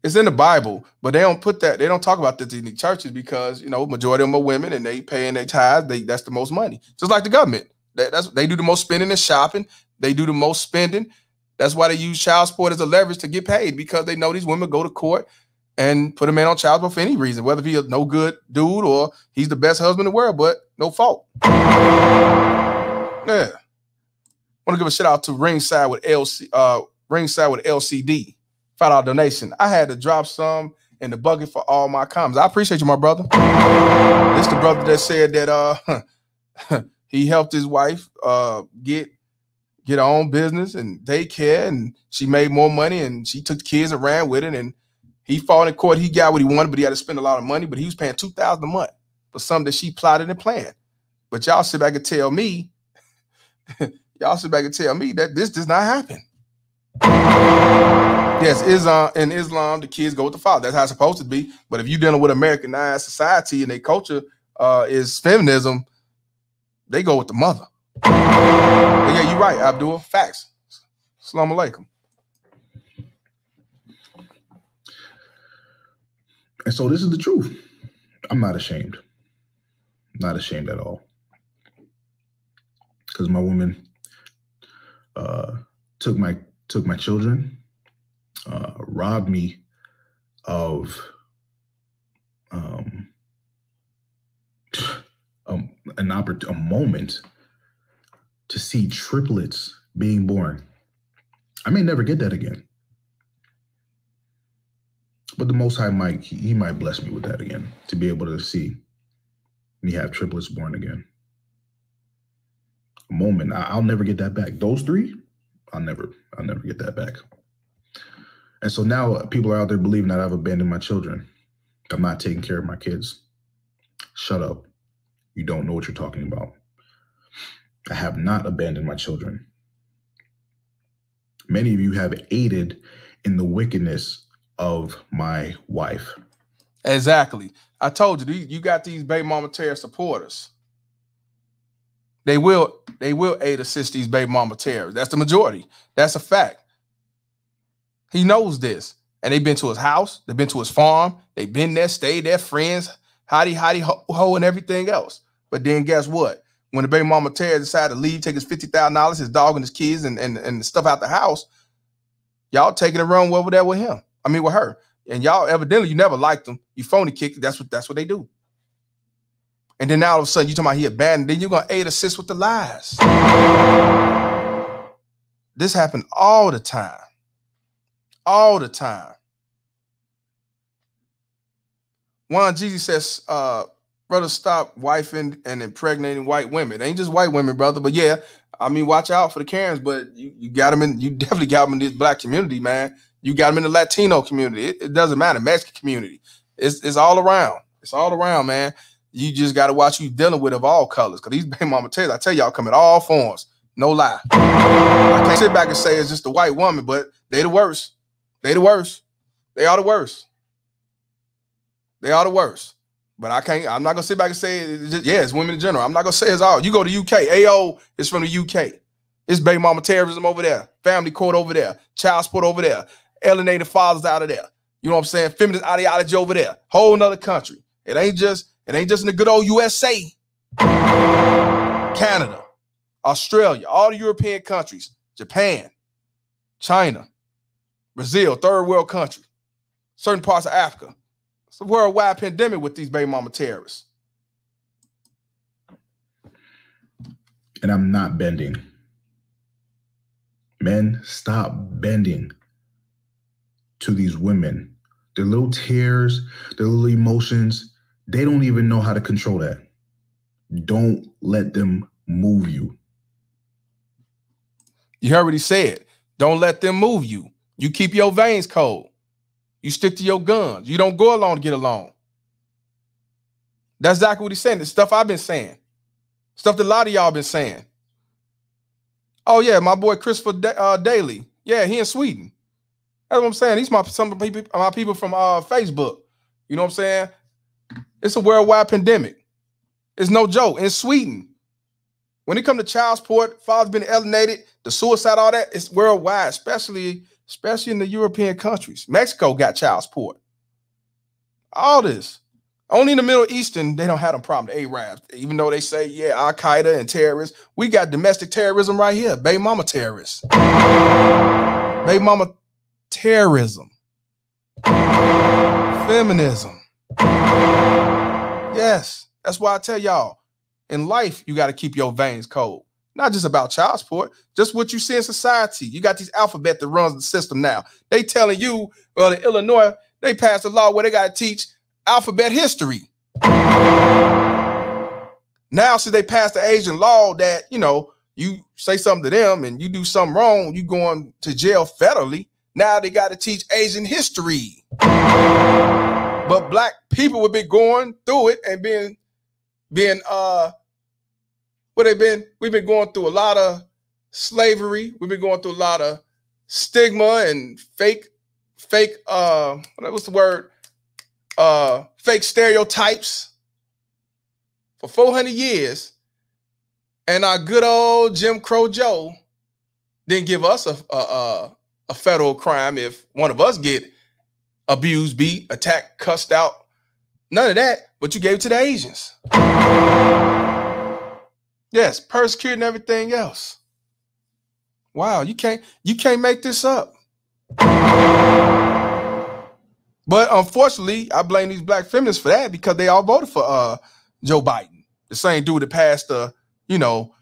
It's in the Bible, but they don't put that. They don't talk about this in the churches because, you know, majority of them are women and they pay in their tithes. They, that's the most money. Just like the government. That, that's, they do the most spending and shopping. They do the most spending. That's why they use child support as a leverage to get paid, because they know these women go to court and put a man on child support for any reason, whether he's a no good dude or he's the best husband in the world, but no fault. Yeah. I want to give a shout out to Ringside with L C, uh, Ringside with L C D, five dollar donation. I had to drop some in the bucket for all my comments. I appreciate you, my brother. This the brother that said that uh, he helped his wife uh, get get her own business and daycare, and she made more money, and she took the kids and ran with it. And he fought in court. He got what he wanted, but he had to spend a lot of money. But he was paying two thousand a month for something that she plotted and planned. But y'all sit back and tell me. Y'all sit back and tell me that this does not happen. Yes, Islam, in Islam, the kids go with the father. That's how it's supposed to be. But if you're dealing with Americanized society and their culture uh, is feminism, they go with the mother. But yeah, you're right, Abdul. Facts. Salaam alaikum. And so this is the truth. I'm not ashamed. Not ashamed at all. Because my woman... Uh, took my took my children, uh, robbed me of um, um, an oppor- a moment to see triplets being born. I may never get that again, but the Most High might he might bless me with that again, to be able to see me have triplets born again. Moment, I'll never get that back. Those three, I'll never, I'll never get that back. And so now people are out there believing that I've abandoned my children. I'm not taking care of my kids. Shut up. You don't know what you're talking about. I have not abandoned my children. Many of you have aided in the wickedness of my wife. Exactly. I told you, you got these baby mama terror supporters. They will, they will aid assist these baby mama terrors. That's the majority. That's a fact. He knows this. And they've been to his house. They've been to his farm. They've been there, stayed there, friends, hottie, hottie, ho, ho, and everything else. But then guess what? When the baby mama terror decided to leave, take his fifty thousand dollars, his dog and his kids and, and, and stuff out the house, y'all taking a run over there with him. I mean, with her. And y'all evidently, you never liked them. You phony kicked. That's what, that's what they do. And then now all of a sudden you're talking about he abandoned. Then you're going to aid assist with the lies. This happened all the time. All the time. Juan Jeezy says, uh, brother, stop wifing and impregnating white women. It ain't just white women, brother. But yeah, I mean, watch out for the Karens, but you, you got them in, you definitely got them in this black community, man. You got them in the Latino community. It, it doesn't matter. Mexican community. It's, it's all around. It's all around, man. You just got to watch who you dealing with of all colors, because these baby mama tell you, I tell y'all, come in all forms. No lie. I can't sit back and say it's just a white woman, but they the worst. They the worst. They are the worst. They are the worst. But I can't, I'm not going to sit back and say, it's just, yeah, it's women in general. I'm not going to say it's all. You go to U K, A O is from the U K. It's baby mama terrorism over there. Family court over there. Child support over there. Alienated fathers out of there. You know what I'm saying? Feminist ideology over there. Whole nother country. It ain't just, It ain't just in the good old U S A, Canada, Australia, all the European countries, Japan, China, Brazil, third world country, certain parts of Africa. It's a worldwide pandemic with these baby mama terrorists. And I'm not bending. Men, stop bending to these women. Their little tears, their little emotions, they don't even know how to control that. Don't let them move you. You already said, don't let them move you. You keep your veins cold. You stick to your guns. You don't go along to get along. That's exactly what he's saying. The stuff I've been saying. Stuff that a lot of y'all been saying. Oh, yeah, my boy Christopher da uh, Daly. Yeah, he in Sweden. That's what I'm saying. These are my, some of my people, my people from uh, Facebook. You know what I'm saying? It's a worldwide pandemic. It's no joke. In Sweden, when it comes to child support, fathers being alienated, the suicide, all that, it's worldwide, especially, especially in the European countries. Mexico got child support. All this. Only in the Middle Eastern, they don't have a problem, the Arabs, even though they say, yeah, Al-Qaeda and terrorists. We got domestic terrorism right here. Baby mama terrorists. Baby mama terrorism. Feminism. Yes, that's why I tell y'all, in life, you got to keep your veins cold. Not just about child support, just what you see in society. You got these alphabet that runs the system now. They telling you, well, in Illinois, they passed a law where they got to teach alphabet history. Now, since they passed the Asian law that, you know, you say something to them and you do something wrong, you going to jail federally. Now they got to teach Asian history. But black people would be going through it and being, being, uh, what they've been, we've been going through a lot of slavery. We've been going through a lot of stigma and fake, fake, uh, what's the word? Uh, fake stereotypes for four hundred years. And our good old Jim Crow Joe didn't give us a, a, a federal crime if one of us get abused, beat, attacked, cussed out. None of that, but you gave it to the Asians. Yes, persecuting everything else. Wow, you can't you can't make this up. But unfortunately, I blame these black feminists for that because they all voted for uh Joe Biden. The same dude that passed the, you know,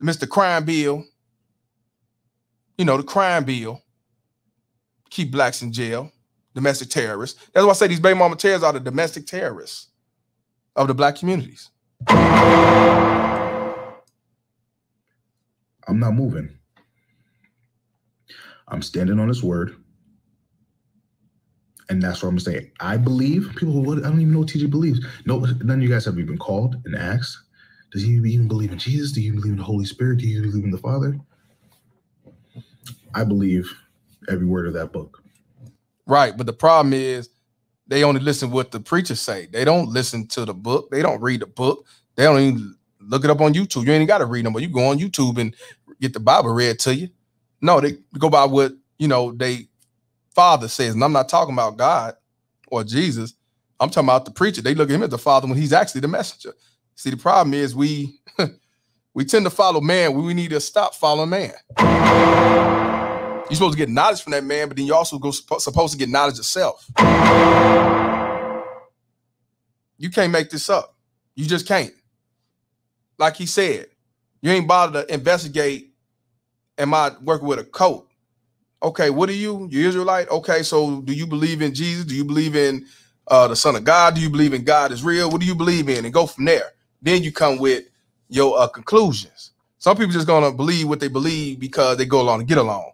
Mister Crime Bill. You know, the crime bill. Keep blacks in jail. Domestic terrorists. That's why I say these baby mama terrorists are the domestic terrorists of the black communities. I'm not moving. I'm standing on this word. And that's what I'm going to say. I believe people, what, I don't even know what T J believes. No, none of you guys have even called and asked, does he even believe in Jesus? Do you believe in the Holy Spirit? Do you believe in the Father? I believe every word of that book. Right, but the problem is They only listen what the preachers say. They don't listen to the book. They don't read the book. They don't even look it up on YouTube. You ain't got to read them, but you go on YouTube and get the Bible read to you. No, they go by what, you know, they father says. And I'm not talking about God or Jesus. I'm talking about the preacher. They look at him as the father when he's actually the messenger. See, the problem is we we tend to follow man when we need to stop following man. You're supposed to get knowledge from that man, but then you're also go, supposed to get knowledge of self. You can't make this up. You just can't. Like he said, you ain't bothered to investigate, am I working with a cult? Okay, what are you? You Israelite? Okay, so do you believe in Jesus? Do you believe in uh, the Son of God? Do you believe in God is real? What do you believe in? And go from there. Then you come with your uh, conclusions. Some people just going to believe what they believe because they go along and get along.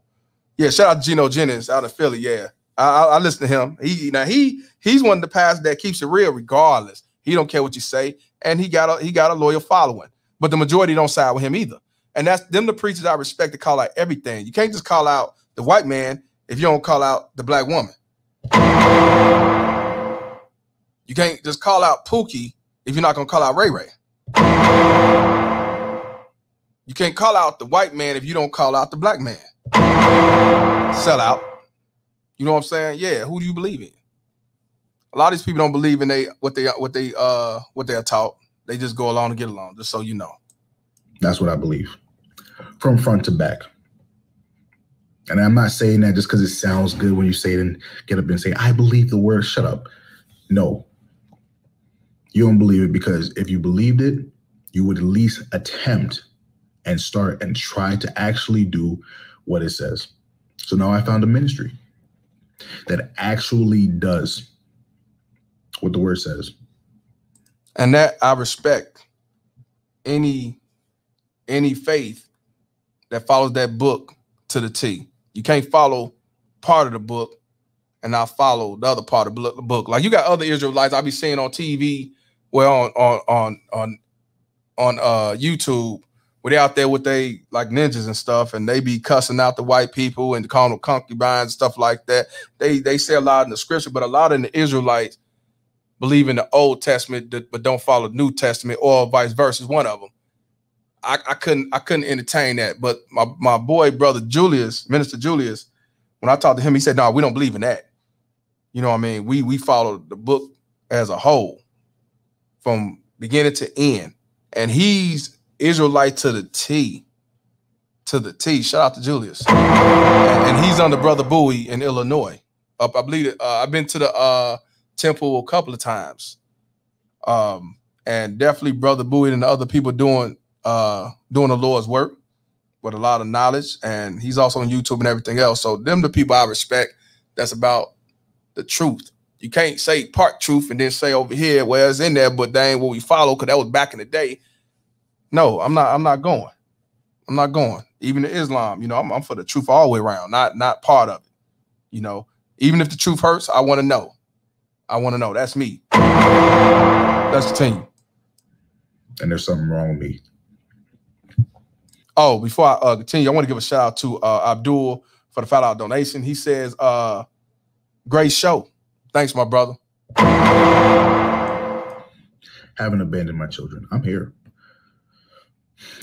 Yeah, shout out to Gino Jennings out of Philly. Yeah, I, I, I listen to him. He now he he's one of the pastors that keeps it real regardless. He don't care what you say, and he got a he got a loyal following. But the majority don't side with him either. And that's them the preachers I respect to call out everything. You can't just call out the white man if you don't call out the black woman. You can't just call out Pookie if you're not gonna call out Ray Ray. You can't call out the white man if you don't call out the black man. Sell out. You know what I'm saying? Yeah. Who do you believe in? A lot of these people don't believe in they what they what they uh what they're taught. They just go along and get along, just so you know. That's what I believe. From front to back. And I'm not saying that just because it sounds good when you say it and get up and say, I believe the word, shut up. No. You don't believe it because if you believed it, you would at least attempt and start and try to actually do what it says. So now I found a ministry that actually does what the word says. And that I respect any, any faith that follows that book to the T. You can't follow part of the book and not follow the other part of the book. Like you got other Israelites I be seeing on T V, well, on, on, on, on, on uh, YouTube, where they out there with they like ninjas and stuff, and they be cussing out the white people and calling them concubines and stuff like that. They they say a lot in the scripture, but a lot of the Israelites believe in the Old Testament, but don't follow the New Testament, or vice versa. Is one of them. I, I couldn't I couldn't entertain that. But my my boy brother Julius, Minister Julius, when I talked to him, he said, "No, nah, we don't believe in that. You know what I mean? We we follow the book as a whole, from beginning to end." And he's Israelite to the T, to the T. Shout out to Julius, and, and he's under Brother Bowie in Illinois. Up, I believe it, uh, I've been to the uh, temple a couple of times, um, and definitely Brother Bowie and the other people doing uh, doing the Lord's work with a lot of knowledge. And he's also on YouTube and everything else. So them the people I respect. That's about the truth. You can't say part truth and then say over here, well, it's in there, but they ain't what we follow because that was back in the day. No, I'm not. I'm not going. I'm not going. Even to Islam, you know, I'm, I'm for the truth all the way around, not not part of it. You know, even if the truth hurts, I want to know. I want to know. That's me. Let's continue. And there's something wrong with me. Oh, before I uh, continue, I want to give a shout out to uh, Abdul for the five dollar donation. He says, uh, "Great show. Thanks, my brother." Haven't abandoned my children. I'm here.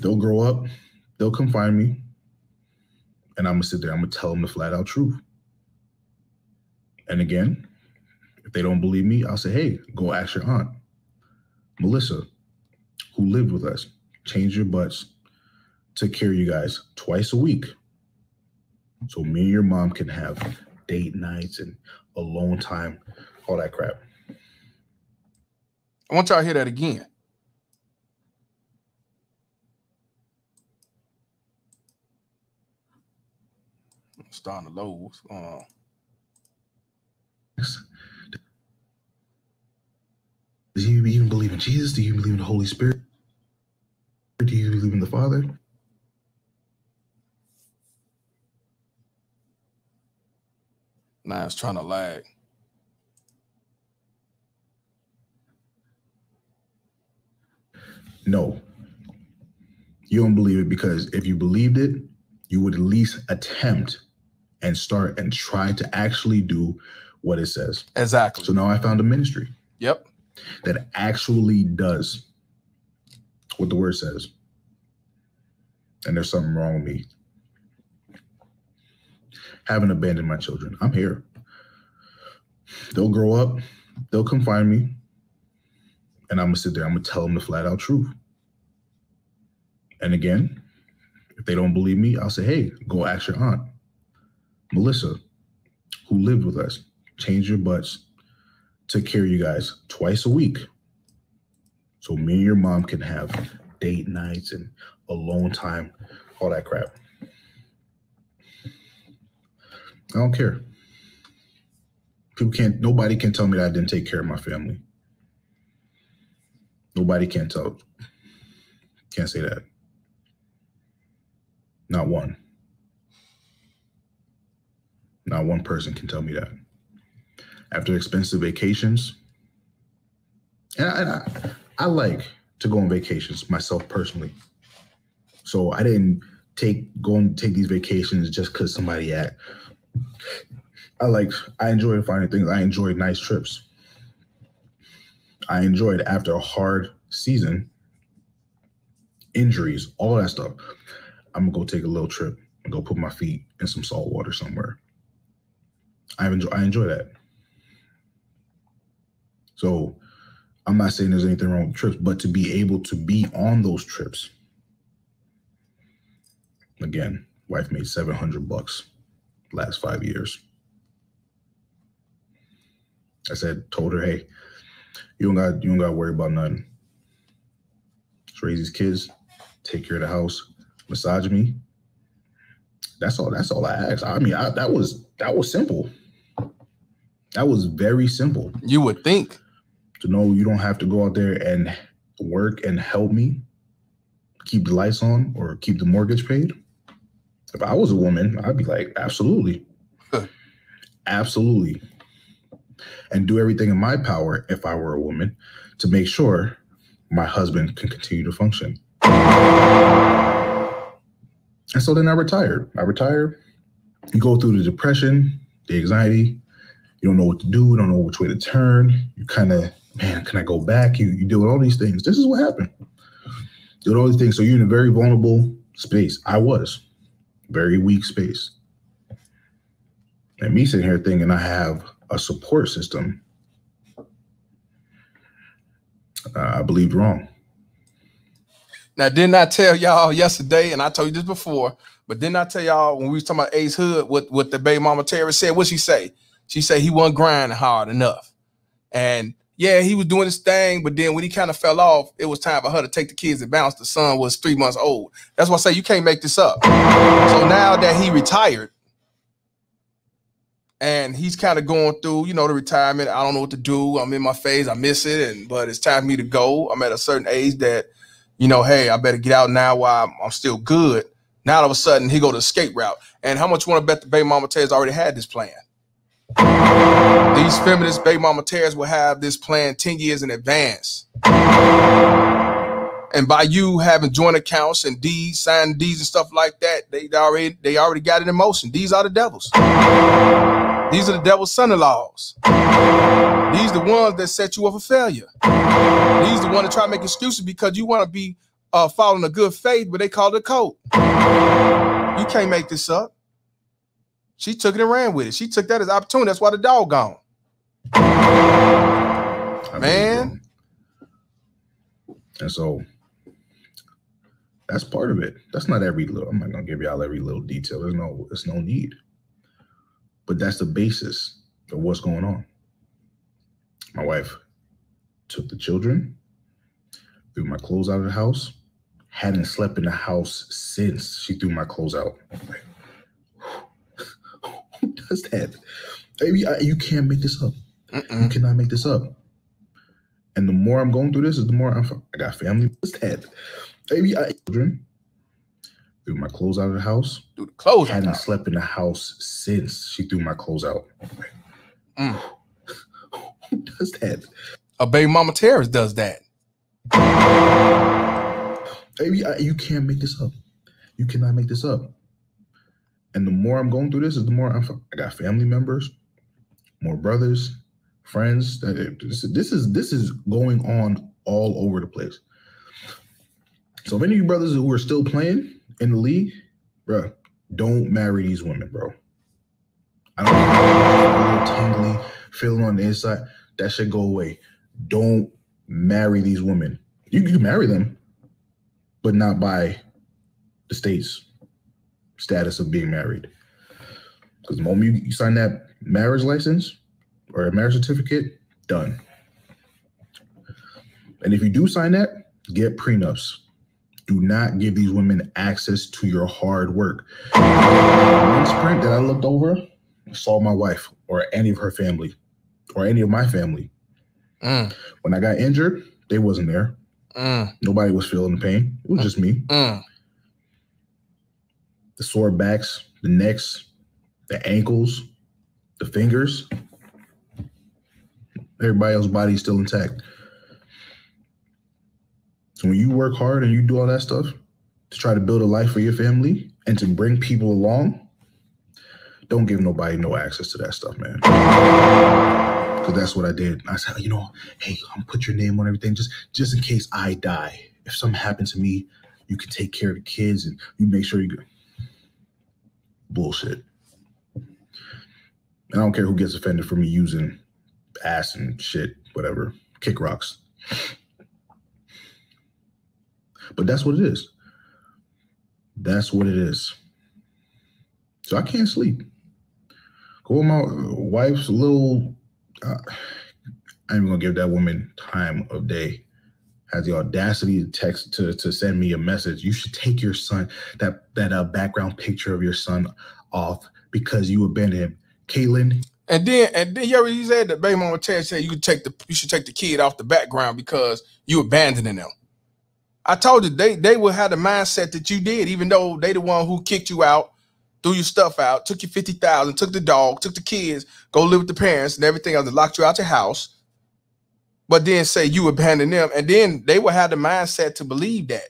They'll grow up, they'll come find me, and I'm going to sit there. I'm going to tell them the flat-out truth. And again, if they don't believe me, I'll say, hey, go ask your aunt, Melissa, who lived with us, changed your butts, took care of you guys twice a week so me and your mom can have date nights and alone time, all that crap. I want y'all to hear that again. Starting to load. What's going on? Do you even believe in Jesus? Do you believe in the Holy Spirit? Do you believe in the Father? Nah, it's trying to lag. No. You don't believe it because if you believed it, you would at least attempt and start and try to actually do what it says. Exactly. So now I found a ministry. Yep. That actually does what the word says. And there's something wrong with me. Haven't abandoned my children. I'm here. They'll grow up. They'll come find me. And I'm going to sit there. I'm going to tell them the flat out truth. And again, if they don't believe me, I'll say, hey, go ask your aunt, Melissa, who lived with us, changed your butts, took care of you guys twice a week. So me and your mom can have date nights and alone time, all that crap. I don't care. People can't, nobody can tell me that I didn't take care of my family. Nobody can tell. Can't say that. Not one. Not one person can tell me that. After expensive vacations, and I, and I, I like to go on vacations myself personally. So I didn't take go and take these vacations just because somebody had. I like, I enjoy finding things. I enjoyed nice trips. I enjoyed after a hard season, injuries, all that stuff. I'm gonna go take a little trip and go put my feet in some salt water somewhere. I enjoy, I enjoy that. So I'm not saying there's anything wrong with trips, but to be able to be on those trips. Again, wife made seven hundred bucks last five years. I said, told her, hey, you don't got, you don't got to worry about nothing. Just raise these kids, take care of the house, massage me. That's all. That's all I asked. I mean, I, that was that was simple. That was very simple. You would think to know you don't have to go out there and work and help me keep the lights on or keep the mortgage paid. If I was a woman, I'd be like, absolutely, huh. absolutely. And do everything in my power, if I were a woman, to make sure my husband can continue to function. And so then I retired. I retired. You go through the depression, the anxiety. You don't know what to do. You don't know which way to turn. You kind of, man, can I go back? You, you deal with all these things. This is what happened. You did all these things. So you're in a very vulnerable space. I was. Very weak space. And me sitting here thinking I have a support system. Uh, I believed wrong. Now, didn't I tell y'all yesterday, and I told you this before, but didn't I tell y'all when we was talking about Ace Hood, what, what the baby mama Terry said? What'd she say? She said he wasn't grinding hard enough. And yeah, he was doing his thing, but then when he kind of fell off, it was time for her to take the kids and bounce. The son was three months old. That's why I say you can't make this up. So now that he retired, and he's kind of going through, you know, the retirement. I don't know what to do. I'm in my phase. I miss it. And but it's time for me to go. I'm at a certain age that, you know, hey, I better get out now while I'm, I'm still good. Now all of a sudden he go to the escape route. And how much you want to bet the baby mama Terry's already had this plan? These feminist baby mama Terry's will have this plan ten years in advance. And by you having joint accounts and deeds, signed deeds and stuff like that, they already they already got it in motion. These are the devils. These are the devil's son-in-laws. These the ones that set you up for failure. These the ones that try to make excuses because you want to be uh, following a good faith, but they call it a cult. You can't make this up. She took it and ran with it. She took that as opportunity. That's why the dog gone. Man. And so that's part of it. That's not every little, I'm not going to give y'all every little detail. There's no, there's no need. But that's the basis of what's going on. My wife took the children, threw my clothes out of the house, hadn't slept in the house since she threw my clothes out. Like, who, who does that? Baby, I, you can't make this up. Mm-mm. You cannot make this up. And the more I'm going through this, is the more I'm, I got family. What's that? Baby, I children. Threw my clothes out of the house. Threw the clothes out. Hadn't slept in the house since she threw my clothes out. Mm. Who does that? A baby mama Terrence does that. Baby, I, you can't make this up. You cannot make this up. And the more I'm going through this, is the more I'm, I got family members, more brothers, friends. This is this is going on all over the place. So if any of you brothers who are still playing in the league, bro, don't marry these women, bro. I don't know, tingly feeling on the inside. That should go away. Don't marry these women. You can marry them, but not by the state's status of being married. Because the moment you sign that marriage license or a marriage certificate, done. And if you do sign that, get prenups. Do not give these women access to your hard work. One sprint that I looked over, saw my wife or any of her family or any of my family. Mm. When I got injured, they wasn't there. Mm. Nobody was feeling the pain. It was mm. just me. Mm. The sore backs, the necks, the ankles, the fingers. Everybody else's body's still intact. So when you work hard and you do all that stuff to try to build a life for your family and to bring people along, don't give nobody no access to that stuff, man. Because that's what I did. I said, you know, hey, I'm put your name on everything just, just in case I die. If something happened to me, you can take care of the kids and you make sure you go. Bullshit. And I don't care who gets offended for me using ass and shit, whatever, kick rocks. But that's what it is. That's what it is. So I can't sleep. Go with my wife's little, uh, I ain't gonna give that woman time of day. Has the audacity to text to, to send me a message. You should take your son, that that uh, background picture of your son off because you abandoned him. Caitlin. And then and then you already said that baby mama Chad said you could take the you should take the kid off the background because you abandoning them. I told you they they will have the mindset that you did, even though they the one who kicked you out, threw your stuff out, took your fifty thousand, took the dog, took the kids, go live with the parents and everything else, and locked you out your house. But then say you abandon them, and then they will have the mindset to believe that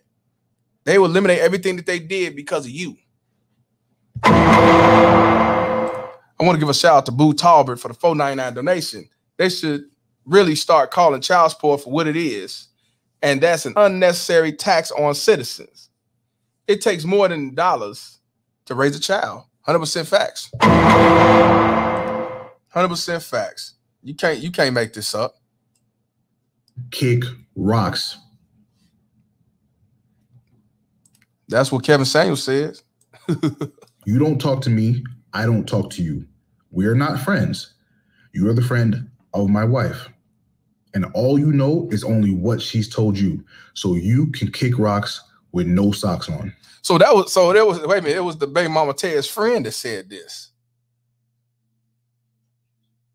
they will eliminate everything that they did because of you. I want to give a shout out to Boo Talbert for the four ninety-nine donation. They should really start calling child support for what it is. And that's an unnecessary tax on citizens. It takes more than dollars to raise a child. one hundred percent facts. one hundred percent facts. You can't you can't make this up. Kick rocks. That's what Kevin Samuels says. You don't talk to me. I don't talk to you. We are not friends. You are the friend of my wife. And all you know is only what she's told you. So you can kick rocks with no socks on. So that was, so that was, wait a minute, it was the baby mama Ted's friend that said this.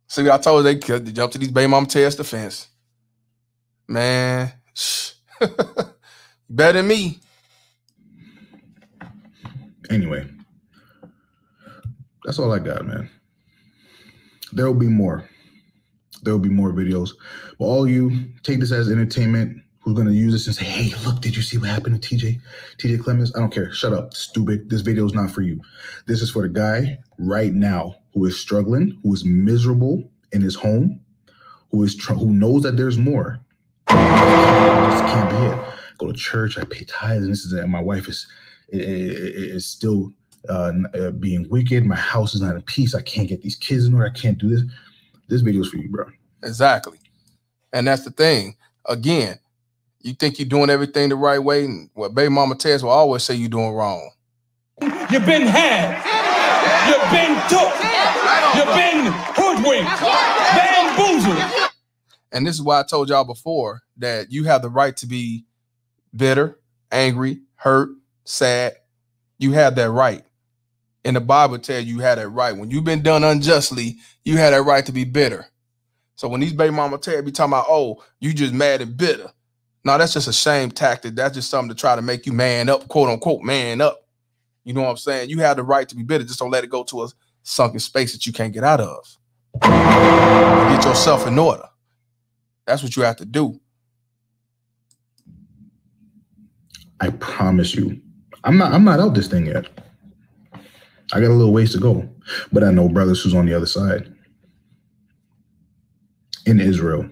See, I told you they could jump to these baby mama Ted's defense. Man, better than me. Anyway, that's all I got, man. There will be more. There will be more videos. But all you, take this as entertainment. Who's going to use this and say, hey, look, did you see what happened to T J? T J Clemmings? I don't care. Shut up, stupid. This video is not for you. This is for the guy right now who is struggling, who is miserable in his home, who is tr who knows that there's more. This can't be it. Go to church. I pay tithes, and this is and my wife is is still uh, being wicked. My house is not in peace. I can't get these kids in order. I can't do this. This video is for you, bro. Exactly. And that's the thing. Again, you think you're doing everything the right way, and what baby mama Tess will always say you're doing wrong. You've been had. You've been took. You've been hoodwinked. Bamboozled. And this is why I told y'all before that you have the right to be bitter, angry, hurt, sad. You have that right. And the Bible tells you you had that right. When you've been done unjustly, you had that right to be bitter. So when these baby mama tell you, be talking about, oh, you just mad and bitter. No, that's just a shame tactic. That's just something to try to make you man up, quote unquote, man up. You know what I'm saying? You have the right to be bitter. Just don't let it go to a sunken space that you can't get out of. Get yourself in order. That's what you have to do. I promise you. I'm not I'm not out this thing yet. I got a little ways to go, but I know brothers who's on the other side. in Israel.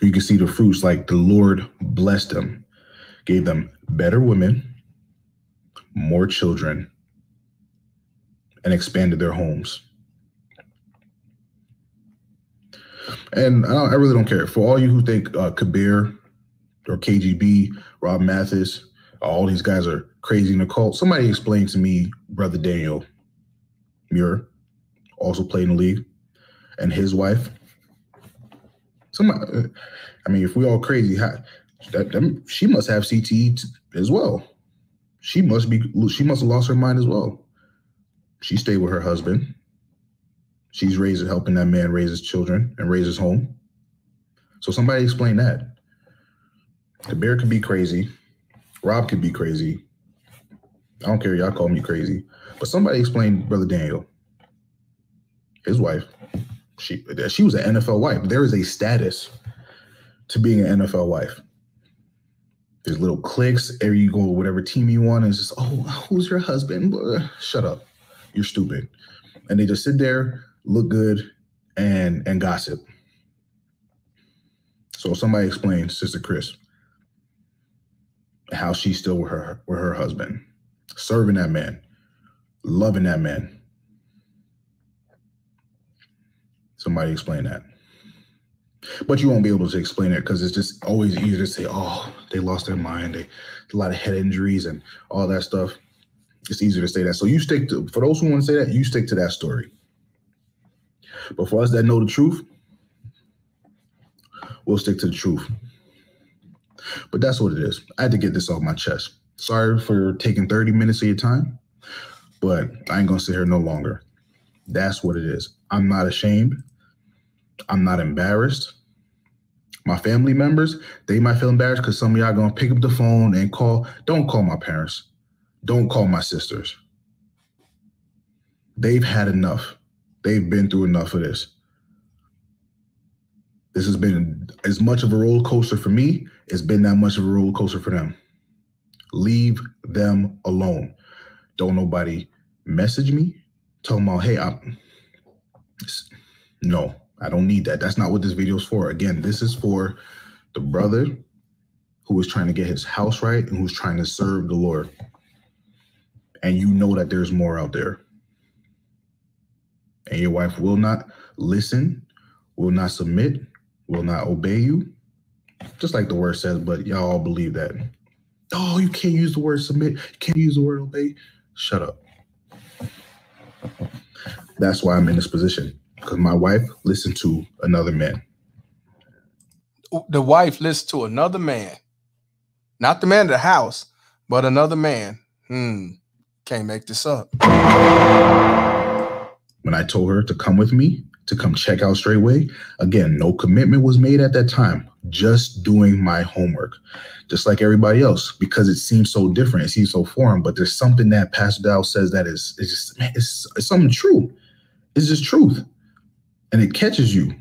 You can see the fruits, like the Lord blessed them, gave them better women, more children, and expanded their homes. And I, I really don't care. For all you who think uh, Kabir or K G B, Rob Mathis, all these guys are crazy in the cult, somebody explain to me Brother Daniel Muir, also played in the league, and his wife. Somebody, I mean, if we all crazy, how, that, that, she must have C T E as well. She must be. She must have lost her mind as well. She stayed with her husband. She's raising, helping that man raise his children and raise his home. So somebody explain that. The bear could be crazy. Rob could be crazy. I don't care. Y'all call me crazy. But somebody explain Brother Daniel, his wife. She, she was an N F L wife. There is a status to being an N F L wife. There's little cliques. There you go, whatever team you want. And it's just, oh, who's your husband? Shut up. You're stupid. And they just sit there, look good, and and gossip. So somebody explain Sister Chris how she's still with her with her husband, serving that man, loving that man. Somebody explain that. But you won't be able to explain it because it's just always easier to say, oh, they lost their mind. They a lot of head injuries and all that stuff. It's easier to say that. So you stick to, for those who want to say that, you stick to that story. But for us that know the truth, we'll stick to the truth. But that's what it is. I had to get this off my chest. Sorry for taking thirty minutes of your time, but I ain't going to sit here no longer. That's what it is. I'm not ashamed. I'm not embarrassed. My family members, they might feel embarrassed because some of y'all going to pick up the phone and call. Don't call my parents. Don't call my sisters. They've had enough. They've been through enough of this. This has been as much of a roller coaster for me. It's been that much of a roller coaster for them. Leave them alone. Don't nobody message me. Tell them all, hey, I'm... No, I don't need that. That's not what this video is for. Again, this is for the brother who is trying to get his house right and who's trying to serve the Lord. And you know that there's more out there. And your wife will not listen, will not submit, will not obey you. Just like the word says, but y'all all believe that. Oh, you can't use the word submit. You can't use the word obey. Shut up. That's why I'm in this position. Because my wife listened to another man. The wife listened to another man. Not the man of the house, but another man. Hmm. Can't make this up. When I told her to come with me, to come check out Straightway, again, no commitment was made at that time. Just doing my homework, just like everybody else, because it seems so different. It seems so foreign, but there's something that Pastor Dowell says that is it's just, man, it's, it's something true. It's just truth. And it catches you.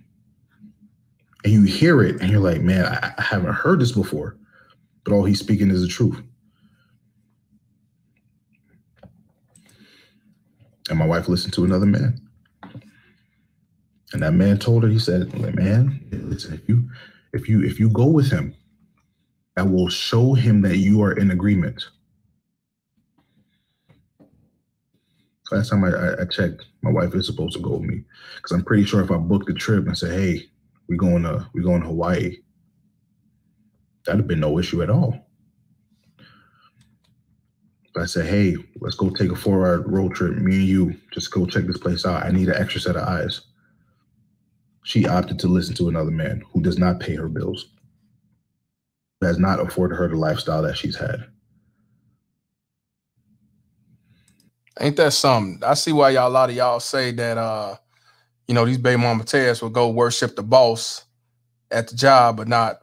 And you hear it, and you're like, man, I, I haven't heard this before. But all he's speaking is the truth. And my wife listened to another man. And that man told her, he said, man, listen, if you, if you, if you go with him, that will show him that you are in agreement. Last time I, I checked, my wife is supposed to go with me. Because I'm pretty sure if I booked the trip and said, hey, we're going to, we're going to Hawaii, that'd have been no issue at all. I said, hey, let's go take a four-hour road trip. Me and you, just go check this place out. I need an extra set of eyes. She opted to listen to another man who does not pay her bills, who has not afforded her the lifestyle that she's had. Ain't that something? I see why y'all a lot of y'all say that, uh, you know, these baby mama tears will go worship the boss at the job, but not,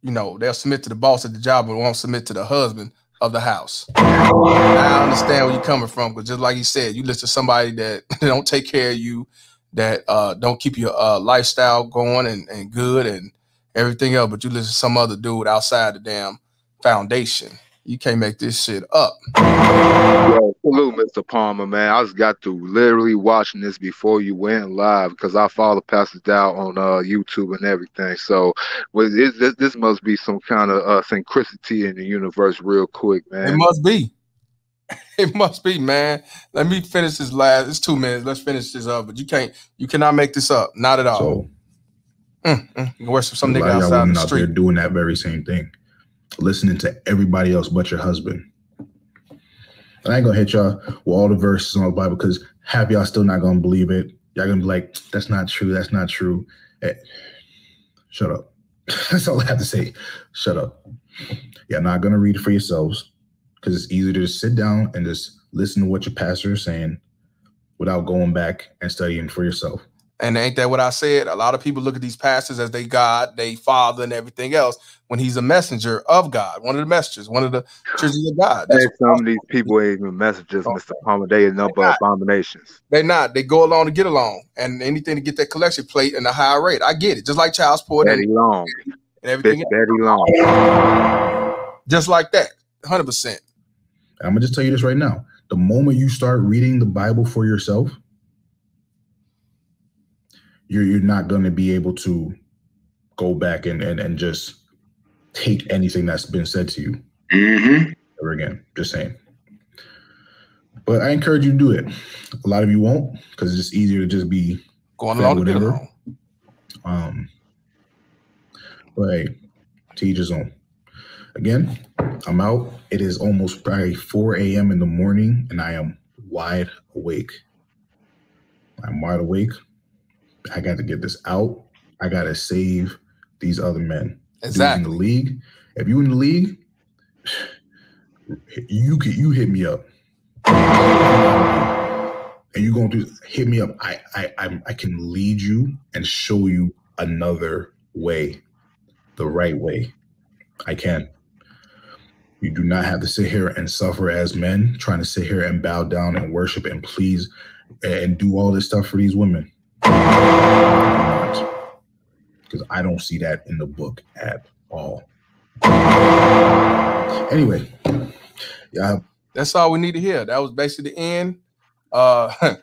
you know, they'll submit to the boss at the job, but won't submit to the husband of the house. I understand where you're coming from, because just like he said, you listen to somebody that don't take care of you, that uh, don't keep your uh, lifestyle going and, and good and everything else, but you listen to some other dude outside the damn foundation. You can't make this shit up. Yo, hello, Mister Palmer, man. I just got to literally watching this before you went live because I follow Pastor Dowell on uh, YouTube and everything. So well, it, this, this must be some kind of uh, synchronicity in the universe real quick, man. It must be. It must be, man. Let me finish this last. It's two minutes. Let's finish this up. But you can't. You cannot make this up. Not at all. So, mm, mm, you can worship some nigga outside in the street. Out there doing that very same thing, listening to everybody else but your husband. And I ain't gonna hit y'all with all the verses on the Bible because half y'all still not gonna believe it. Y'all gonna be like, "That's not true. That's not true." Hey, shut up. That's all I have to say. Shut up. Y'all not gonna read it for yourselves. Because it's easier to just sit down and just listen to what your pastor is saying without going back and studying for yourself. And ain't that what I said? A lot of people look at these pastors as they God, they father, and everything else when he's a messenger of God, one of the messengers, one of the churches of God. That's hey, some of these people ain't even messengers, oh, Mister Palmer. They a number of abominations. They're not. They go along to get along. And anything to get that collection plate and a higher rate. I get it. Just like child support. Daddy and, long. And everything else. Daddy long. Just like that. one hundred percent. I'm gonna just tell you this right now. The moment you start reading the Bible for yourself, you're, you're not gonna be able to go back and, and, and just take anything that's been said to you mm-hmm. ever again, just saying. But I encourage you to do it. A lot of you won't, because it's just easier to just be going along with whatever. Um, but hey, to each his own. Again, I'm out. It is almost probably four A M in the morning, and I am wide awake. I'm wide awake. I got to get this out. I got to save these other men. Exactly. Dude, in the league, if you in the league, you can, you hit me up, and you gonna do hit me up. I I I, I can lead you and show you another way, the right way. I can. You do not have to sit here and suffer as men, trying to sit here and bow down and worship and please and do all this stuff for these women. Because I don't see that in the book at all. Anyway, yeah, that's all we need to hear. That was basically the end. Uh,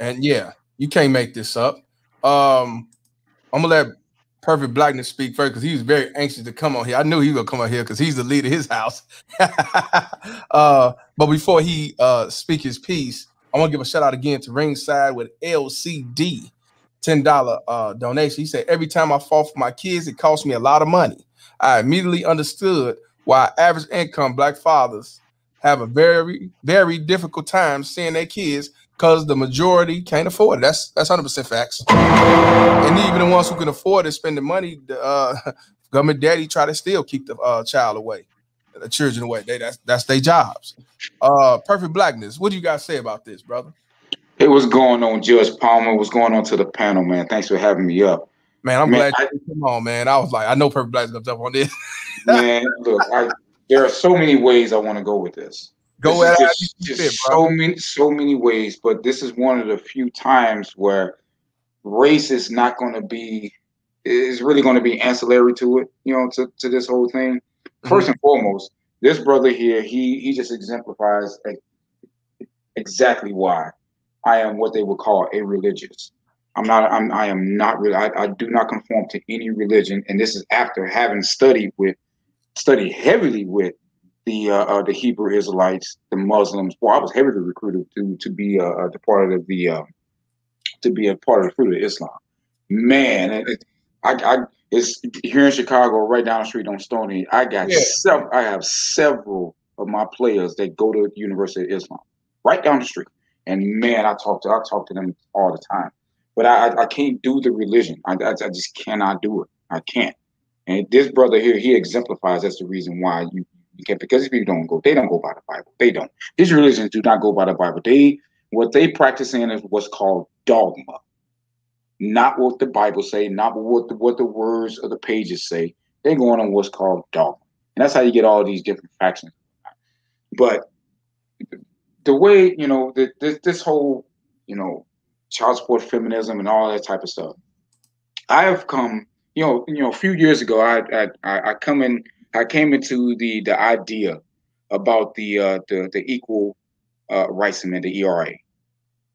and yeah, you can't make this up. Um, I'm gonna let Perfect Blackness speak first because he was very anxious to come on here. I knew he was gonna come on here because he's the leader of his house. uh, but before he uh, speak his piece, I want to give a shout out again to Ringside with L C D, ten dollar uh, donation. He said, every time I fall for my kids, it costs me a lot of money. I immediately understood why average income Black fathers have a very, very difficult time seeing their kids because the majority can't afford it. That's that's one hundred percent facts. And even the ones who can afford it, spending money, the uh, government daddy try to still keep the uh, child away, the children away. They that's that's their jobs. Uh, Perfect Blackness. What do you guys say about this, brother? Hey, what's going on, Judge Palmer? What's going on to the panel, man? Thanks for having me up. Man, I'm man, glad I, you come on, man. I was like, I know Perfect Blackness comes up on this. Man, look, I, there are so many ways I want to go with this. Go at just, just fit, so many, so many ways, but this is one of the few times where race is not going to be is really going to be ancillary to it. You know, to, to this whole thing. First mm-hmm. and foremost, this brother here, he he just exemplifies a, exactly why I am what they would call a religious. I'm not. I'm. I am not. Really, I, I do not conform to any religion, and this is after having studied with, studied heavily with. The uh, uh, the Hebrew Israelites, the Muslims. Well, I was heavily recruited to to be a uh, part of the uh, to be a part of the fruit of Islam. Man, it, it, I, I it's here in Chicago, right down the street on Stony. I got yeah. sev I have several of my players that go to the University of Islam, right down the street. And man, I talk to I talk to them all the time. But I I, I can't do the religion. I, I I just cannot do it. I can't. And this brother here, he exemplifies. That's the reason why you. Okay, because these people don't go, they don't go by the Bible. They don't. These religions do not go by the Bible. They what they practice in is what's called dogma, not what the Bible say, not what the, what the words of the pages say. They're going on what's called dogma, and that's how you get all these different factions. But the way you know the, this this whole you know child support feminism and all that type of stuff, I have come you know you know a few years ago I I I come in. I came into the the idea about the uh, the, the equal uh, rights amendment, the E R A,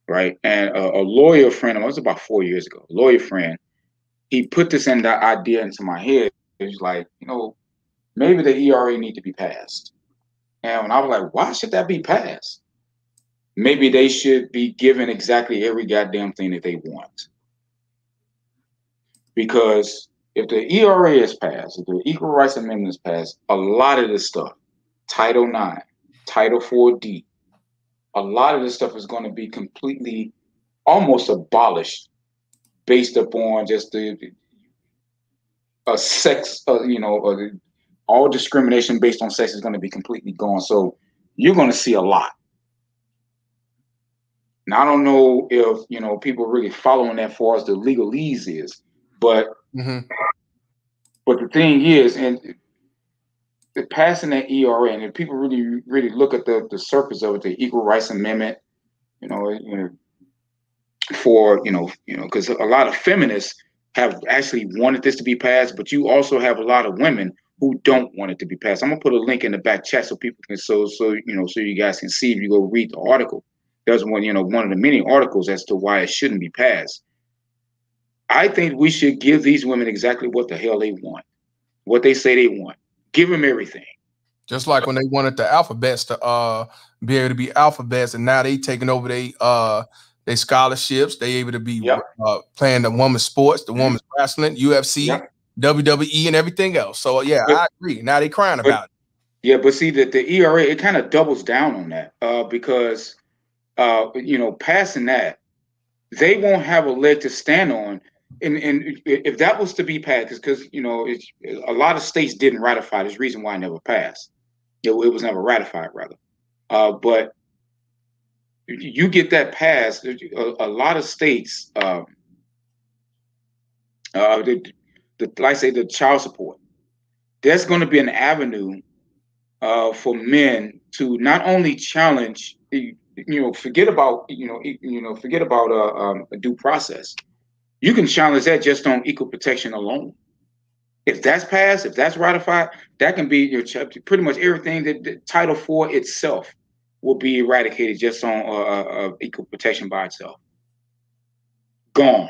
right? And a, a lawyer friend, it was about four years ago, a lawyer friend, he put this in that idea into my head. It was like, you know, maybe the E R A need to be passed. And when I was like, why should that be passed? Maybe they should be given exactly every goddamn thing that they want. Because if the E R A is passed, if the Equal Rights Amendment is passed, a lot of this stuff, Title nine, Title four D, a lot of this stuff is going to be completely almost abolished based upon just the a sex, uh, you know, uh, all discrimination based on sex is going to be completely gone. So you're going to see a lot. Now, I don't know if, you know, people really following that far as the legalese is, but mm-hmm. but the thing is, and the passing that E R A, and if people really, really look at the, the surface of it, the Equal Rights Amendment, you know, you know for, you know, you know, because a lot of feminists have actually wanted this to be passed, but you also have a lot of women who don't want it to be passed. I'm going to put a link in the back chat so people can, so, so, you know, so you guys can see if you go read the article. There's one, you know, one of the many articles as to why it shouldn't be passed. I think we should give these women exactly what the hell they want, what they say they want. Give them everything. Just like when they wanted the alphabets to uh, be able to be alphabets, and now they taking over they uh, they scholarships. They able to be yep. uh, playing the women's sports, the women's mm-hmm. wrestling, U F C, yep. W W E, and everything else. So yeah, but, I agree. Now they crying but, about it. Yeah, but see that the E R A, it kind of doubles down on that uh, because. Uh, you know, passing that, they won't have a leg to stand on. And, and if that was to be passed, because, you know, it, a lot of states didn't ratify. There's a reason why it never passed. It, it was never ratified, rather. Uh, but you get that passed, a, a lot of states, um, uh, the, the, like I say, the child support, there's going to be an avenue uh, for men to not only challenge the, you know, forget about, you know, you know, forget about uh, um, a due process. You can challenge that just on equal protection alone. If that's passed, if that's ratified, that can be your pretty much everything that, that Title four itself will be eradicated just on uh, uh, equal protection by itself. Gone.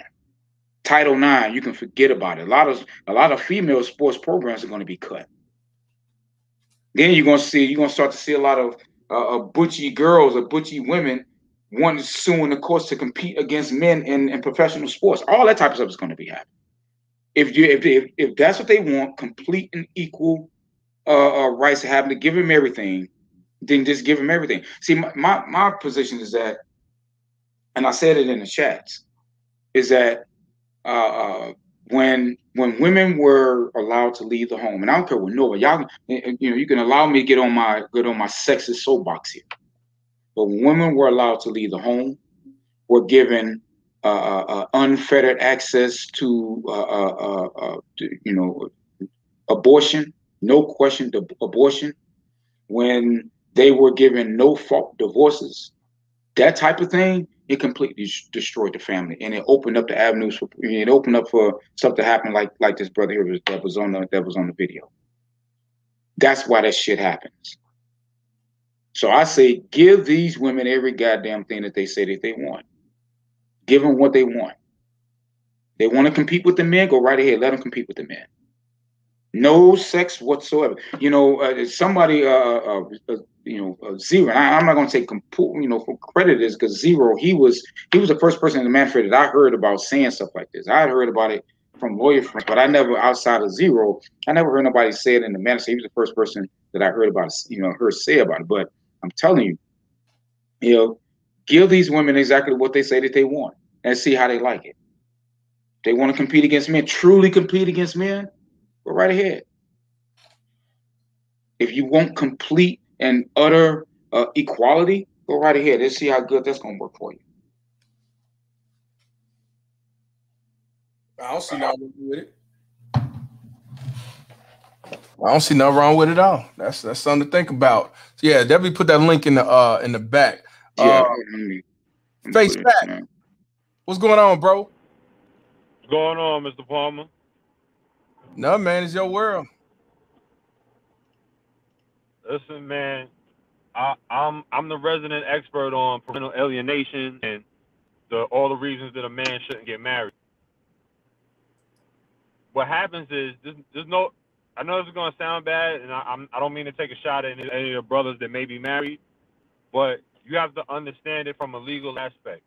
Title nine, you can forget about it. A lot of a lot of female sports programs are going to be cut. Then you're going to see, you're going to start to see a lot of Uh, uh, butchy girls or butchy women wanting suing the courts to compete against men in, in professional sports. All that type of stuff is going to be happening. If you if, they, if if that's what they want, complete and equal uh, uh, rights to happen, to give them everything, then just give them everything. See, my, my my position is that, and I said it in the chats, is that uh, uh, when when women were allowed to leave the home, and I don't care what nobody, y'all, you know, you can allow me to get on my get on my sexist soapbox here, but when women were allowed to leave the home, were given uh, uh, unfettered access to, uh, uh, uh, to, you know, abortion, no question, abortion. When they were given no fault divorces, that type of thing, it completely destroyed the family, and it opened up the avenues for, it opened up for stuff to happen like like this brother here that was on the that was on the video. That's why that shit happens. So I say, give these women every goddamn thing that they say that they want. Give them what they want. They want to compete with the men, go right ahead. Let them compete with the men. No sex whatsoever. You know, uh, somebody, uh, uh, uh, you know, uh, Zero. And I, I'm not going to take, you know, for credit is because Zero, he was he was the first person in the Manfred that I heard about saying stuff like this. I had heard about it from lawyer friends, but I never, outside of Zero, I never heard nobody say it in the Manfred. He was the first person that I heard about, you know, heard say about it. But I'm telling you, you know, give these women exactly what they say that they want and see how they like it. If they want to compete against men, truly compete against men, go right ahead. If you want complete and utter uh, equality, go right ahead. Let's see how good that's going to work for you. I don't see nothing wrong with it. I don't see nothing wrong with it at all. That's that's something to think about. So yeah, definitely put that link in the uh in the back. Yeah. Uh, face back. What's going on, bro? What's going on, Mister Palmer? No, man, it's your world. Listen, man, I, I'm I'm the resident expert on parental alienation and the, all the reasons that a man shouldn't get married. What happens is there's, there's no. I know this is gonna sound bad, and I I'm, I don't mean to take a shot at any, any of the brothers that may be married, but you have to understand it from a legal aspect.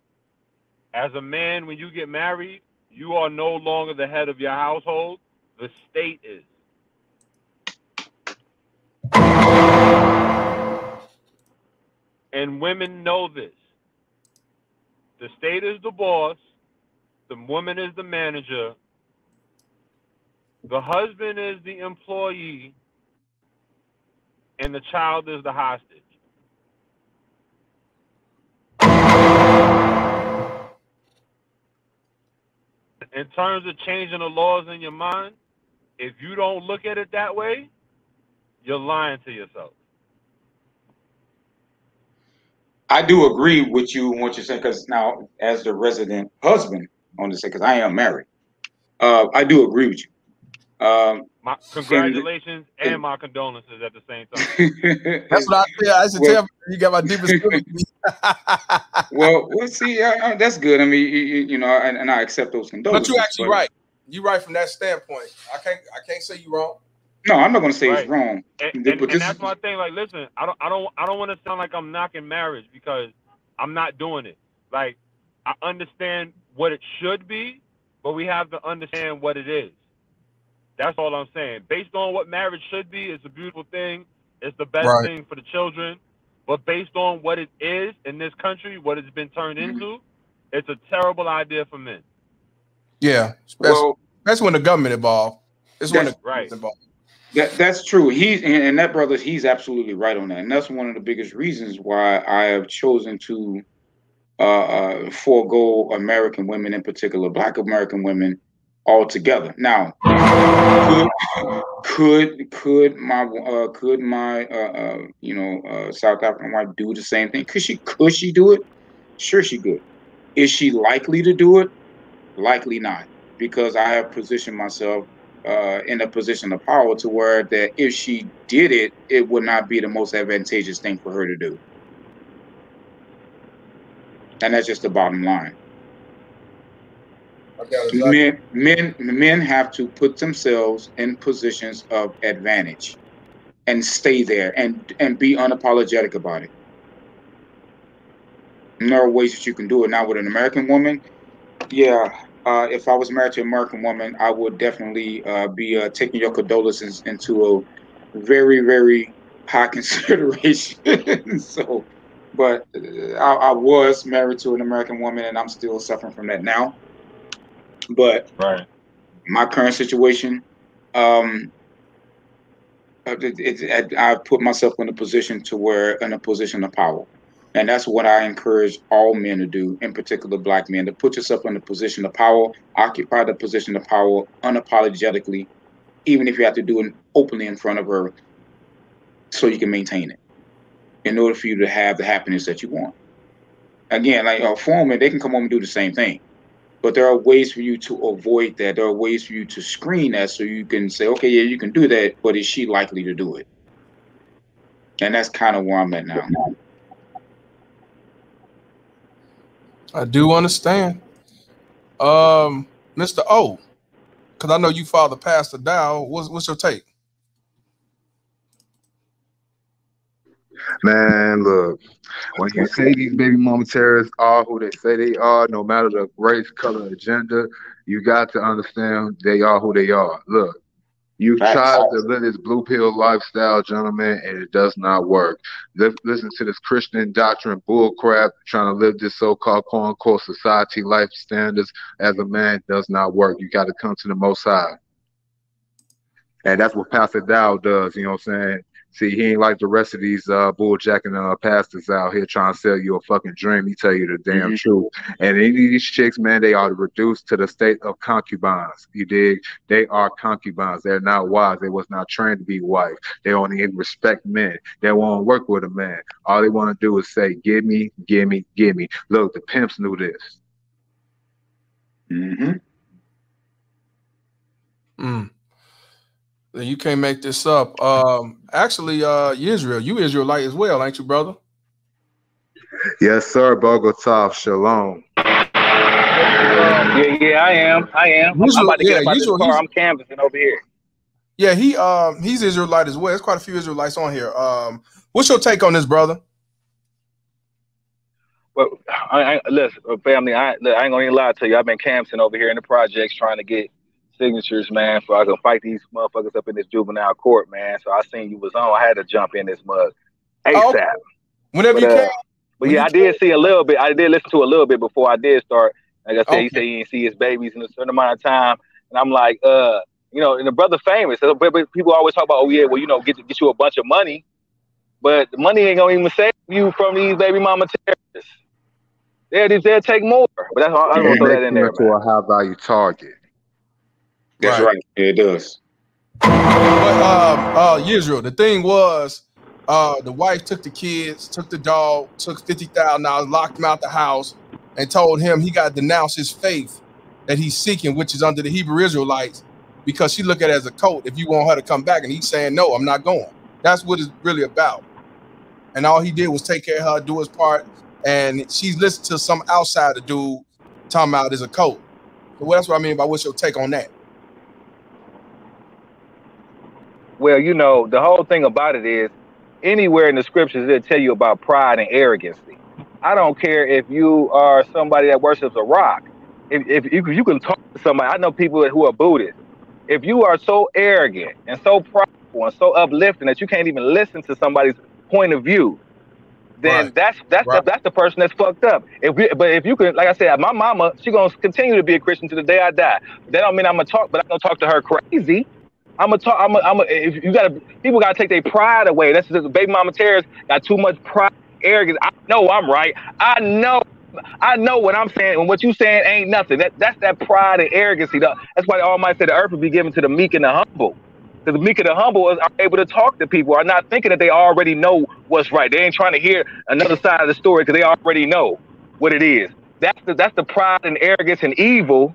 As a man, when you get married, you are no longer the head of your household. The state is. And women know this. The state is the boss. The woman is the manager. The husband is the employee. And the child is the hostage. In terms of changing the laws in your mind, if you don't look at it that way, you're lying to yourself. I do agree with you on what you're saying, because now, as the resident husband on this, because I am married, uh, I do agree with you. Um, my congratulations and, and my condolences at the same time. That's what I feel. I should well, tell you, you got my deepest. well, we'll see. Uh, that's good. I mean, you, you know, and, and I accept those condolences. But you're actually but, right. You're right from that standpoint. I can't. I can't say you're wrong. No, I'm not gonna say right. It's wrong. And, and, and that's my thing. Like, listen, I don't, I don't, I don't want to sound like I'm knocking marriage, because I'm not doing it. Like, I understand what it should be, but we have to understand what it is. That's all I'm saying. Based on what marriage should be, it's a beautiful thing. It's the best right. thing for the children. But based on what it is in this country, what it's been turned mm-hmm. into, it's a terrible idea for men. Yeah, especially, well, that's when the government involved. That's when the government's involved. That, that's true. He's and, and that brother, he's absolutely right on that. And that's one of the biggest reasons why I have chosen to uh, uh, forego American women, in particular Black American women, altogether. Now, could could, could my uh, could my uh, uh, you know uh, South African wife do the same thing? Could she could she do it? Sure, she could. Is she likely to do it? Likely not, because I have positioned myself Uh, in a position of power to where that if she did it, it would not be the most advantageous thing for her to do. And that's just the bottom line. Okay, exactly. Men, men, men have to put themselves in positions of advantage and stay there and, and be unapologetic about it. And there are ways that you can do it. Now, with an American woman, yeah. Uh, if I was married to an American woman, I would definitely uh, be uh, taking your condolences into a very, very high consideration. So, but uh, I, I was married to an American woman, and I'm still suffering from that now. But right. my current situation, um, it, it, it, I put myself in a position to where in a position of power. And that's what I encourage all men to do, in particular Black men, to put yourself in a position of power, occupy the position of power unapologetically, even if you have to do it openly in front of her, so you can maintain it in order for you to have the happiness that you want. Again, like a foreman, they can come home and do the same thing, but there are ways for you to avoid that. There are ways for you to screen that, so you can say, okay, yeah, you can do that, but is she likely to do it? And that's kind of where I'm at now. I do understand, um, Mister O, because I know you father Pastor Dowell. What's what's your take? Man, look, when you say these baby mama terrorists are who they say they are, no matter the race, color, or gender, you got to understand they are who they are. Look. You've tried to live this blue pill lifestyle, gentlemen, and it does not work. Listen to this Christian doctrine bullcrap, trying to live this so-called quote-unquote society life standards as a man does not work. You got to come to the Most High. And that's what Pastor Dow does, you know what I'm saying? See, he ain't like the rest of these uh, bull-jacking uh, pastors out here trying to sell you a fucking dream. He tell you the damn mm-hmm. truth. And any of these chicks, man, they are reduced to the state of concubines. You dig? They are concubines. They're not wives. They was not trained to be wife. They only respect men. They won't work with a man. All they want to do is say, give me, give me, give me. Look, the pimps knew this. Mm-hmm. Mm. You can't make this up. Um, actually, uh, Israel, you Israelite as well, ain't you, brother? Yes, sir. Bogotá, shalom. Yeah, yeah, I am. I am. Israel, I'm about to get yeah, up out Israel, this car. I'm canvassing over here. Yeah, he um he's Israelite as well. There's quite a few Israelites on here. Um, what's your take on this, brother? Well, I, I, listen, family, I, I ain't gonna even lie to you. I've been canvassing over here in the projects trying to get signatures, man, so I can fight these motherfuckers up in this juvenile court, man. So I seen you was on. I had to jump in this mug ASAP. Oh, okay. Whenever but, you uh, can. But when yeah, I did see a little bit. I did listen to a little bit before I did start. Like I said, okay. He said he didn't see his babies in a certain amount of time. And I'm like, uh, you know, and the brother famous. People always talk about, oh, yeah, well, you know, get get you a bunch of money. But the money ain't going to even save you from these baby mama terrorists. They'll, they'll take more. But that's all, I don't throw that in there. To a high-value target. That's right. right. It does. But, uh, uh, Israel, the thing was, uh, the wife took the kids, took the dog, took fifty thousand dollars, locked him out the house, and told him he got to denounce his faith that he's seeking, which is under the Hebrew Israelites, because she look at it as a cult if you want her to come back. And he's saying, no, I'm not going. That's what it's really about. And all he did was take care of her, do his part. And she's listened to some outsider dude talking about is a cult. So that's what I mean by what's your take on that? Well, you know, the whole thing about it is anywhere in the scriptures, they'll tell you about pride and arrogance. I don't care if you are somebody that worships a rock. If, if you, you can talk to somebody, I know people who are Buddhists. If you are so arrogant and so prideful and so uplifting that you can't even listen to somebody's point of view, then right. that's that's right. the, that's the person that's fucked up. If we, but if you can, like I said, my mama, she gonna continue to be a Christian to the day I die. That don't mean I'm gonna talk, but I'm gonna talk to her crazy. I'm gonna talk. I'm gonna. I'm a, if you gotta, people gotta take their pride away. That's just baby mama terrorists got too much pride. Arrogance. I know I'm right. I know, I know what I'm saying, and what you saying ain't nothing. That that's that pride and arrogance. That's why the Almighty said the earth will be given to the meek and the humble. Because the meek and the humble are able to talk to people. Are not thinking that they already know what's right. They ain't trying to hear another side of the story because they already know what it is. That's the that's the pride and arrogance and evil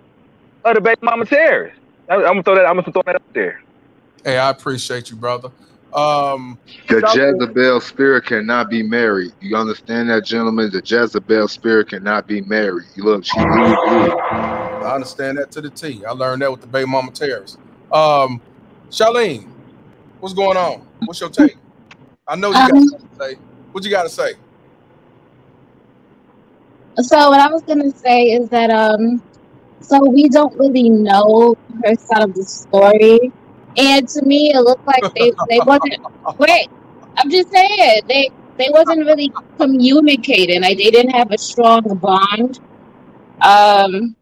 of the baby mama terrorists. I'm gonna throw that. I'm gonna throw that up there. Hey, I appreciate you, brother. Um, the Jezebel spirit cannot be married. You understand that, gentlemen? The Jezebel spirit cannot be married. You look, she I understand that to the T. I learned that with the baby mama terrorists. Um, Charlene, what's going on? What's your take? I know you um, got something to say. What you got to say? So what I was going to say is that um, so we don't really know her side of the story. And to me, it looked like they, they wasn't, wait, I'm just saying, they, they wasn't really communicating. Like, they didn't have a strong bond. Um,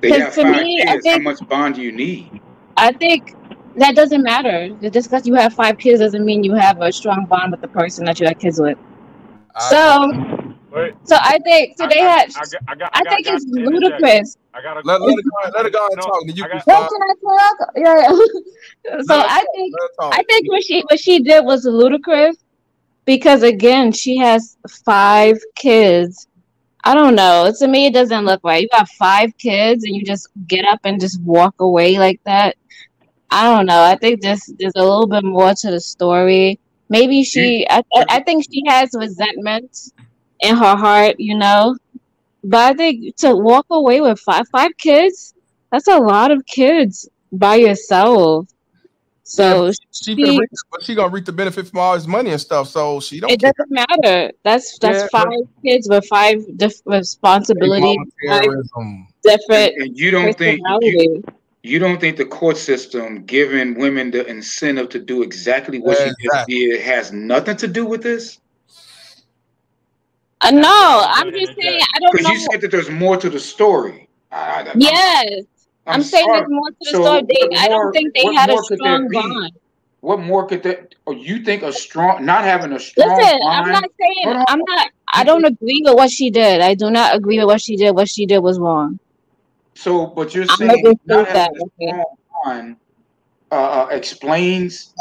they got to five me, kids. I think, how much bond do you need? I think that doesn't matter. Just because you have five kids doesn't mean you have a strong bond with the person that you have kids with. I so, wait, so I think, so I they got, had, I, got, I, got, I think I got, it's I got, ludicrous. I gotta let, let, it, let it go and no, talk. You can talk. Can I talk? Yeah. So I think I think what she what she did was ludicrous because again she has five kids. I don't know. To me, it doesn't look right. You got five kids and you just get up and just walk away like that. I don't know. I think there's there's a little bit more to the story. Maybe she. I I think she has resentment in her heart. You know. But I think to walk away with five five kids, that's a lot of kids by yourself. So yeah, she, she read, but she gonna reap the benefit from all his money and stuff. So she don't. It care. Doesn't matter. That's that's yeah. five kids with five responsibilities, five different. And, and you don't think you, you don't think the court system giving women the incentive to do exactly what yeah, she just did has nothing to do with this? Uh, no, I'm just saying I don't know. Because you said that there's more to the story. I, I, yes, I'm, I'm saying sorry. There's more to the so story. They, more, I don't think they had a strong bond. What more could that? Or you think a strong, not having a strong? Listen, bond? I'm not saying I'm not. I don't agree with what she did. I do not agree with what she did. What she did was wrong. So, but you're saying I'm not, not that, having a strong bond uh, explains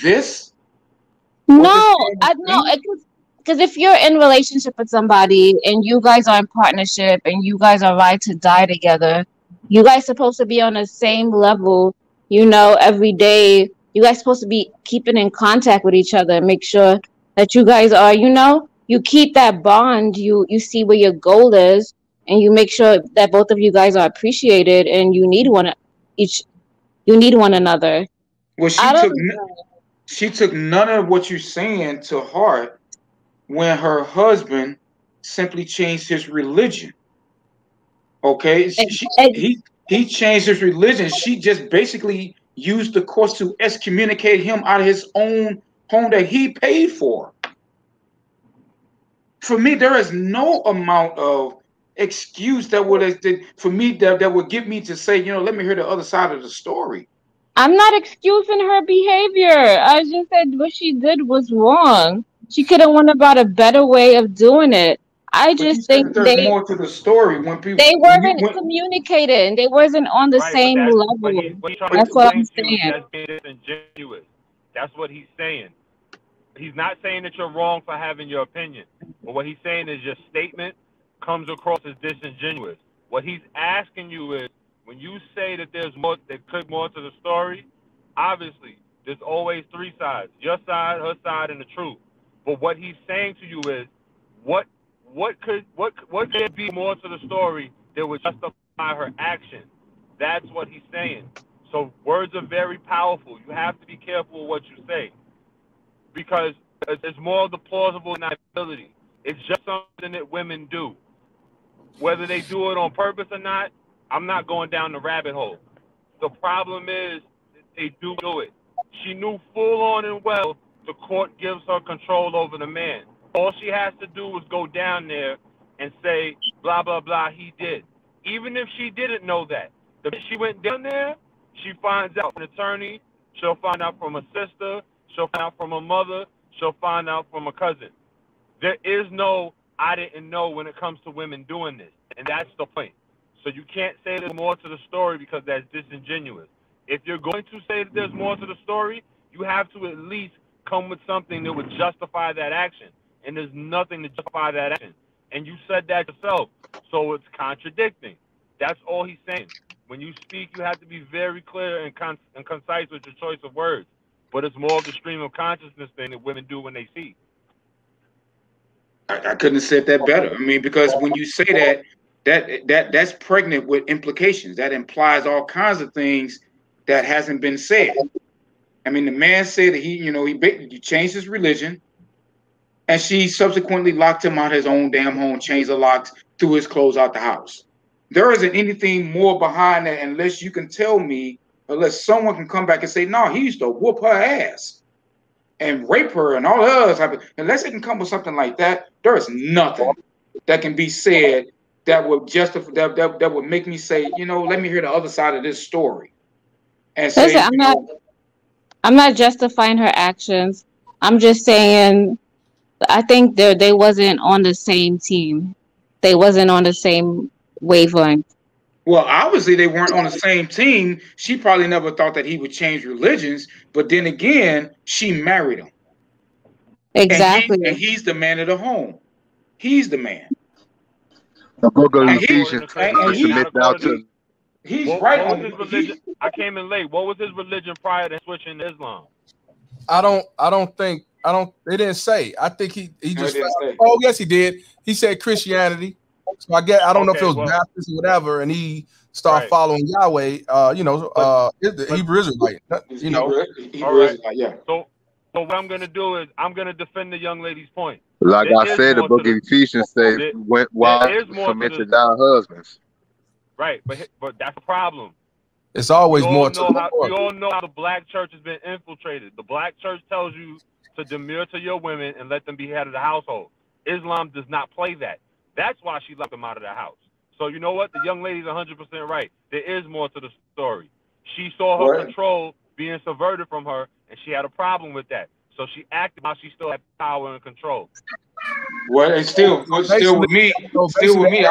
this? No, I no. Because if you're in relationship with somebody and you guys are in partnership and you guys are ride to die together, you guys supposed to be on the same level, you know, every day. You guys supposed to be keeping in contact with each other and make sure that you guys are, you know, you keep that bond. You you see where your goal is, and you make sure that both of you guys are appreciated, and you need one each. You need one another. Well, she took she took none of what you're saying to heart when her husband simply changed his religion. Okay, she, she, he he changed his religion. She just basically used the courts to excommunicate him out of his own home that he paid for. For me, there is no amount of excuse that would for me that, that would get me to say, you know, let me hear the other side of the story. I'm not excusing her behavior. I just said what she did was wrong. She could have went about a better way of doing it. I just think there's they, more to the story when people they weren't when, communicating. They wasn't on the right, same that's, level. What he, what that's, that's what I'm saying. That's being disingenuous. That's what he's saying. He's not saying that you're wrong for having your opinion. But what he's saying is your statement comes across as disingenuous. What he's asking you is, when you say that there's more, there could more to the story, obviously, there's always three sides. Your side, her side, and the truth. But what he's saying to you is, what what could what what could be more to the story that would justify her action? That's what he's saying. So words are very powerful. You have to be careful of what you say, because it's more of the plausible deniability. It's just something that women do. Whether they do it on purpose or not, I'm not going down the rabbit hole. The problem is they do do it. She knew full on and well the court gives her control over the man. All she has to do is go down there and say, blah, blah, blah, he did. Even if she didn't know that. The minute she went down there, she finds out from an attorney. She'll find out from a sister. She'll find out from a mother. She'll find out from a cousin. There is no, I didn't know when it comes to women doing this. And that's the point. So you can't say there's more to the story, because that's disingenuous. If you're going to say that there's more to the story, you have to at least come with something that would justify that action. And there's nothing to justify that action. And you said that yourself. So it's contradicting. That's all he's saying. When you speak, you have to be very clear and, con and concise with your choice of words. But it's more of the stream of consciousness thing that women do when they see. I, I couldn't have said that better. I mean, because when you say that, that that that's pregnant with implications. That implies all kinds of things that hasn't been said. I mean, the man said that he, you know, he, he changed his religion, and she subsequently locked him out of his own damn home, changed the locks, threw his clothes out the house. There isn't anything more behind that, unless you can tell me, unless someone can come back and say, no, he used to whoop her ass and rape her and all the other type of, unless it can come with something like that, there is nothing that can be said that would justify that, that that would make me say, you know, let me hear the other side of this story. And say, listen, I'm you know, not I'm not justifying her actions. I'm just saying I think they they wasn't on the same team. They wasn't on the same wavelength. Well, obviously they weren't on the same team. She probably never thought that he would change religions, but then again, she married him. Exactly. And, he, and he's the man of the home. He's the man. The book of Ephesians. He's right on it. I came in late. What was his religion prior to switching to Islam? I don't I don't think I don't they didn't say. I think he he just oh yes he did. He said Christianity. So I get I don't okay, know if it was well, Baptist or whatever, and he started right. following Yahweh, uh, you know, uh but, the Hebrew Israelite. You know, Hebrew, Hebrew right. Israelite, yeah. So so what I'm gonna do is I'm gonna defend the young lady's point. Like there I said, the book of Ephesians says went wild submitted our husbands. Right, but but that's the problem. It's always more to the story. We all know how the black church has been infiltrated. The black church tells you to demure to your women and let them be head of the household. Islam does not play that. That's why she left them out of the house. So you know what? The young lady's one hundred percent right. There is more to the story. She saw her right. control being subverted from her, and she had a problem with that. So she acted while she still had power and control. Well, it's still, it's still with me. It's still with me.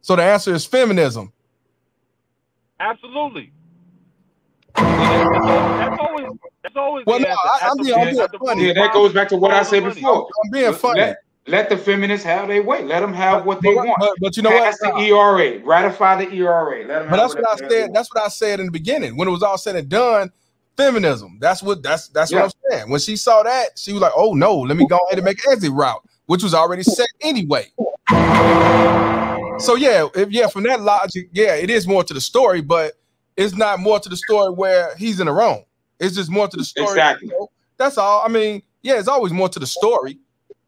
So the answer is feminism. Absolutely. That's always. That's always. Well, no, I, I'm, being, I'm being funny. Yeah, that goes back to what I said before. I'm being funny. Let, let the feminists have their way. Let them have what they but, want. But, but you know Pass what? The E R A. Ratify the E R A. Let them. But have that's what I said. That's what I said in the beginning. When it was all said and done, feminism. That's what that's that's yeah. what I'm saying. When she saw that, she was like, "Oh no, let me go ahead and make an exit route," which was already set anyway. So yeah, if, yeah, from that logic, yeah, it is more to the story, but it's not more to the story where he's in the wrong. It's just more to the story. Exactly. You know, that's all. I mean, yeah, it's always more to the story.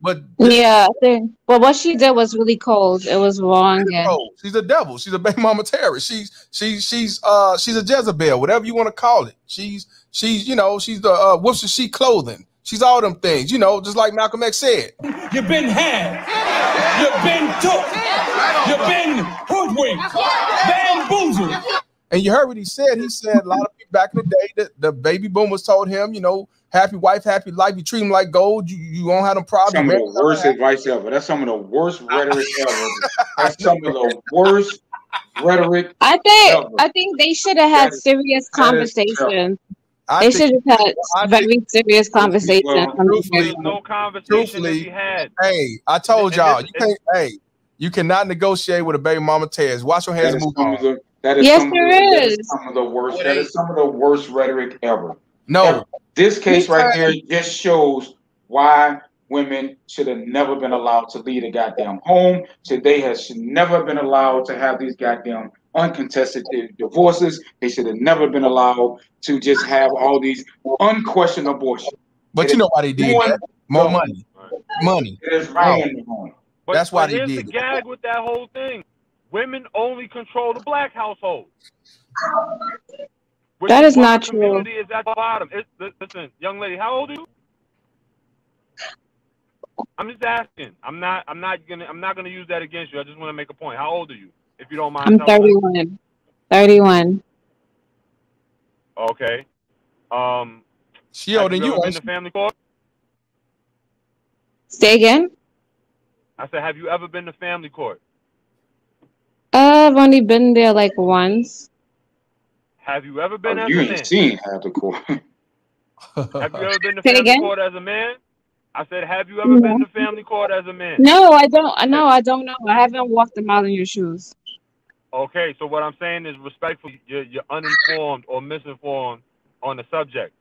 But yeah, I think, well, what she did was really cold. It was wrong. She's, and she's a devil. She's a baby mama terrorist. She's she's she's uh she's a Jezebel, whatever you want to call it. She's she's you know she's the uh, whoops and she clothing. She's all them things, you know, just like Malcolm X said. You've been had. You've been took. You've been hoodwinked, bamboozled. And you heard what he said. He said a lot of people back in the day that the baby boomers told him, you know, happy wife, happy life. You treat them like gold. You, you won't have no problem. Some of the worst advice ever. That's some of the worst rhetoric ever. That's some of the worst rhetoric. I think ever. I think they should have had is, serious conversations. They should have had I very think, serious conversations. Well, truthfully, no conversation truthfully, we had. Hey, I told y'all, you can't. Hey, you cannot negotiate with a baby mama tears. Wash your hands and move on. That is, yes, some there of the, is. That is some of the worst. That is some of the worst rhetoric ever. No, ever. This case right here just shows why women should have never been allowed to leave a goddamn home. Should they have should never been allowed to have these goddamn uncontested divorces. They should have never been allowed to just have all these unquestioned abortions. But it you know why they did that? More money, money. Right. money. It is right in the home. But that's why but they here's did the gag it. With that whole thing. Women only control the black household. That is not true. Is at the bottom. It's, listen, young lady, how old are you? I'm just asking. I'm not. I'm not gonna. I'm not gonna use that against you. I just want to make a point. How old are you, if you don't mind? I'm thirty-one. Thirty-one. Okay. Um. She older than you. In the family court. Say again. I said, have you ever been to family court? Uh, I've only been there like once. Have you ever been oh, as you a ain't man? Seen have the court. Have you ever been to Say family again? Court as a man? I said, have you ever no. been to family court as a man? No, I don't. I know. I don't know. I haven't walked a mile in your shoes. Okay, so what I'm saying is, respectfully, you're, you're uninformed or misinformed on the subject.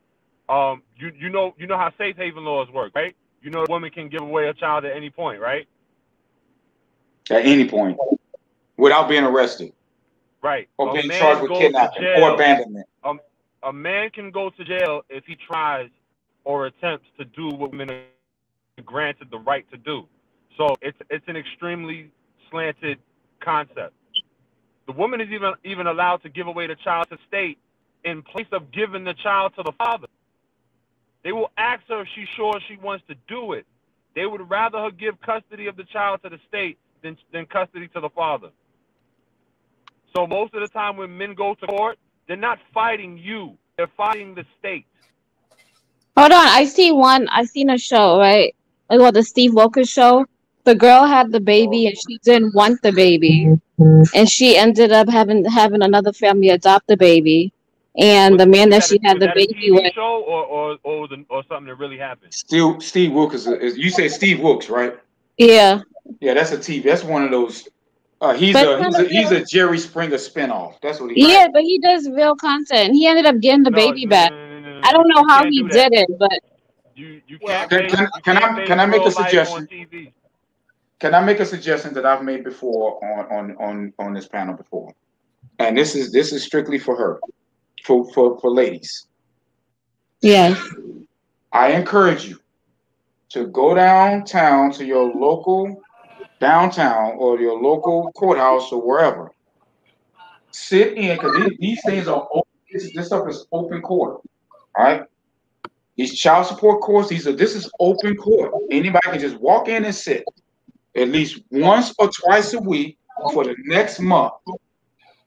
Um, you you know you know how safe haven laws work, right? You know, a woman can give away a child at any point, right? At any point. Without being arrested. Right. Or being charged with kidnapping or abandonment. Um, a man can go to jail if he tries or attempts to do what women are granted the right to do. So it's it's an extremely slanted concept. The woman is even, even allowed to give away the child to state in place of giving the child to the father. They will ask her if she's sure she wants to do it. They would rather her give custody of the child to the state than, than custody to the father. So most of the time when men go to court, they're not fighting you. They're fighting the state. Hold on. I see one. I seen a show, right? Like, well, the Steve Walker show. The girl had the baby and she didn't want the baby. And she ended up having having another family adopt the baby. And was the man that, that she had a, the baby with. Show or, or, or, the, or something that really happened? Steve, Steve Wilkes. Is, you say Steve Wilkes, right? Yeah. Yeah, that's a T V. That's one of those. Uh, he's a he's, a he's a Jerry Springer spinoff. That's what he. Yeah, writes. But he does real content. He ended up getting the no, baby no, back. No, no, no, no. I don't know how he do did it, but you you can't. Can, can, can I can I make a suggestion? Can I make a suggestion that I've made before on on on on this panel before? And this is this is strictly for her, for for for ladies. Yes. I encourage you to go downtown to your local. Downtown or your local courthouse or wherever, sit in, because these, these things are open. This, this stuff is open court. All right, these child support courts. These are this is open court. Anybody can just walk in and sit at least once or twice a week for the next month.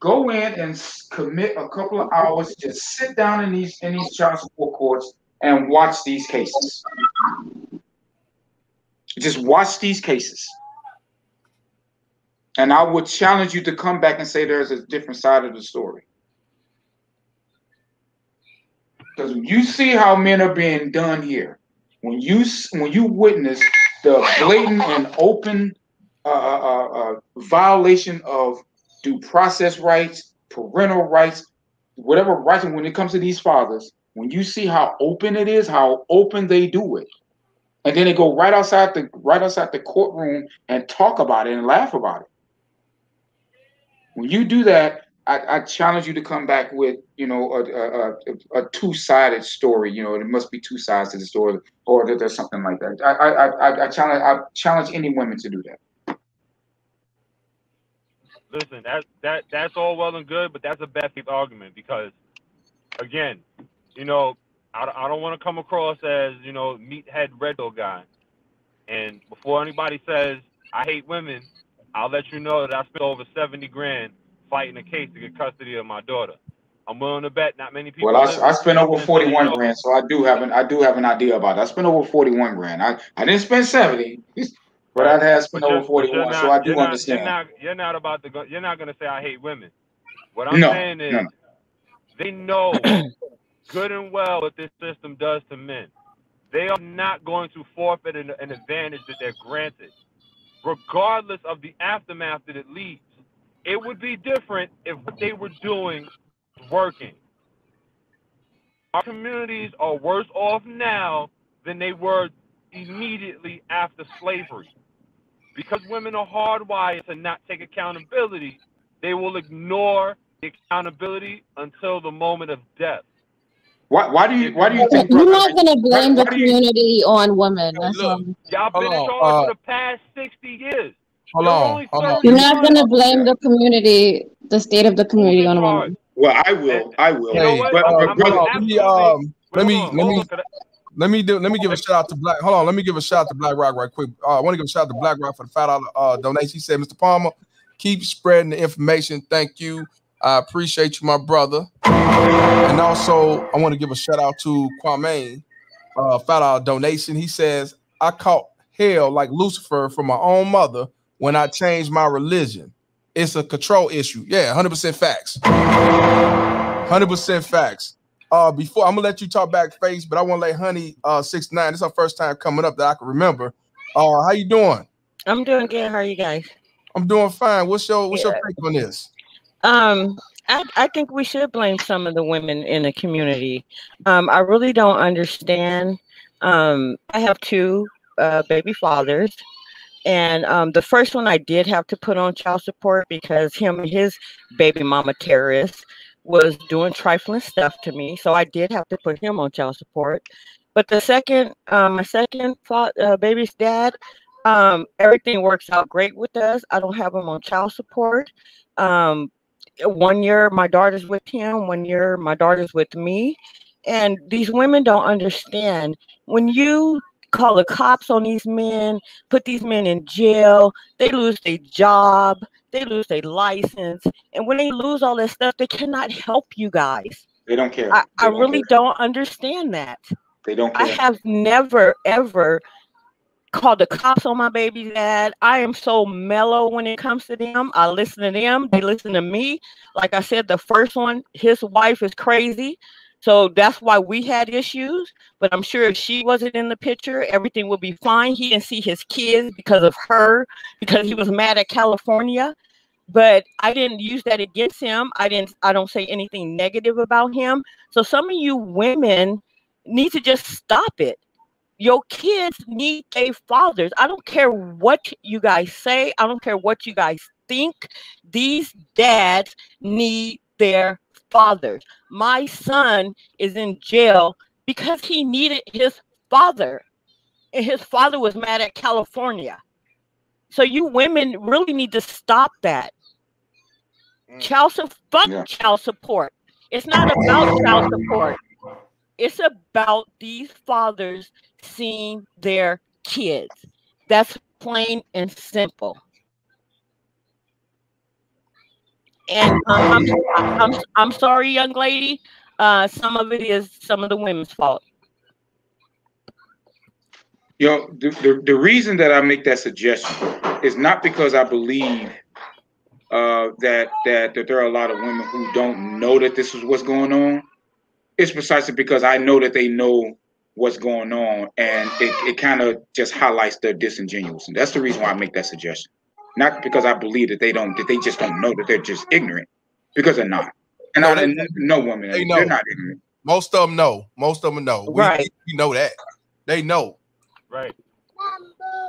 Go in and commit a couple of hours. Just sit down in these in these child support courts and watch these cases. Just watch these cases. And I would challenge you to come back and say there's a different side of the story. Because when you see how men are being done here, when you when you witness the blatant and open uh, uh, uh, violation of due process rights, parental rights, whatever rights, when it comes to these fathers, when you see how open it is, how open they do it, and then they go right outside the right outside the courtroom and talk about it and laugh about it. When you do that, I, I challenge you to come back with, you know, a, a, a two-sided story. You know, there must be two sides to the story, or that there's something like that. I, I, I challenge, I challenge any women to do that. Listen, that that that's all well and good, but that's a bad faith argument because, again, you know, I, I don't want to come across as, you know, meathead red dog guy. And before anybody says I hate women, I'll let you know that I spent over seventy grand. Fighting a case to get custody of my daughter. I'm willing to bet not many people. Well, I, I spent over forty-one so grand, so I do have an I do have an idea about it. I spent over forty-one grand. I I didn't spend seventy, but I had spent over forty-one, so I do understand. You're not, you're not about to go. You're not going to say I hate women. What I'm no, saying is, no. They know good and well what this system does to men. They are not going to forfeit an, an advantage that they're granted, regardless of the aftermath that it leaves. It would be different if what they were doing was working. Our communities are worse off now than they were immediately after slavery. Because women are hardwired to not take accountability, they will ignore the accountability until the moment of death. Why, why do you? Why do you think? We're not going to blame why, the why community you, on women. Y'all been in charge for the past sixty years. Hold on, hold on. You're not going to blame the community, the state of the community on a woman. Well, I will. I will. Hey, but, but, brother, let me um, let me let me let me do let me give a shout out to Black. Hold on, let me give a shout out to Black Rock right quick. Uh, I want to give a shout out to Black Rock for the five dollar uh, donation. He said, "Mister Palmer, keep spreading the information. Thank you. I appreciate you, my brother." And also, I want to give a shout out to Kwame, uh, five dollar donation. He says, "I caught hell like Lucifer from my own mother when I change my religion." It's a control issue. Yeah, one hundred percent facts. one hundred percent facts. Uh, before I'm gonna let you talk back face, but I want to let Honey uh six nine. This is our first time coming up that I can remember. Uh, how you doing? I'm doing good. How are you guys? I'm doing fine. What's your what's yeah. your take on this? Um, I, I think we should blame some of the women in the community. Um, I really don't understand. Um, I have two uh, baby fathers. And um, the first one I did have to put on child support because him and his baby mama terrorist was doing trifling stuff to me. So I did have to put him on child support. But the second, um, my second uh, baby's dad, um, everything works out great with us. I don't have him on child support. Um, one year my daughter's with him, one year my daughter's with me. And these women don't understand. When you call the cops on these men, put these men in jail, they lose their job, they lose their license. And when they lose all this stuff, they cannot help you guys. They don't care. I, I really don't understand that. They don't care. I have never, ever called the cops on my baby dad. I am so mellow when it comes to them. I listen to them. They listen to me. Like I said, the first one, his wife is crazy. So that's why we had issues. But I'm sure if she wasn't in the picture, everything would be fine. He didn't see his kids because of her, because he was mad at California. But I didn't use that against him. I didn't. I don't say anything negative about him. So some of you women need to just stop it. Your kids need their fathers. I don't care what you guys say. I don't care what you guys think. These dads need their fathers. My son is in jail because he needed his father, and his father was mad at California. So you women really need to stop that. Child su- fuck yeah. child support. It's not about child support. It's about these fathers seeing their kids. That's plain and simple. And um, I'm, I'm, I'm sorry, young lady. Uh, some of it is some of the women's fault. You know, the, the, the reason that I make that suggestion is not because I believe uh, that, that that there are a lot of women who don't know that this is what's going on. It's precisely because I know that they know what's going on, and it, it kind of just highlights their disingenuous. And that's the reason why I make that suggestion. Not because I believe that they don't, that they just don't know, that they're just ignorant, because they're not. And no, I, they, no woman, they know. They're not ignorant. Most of them know. Most of them know. We, right. We know that. They know. Right.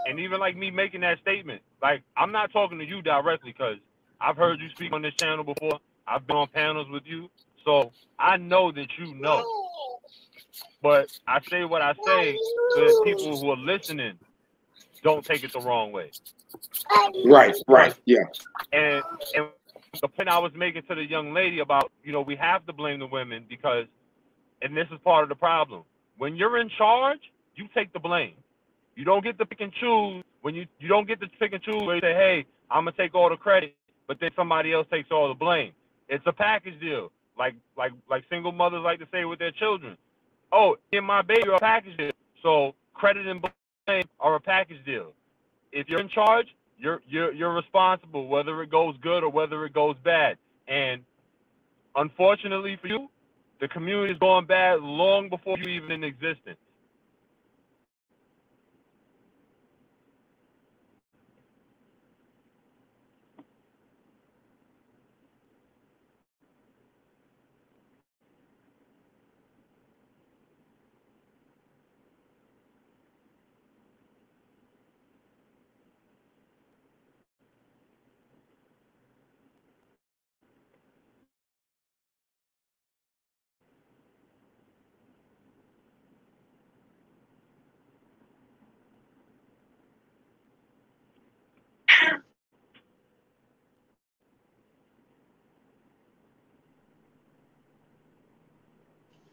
And even like me making that statement, like I'm not talking to you directly because I've heard you speak on this channel before. I've been on panels with you. So I know that you know. But I say what I say so that people who are listening don't take it the wrong way. Right, right, yeah. And, and the point I was making to the young lady about, you know, we have to blame the women because, and this is part of the problem, when you're in charge, you take the blame. You don't get to pick and choose. When you, you don't get to pick and choose where you say, hey, I'm going to take all the credit, but then somebody else takes all the blame. It's a package deal. Like like like single mothers like to say with their children, oh, in my baby are a package deal. So credit and blame are a package deal. If you're in charge, you're you're you're responsible whether it goes good or whether it goes bad. And unfortunately for you, the community is going bad long before you even in existence.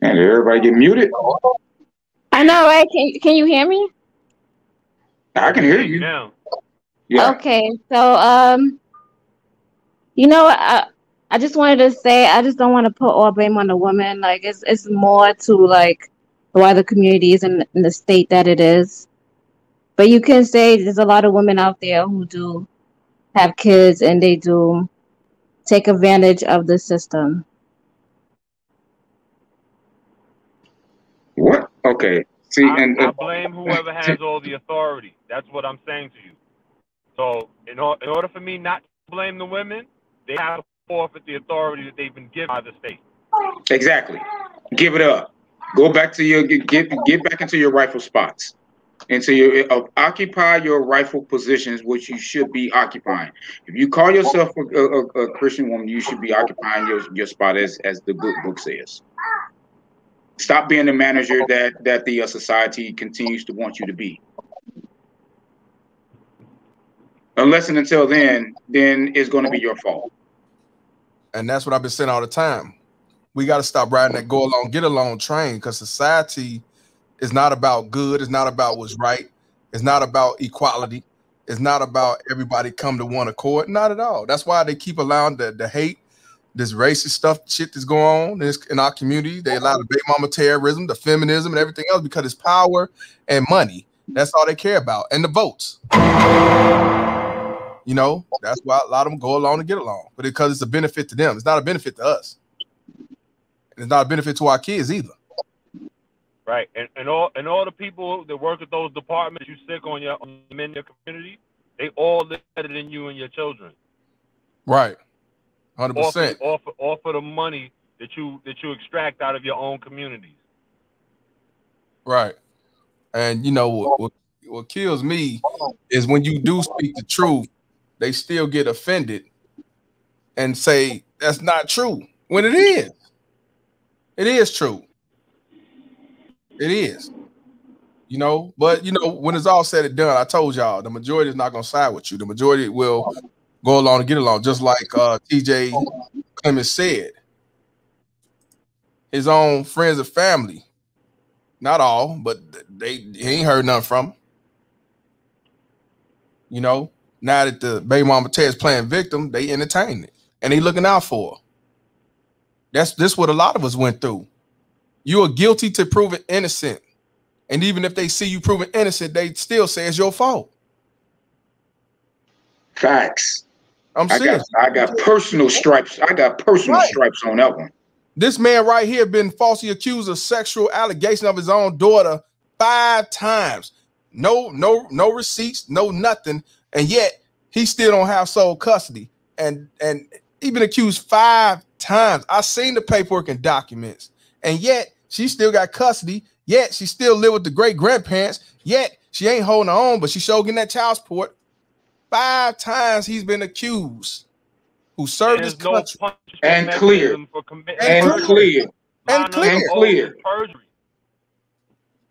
And everybody get muted. I know, right? Can, can you hear me? I can hear you now. Yeah. Okay, so um, you know, I I just wanted to say I just don't want to put all blame on the woman. Like it's it's more to like why the community is in, in the state that it is. But you can say there's a lot of women out there who do have kids and they do take advantage of the system. What? Okay. See, I, and I blame whoever has all the authority. That's what I'm saying to you. So, in, or, in order for me not to blame the women, they have to forfeit the authority that they've been given by the state. Exactly. Give it up. Go back to your get get, get back into your rightful spots, into your uh, occupy your rightful positions, which you should be occupying. If you call yourself a, a, a Christian woman, you should be occupying your your spot as as the good book says. Stop being the manager that that the uh, society continues to want you to be. Unless and until then, then it's going to be your fault. And that's what I've been saying all the time. We got to stop riding that go along, get along train, because society is not about good. It's not about what's right. It's not about equality. It's not about everybody come to one accord. Not at all. That's why they keep allowing the, the hate. This racist stuff, shit that's going on this, in our community. They allow the big mama terrorism, the feminism, and everything else because it's power and money. That's all they care about. And the votes. You know, that's why a lot of them go along and get along. But because it's a benefit to them. It's not a benefit to us. And it's not a benefit to our kids either. Right. And, and, all, and all the people that work at those departments you sick on your on them in your community, they all live better than you and your children. Right. one hundred percent. Offer, offer the money that you that you extract out of your own communities. Right. And, you know, what, what, what kills me is when you do speak the truth, they still get offended and say that's not true when it is. It is true. It is. You know, but, you know, when it's all said and done, I told y'all the majority is not going to side with you. The majority will go along and get along, just like uh, T J Clemmings said. His own friends and family, not all, but they he ain't heard nothing from him. You know, now that the baby mama Ted's playing victim, they entertain it and they looking out for her. That's this what a lot of us went through. You are guilty to proven innocent, and even if they see you proven innocent, they still say it's your fault. Facts. I'm I serious. Got, I got personal stripes. I got personal right. stripes on that one. This man right here been falsely accused of sexual allegation of his own daughter five times. No, no, no receipts, no nothing, and yet he still don't have sole custody. And and he been accused five times. I seen the paperwork and documents, and yet she still got custody, yet she still live with the great-grandparents, yet she ain't holding her own, but she showed getting that child support. Five times he's been accused, who served his no country. And clear. And perjury. clear. And clear. And clear. Perjury.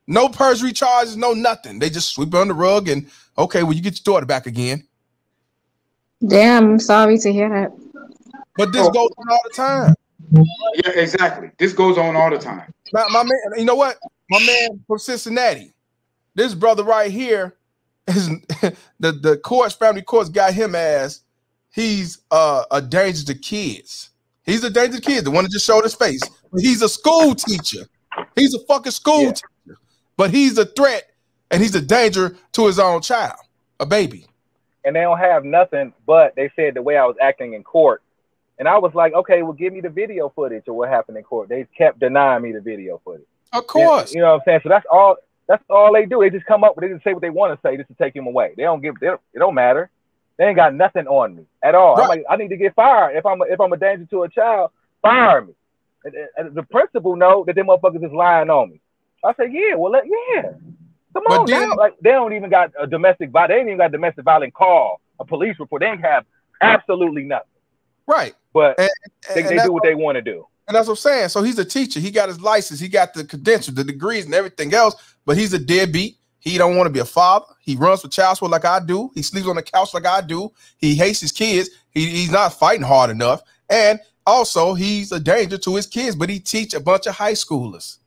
No perjury charges, no nothing. They just sweep it under the rug and, okay, well, you get your daughter back again. Damn, I'm sorry to hear that. But this oh. goes on all the time. Yeah, exactly. This goes on all the time. My, my man, you know what? My man from Cincinnati, this brother right here, is the the courts, family courts got him as he's uh, a danger to kids. He's a danger to kids. The one that just showed his face. He's a school teacher. He's a fucking school yeah. teacher. But he's a threat and he's a danger to his own child, a baby. And they don't have nothing, but they said the way I was acting in court. And I was like, okay, well, give me the video footage of what happened in court. They kept denying me the video footage. Of course. And, you know what I'm saying? So that's all that's all they do. They just come up with it and say what they want to say just to take him away. They don't give they don't, it don't matter. They ain't got nothing on me at all. Right. I'm like, I need to get fired. If I'm a, if I'm a danger to a child, fire me. And, and the principal know that them motherfuckers is lying on me. I said, yeah, well, let, yeah. Come on now. Like, they don't even got a domestic violence. They ain't even got a domestic violence call, a police report. They ain't have absolutely nothing. Right. But and, they, and they do what they want to do. And that's what I'm saying. So he's a teacher. He got his license. He got the credentials, the degrees and everything else. But he's a deadbeat. He don't want to be a father. He runs for child support like I do. He sleeps on the couch like I do. He hates his kids. He, he's not fighting hard enough. And also, he's a danger to his kids. But he teach a bunch of high schoolers.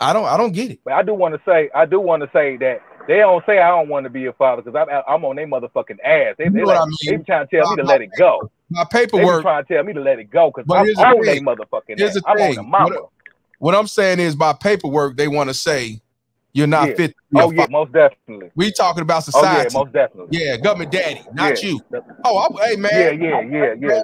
I don't I don't get it. But I do want to say, I do want to say that they don't say I don't want to be a father because I'm, I'm on their motherfucking ass. They, they, like, I mean? they be trying to tell my, me to let it go. My paperwork. They be trying to tell me to let it go because I'm on their motherfucking ass. I'm on the mama. What, what I'm saying is by paperwork, they want to say you're not yeah. fit to be oh, a yeah, father. Most definitely. We talking about society. Oh, yeah, most definitely. Yeah, government daddy, not yeah. you. Oh, I, hey, man. Yeah, yeah, yeah, yeah. Man,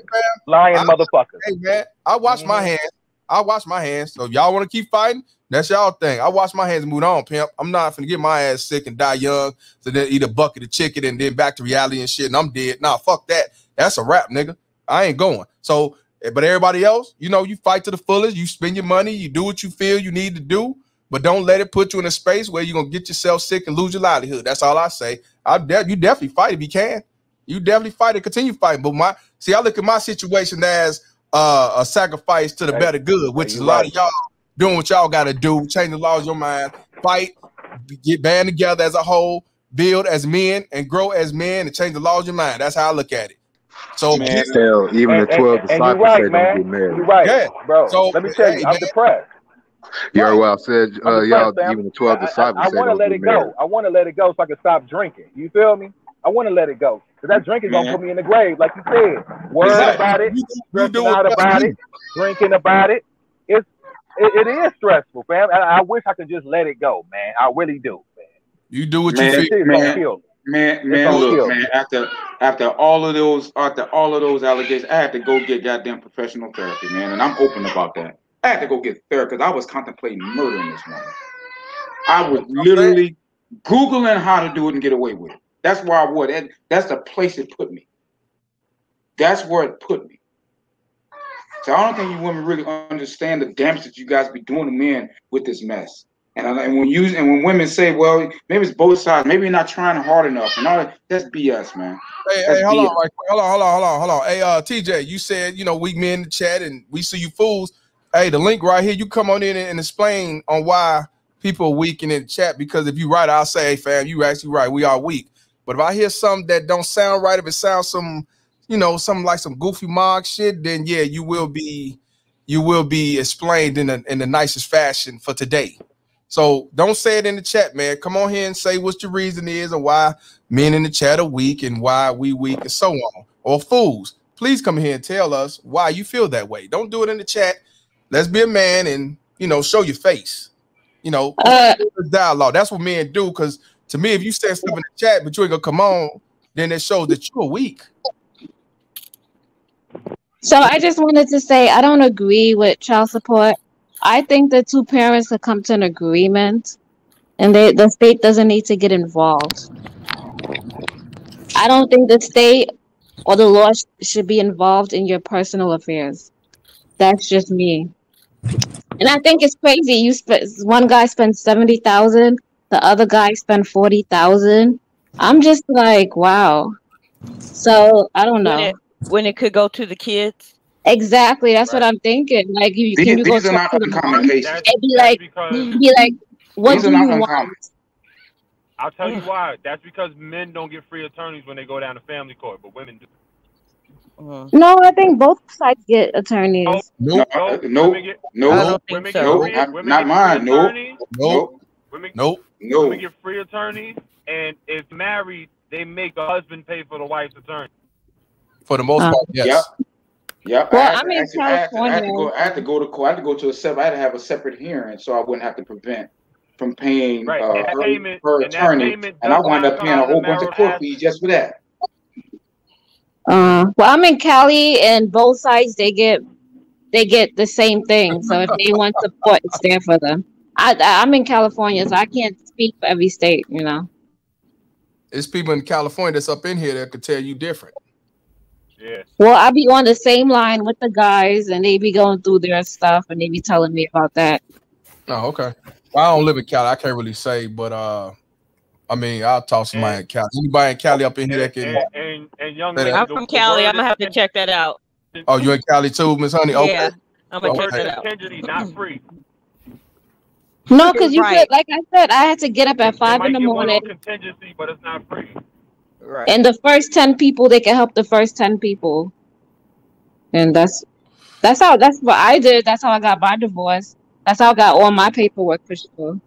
lying I, motherfucker. Hey, man, I wash mm. my hands. I wash my hands. So if y'all want to keep fighting, that's y'all thing. I wash my hands and move on, pimp. I'm not finna get my ass sick and die young, so then eat a bucket of chicken and then back to reality and shit, and I'm dead. Nah, fuck that. That's a wrap, nigga. I ain't going. So, but everybody else, you know, you fight to the fullest. You spend your money. You do what you feel you need to do, but don't let it put you in a space where you're gonna get yourself sick and lose your livelihood. That's all I say. I de- you definitely fight if you can. You definitely fight and continue fighting. But my see, I look at my situation as uh, a sacrifice to the better good, which is a lot of y'all. Doing what y'all got to do, change the laws of your mind, fight, get band together as a whole, build as men, and grow as men, and change the laws of your mind. That's how I look at it. So, man, get, still, even and, the twelve and, and disciples right, say man. don't get married. You're right, yeah. bro. So, let me tell hey, you, I'm man. depressed. You're right. well said, uh, y'all. Even the twelve disciples. I, I, I want to let it married. go. I want to let it go so I can stop drinking. You feel me? I want to let it go. Cause that drinking gonna put me in the grave, like you said. Worry exactly. about it, you, you do out about you. it, drinking about it. It's It, it is stressful, fam. I, I wish I could just let it go, man. I really do, man. You do what man, you feel, man. Kill man, man, look, kill man. After after all of those, after all of those allegations, I had to go get goddamn professional therapy, man. And I'm open about that. I had to go get therapy because I was contemplating murdering this woman. I was literally Googling how to do it and get away with it. That's where I would. That, that's the place it put me. That's where it put me. So I don't think you women really understand the damage that you guys be doing to men with this mess. And, I, and when you and when women say, "Well, maybe it's both sides. Maybe you're not trying hard enough," and all that, that's B S, man. Hey, that's hey, hold B S. on, right, hold on, hold on, hold on, hold on. Hey, uh, T J, you said you know we men in the chat and we see you fools. Hey, the link right here. You come on in and, and explain on why people are weak in the chat because if you right, I'll say, "Hey, fam, you actually right. We are weak." But if I hear something that don't sound right, if it sounds some. You know, something like some goofy mog shit, then yeah, you will be, you will be explained in the in the nicest fashion for today. So don't say it in the chat, man. Come on here and say what your reason is and why men in the chat are weak and why we weak and so on. Or fools, please come here and tell us why you feel that way. Don't do it in the chat. Let's be a man and you know show your face. You know, uh, dialogue. That's what men do. Because to me, if you say stuff in the chat but you ain't gonna come on, then it shows that you're weak. So I just wanted to say I don't agree with child support. I think the two parents have come to an agreement, and they, the state doesn't need to get involved. I don't think the state or the law sh should be involved in your personal affairs. That's just me. And I think it's crazy. You spent one guy spent seventy thousand, the other guy spent forty thousand. I'm just like, wow. So I don't know when it, when it could go to the kids. Exactly, that's right. What I'm thinking. Like, you, these, can you go these are not uncommon cases. And be like, be like, what do you want? I'll tell you why. That's because men don't get free attorneys when they go down to family court, but women do. Uh, no, I think both sides get attorneys. No, no, no, no, no, no, not mine. No, no, no, no. Women get free attorneys, and if married, they make the husband pay for the wife's attorney. For the most uh, part, yes. Yep. Yeah, well, I, I, mean, I, had to, I, had to go, I had to go to court. I had to go to a separate. I had to have a separate hearing, so I wouldn't have to prevent from paying right. uh, her, payment, her attorney. And, and I wound up paying a whole bunch of court fees just for that. Uh, well, I'm in Cali, and both sides they get they get the same thing. So if they want support, it's there for them. I, I I'm in California, so I can't speak for every state. You know, it's people in California that's up in here that could tell you different. Yeah. Well, I be on the same line with the guys, and they be going through their stuff, and they be telling me about that. Oh, okay. Well, I don't live in Cali. I can't really say, but uh, I mean, I'll talk to my Cali. Anybody in Cali up in here that can? And, and, and young lady, I'm from Cali. I'm gonna have to check that out. Oh, you in Cali too, Miss Honey? Okay. Yeah, I'm gonna okay. check that out. Not free. No, because you right. could, like I said, I had to get up at five in the morning. Contingency, but it's not free. Right. And the first ten people, they can help the first ten people, and that's that's how that's what I did. That's how I got my divorce. That's how I got all my paperwork for sure.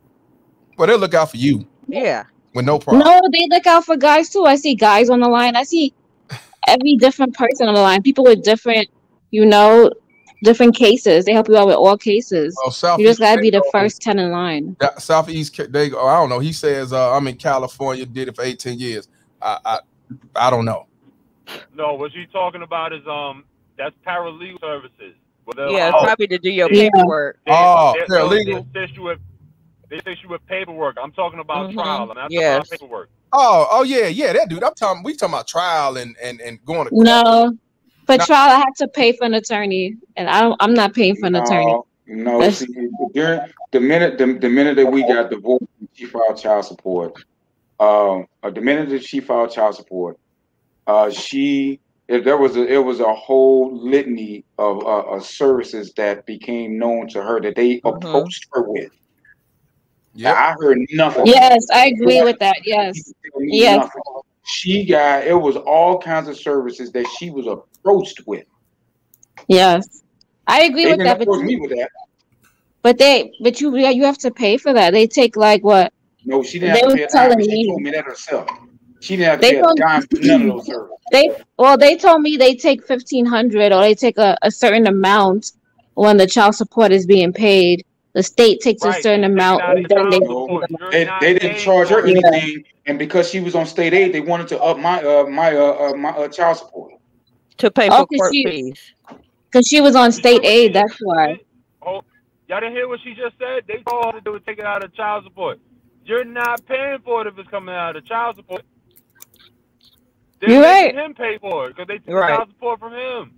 Well, they look out for you. Yeah, with no problem. No, they look out for guys too. I see guys on the line. I see every different person on the line. People with different, you know, different cases. They help you out with all cases. Oh, South you just gotta be the first ten in line. Southeast, they go. I don't know. He says, uh, "I'm in California. Did it for eighteen years." I, I I don't know. No, what you're talking about is um that's paralegal services. Well, yeah, it's oh, probably to do your they, paperwork. They, oh, they, paralegal. They assist you with, they assist you with paperwork. I'm talking about mm-hmm. trial. I'm not yes. talking about paperwork. Oh, oh yeah, yeah, that dude. I'm talking. We talking about trial and and and going to court. No, but not, trial, I have to pay for an attorney, and I don't, I'm not paying for an no, attorney. No, see, during the minute the, the minute that we got divorced, she filed child support. Um, uh, the minute that she filed child support, uh, she if there was a, it was a whole litany of uh, uh, services that became known to her that they mm-hmm. approached her with. Yeah, I heard nothing. Yes, I agree with that. Yes, yes. Nothing. She got it was all kinds of services that she was approached with. Yes, I agree they with didn't that. Approach but me with that. But they, but you, you have to pay for that. They take like what? No, she didn't have to pay a dime. She told me that herself. She didn't have to pay a dime for none of those services. They well, they told me they take fifteen hundred or they take a, a certain amount when the child support is being paid. The state takes right. a certain amount. And then they, they, they didn't charge her anything, yeah. and because she was on state aid, they wanted to up my uh, my uh, my uh, child support to pay for court fees. Because she was on state aid, that's why. Oh, y'all didn't hear what she just said? They told her they would take it out of child support. You're not paying for it if it's coming out of child support. They're You're right. Him pay for it because they took right. child support from him.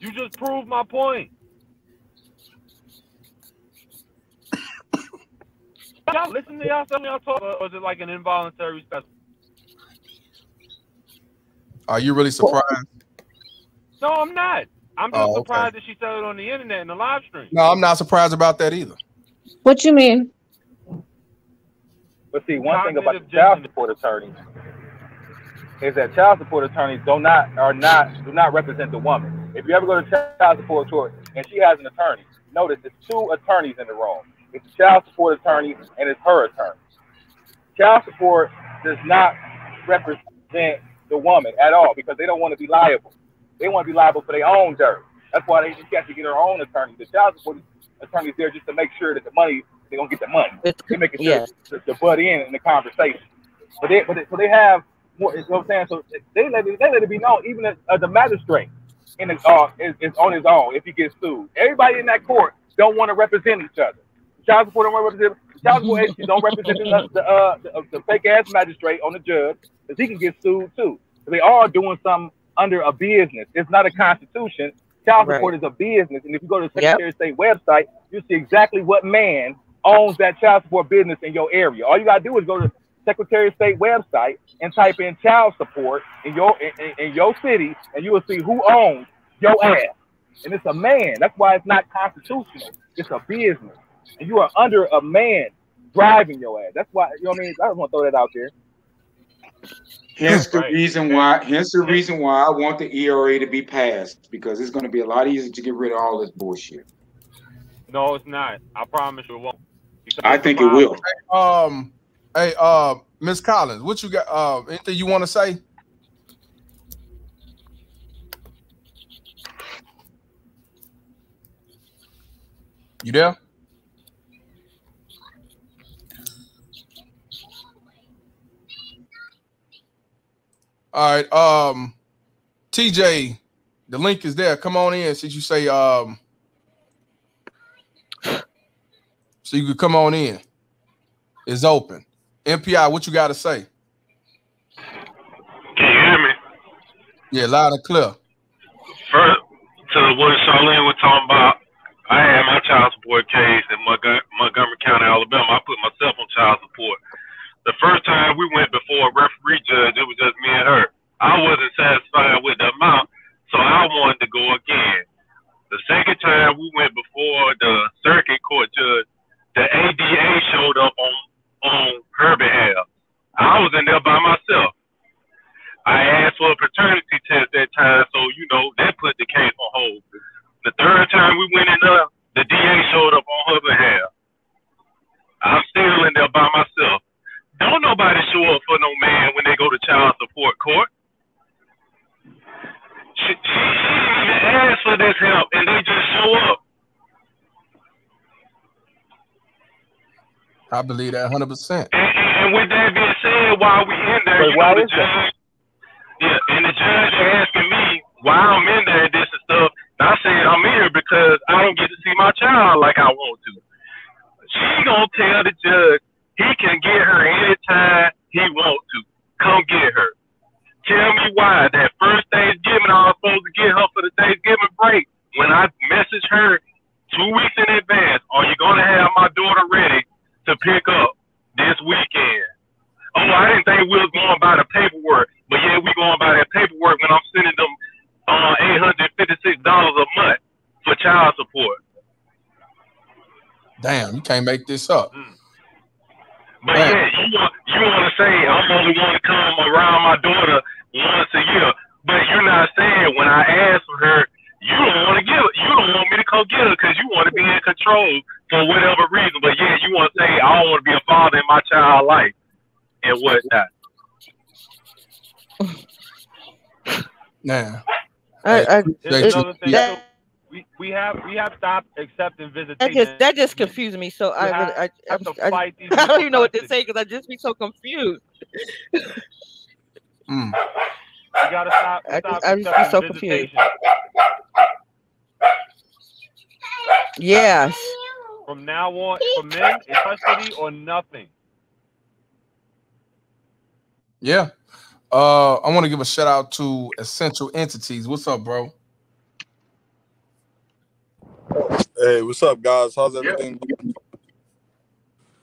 You just proved my point. Y'all listen to y'all something y'all talk, or is it like an involuntary special? Are you really surprised? No, I'm not. I'm just oh, surprised okay. that she said it on the internet in the live stream. No, I'm not surprised about that either. What you mean? But see, one thing about the child support attorneys is that child support attorneys do not are not do not represent the woman. If you ever go to child support court and she has an attorney, notice there's two attorneys in the room. It's the child support attorney and it's her attorney. Child support does not represent the woman at all because they don't want to be liable. They want to be liable for their own dirt. That's why they just got to get their own attorney. The child support attorney is there just to make sure that the money. They gonna get the money. They make it yeah. to, to butt in in the conversation. But they, but they, so they have more. You know what I'm saying? So they let it, they let it be known. Even the, uh, the magistrate in the, uh, is, is on his own if he gets sued. Everybody in that court don't want to represent each other. Child support don't represent. Child support agencies don't represent the, uh, the, uh, the fake ass magistrate on the judge because he can get sued too. So they are doing something under a business. It's not a constitution. Child right. support is a business, and if you go to the Secretary yep. of State website, you see exactly what man owns that child support business in your area. All you gotta do is go to the Secretary of State website and type in child support in your in, in your city, and you will see who owns your ass. And it's a man. That's why it's not constitutional. It's a business, and you are under a man driving your ass. That's why, you know what I mean? I just want to throw that out there. Hence the right. reason why. Hence the reason why I want the E R A to be passed, because it's going to be a lot easier to get rid of all this bullshit. No, it's not. I promise you it won't. Because I think it will. Hey, um, hey, uh, Miss Collins, what you got? Uh, anything you want to say? You there? All right, um, T J, the link is there. Come on in. Since you say, um, so you could come on in. It's open. M P I, what you got to say? Can you hear me? Yeah, loud and clear. First, to what Charlene was talking about, I had my child support case in Montgomery County, Alabama. I put myself on child support. The first time we went before a referee judge, it was just me and her. I wasn't satisfied with the amount, so I wanted to go again. The second time we went before the circuit court judge, the A D A showed up on, on her behalf. I was in there by myself. I asked for a paternity test that time, so, you know, that put the case on hold. The third time we went in there, the D A showed up on her behalf. I'm still in there by myself. Don't nobody show up for no man when they go to child support court. She, she even asked for this help, and they just show up. I believe that one hundred percent. And, and with that being said, while we in there, you know, the judge, yeah, and the judge asking me why I'm in there, this and stuff. And I said I'm here because I don't get to see my child like I want to. She gonna tell the judge he can get her anytime he wants to. Come get her. Tell me why that first Thanksgiving I was supposed to get her for the Thanksgiving break. When I messaged her two weeks in advance, are you going to have my daughter ready to pick up this weekend? Oh, I didn't think we was going by the paperwork, but yeah, we going by that paperwork when I'm sending them uh, eight hundred fifty-six dollars a month for child support. Damn, you can't make this up. Mm. But yeah, you want, you want to say I'm only want to come around my daughter once a year, but you're not saying when I ask for her, you don't want to give it. You don't want me to go get her because you want to be in control for whatever reason. But yeah, you want to say I don't want to be a father in my child's life and whatnot. Nah, I, I, it's another thing. That, we we have we have stopped accepting visitation. That just, that just confused me. So I have, I, I, I, I, I don't even know what to say because I just be so confused. Mm. You gotta stop. I stop just, I just be so confused. Yes. From now on, for men in custody or nothing. Yeah. Uh, I want to give a shout out to Essential Entities. What's up, bro? Hey, what's up, guys? How's everything? Yeah.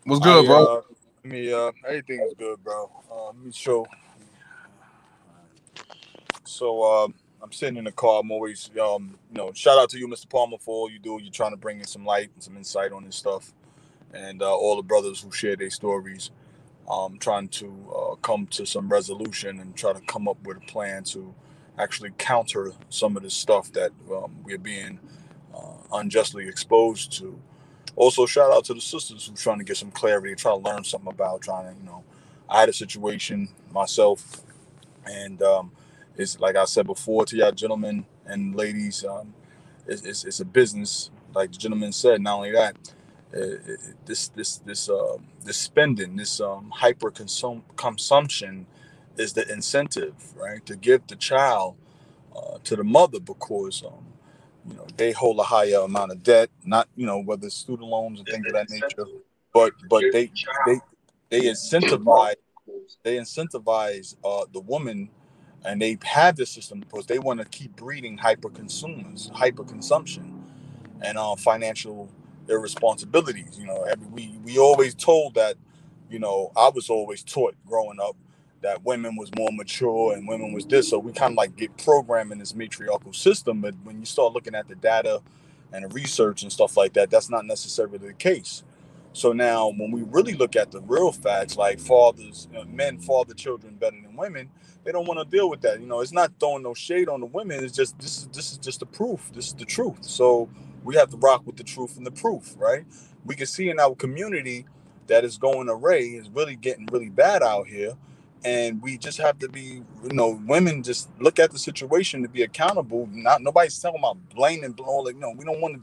What's good, I, bro? Uh, I mean, uh, everything's good, bro. Uh, let me show. So, uh, I'm sitting in the car. I'm always, um, you know, shout out to you, Mister Palmer, for all you do. You're trying to bring in some light and some insight on this stuff, and uh, all the brothers who share their stories. Um, trying to uh, come to some resolution and try to come up with a plan to actually counter some of the stuff that um, we're being Uh, unjustly exposed to. Also, shout out to the sisters who's trying to get some clarity, trying to learn something about trying to, you know, I had a situation myself, and um, it's like I said before to y'all gentlemen and ladies, um, it's, it's, it's a business. Like the gentleman said, not only that, it, it, this this this uh, this spending, this um, hyper consum consumption is the incentive, right, to give the child uh, to the mother because um, you know, they hold a higher amount of debt, not, you know, whether it's student loans and things of that nature, but but they they they incentivize they incentivize uh, the woman And they have this system because they want to keep breeding hyper consumers, hyper consumption, and uh, financial irresponsibilities. You know, every, we we always told that. You know, I was always taught growing up that women was more mature and women was this. So we kind of like get programmed in this matriarchal system. But when you start looking at the data and the research and stuff like that, that's not necessarily the case. So now when we really look at the real facts, like fathers, you know, men father children better than women, they don't want to deal with that. You know, it's not throwing no shade on the women. It's just this is this is just the proof. This is the truth. So we have to rock with the truth and the proof. Right. We can see in our community that is going array is really getting really bad out here. And we just have to be, you know, women just look at the situation to be accountable. Not nobody's talking about blame and blow. Like, no, we don't want to,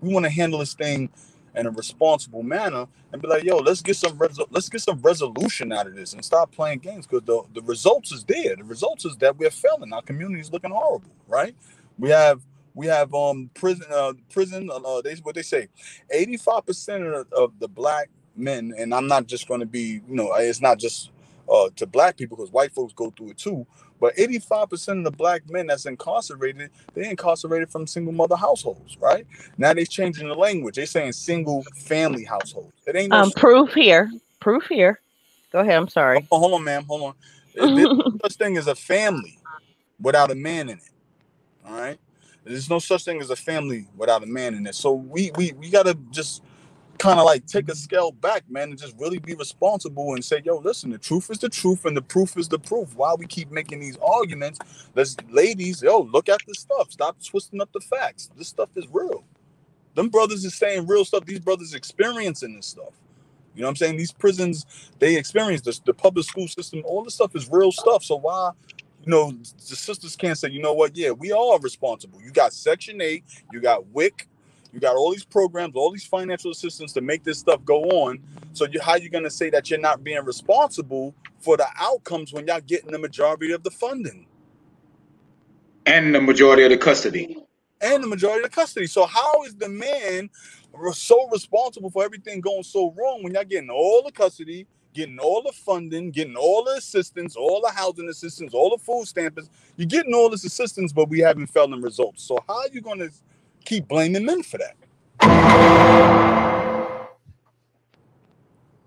we want to handle this thing in a responsible manner and be like, yo, let's get some, res- let's get some resolution out of this and stop playing games. Cause the, the results is there. The results is that we're failing. Our community is looking horrible, right? We have, We have um prison, uh, prison, uh, they, what they say, eighty-five percent of, of the black men, and I'm not just going to be, you know, it's not just uh, to black people because white folks go through it too, but eighty-five percent of the black men that's incarcerated, they're incarcerated from single mother households, right? Now they're changing the language. They're saying single family households. It ain't no um, proof here. Proof here. Go ahead. I'm sorry. Oh, hold on, ma'am. Hold on. There's no such thing as a family without a man in it. All right. There's no such thing as a family without a man in it. So we we we got to just kind of like take a scale back, man, and just really be responsible and say, yo, listen, the truth is the truth and the proof is the proof. Why we keep making these arguments? Let's, ladies, yo, look at this stuff. Stop twisting up the facts. This stuff is real. Them brothers is saying real stuff. These brothers experiencing this stuff. You know what I'm saying? These prisons, they experience this. The public school system, all this stuff is real stuff. So why... You know, the sisters can't say, you know what? Yeah, we are responsible. You got Section eight, you got W I C, you got all these programs, all these financial assistance to make this stuff go on. So you, how you going to say that you're not being responsible for the outcomes when y'all getting the majority of the funding? And the majority of the custody. And the majority of the custody. So how is the man so responsible for everything going so wrong when y'all getting all the custody, getting all the funding, getting all the assistance, all the housing assistance, all the food stamps? You're getting all this assistance, but we haven't felt in results. So how are you going to keep blaming men for that?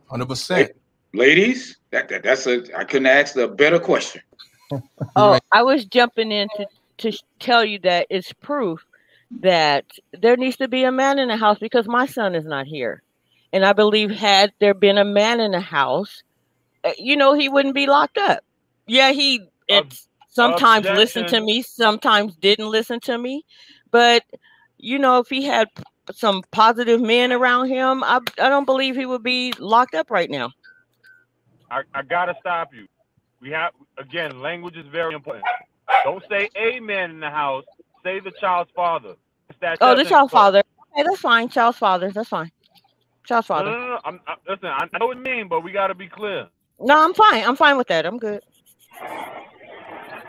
one hundred percent. Hey, ladies, that, that that's a, I couldn't ask a better question. Oh, I was jumping in to, to tell you that it's proof that there needs to be a man in the house because my son is not here. And I believe had there been a man in the house, you know, he wouldn't be locked up. Yeah, he Ob- sometimes objection. Listened to me, sometimes didn't listen to me. But, you know, if he had some positive men around him, I, I don't believe he would be locked up right now. I, I got to stop you. We have, again, language is very important. Don't say a man in the house. Say the child's father. That oh, the child's father. Okay, that's fine. Child's father. That's fine. Child's father. No, no, no. I'm, I, listen, I know what you mean, but we got to be clear. No, I'm fine. I'm fine with that. I'm good.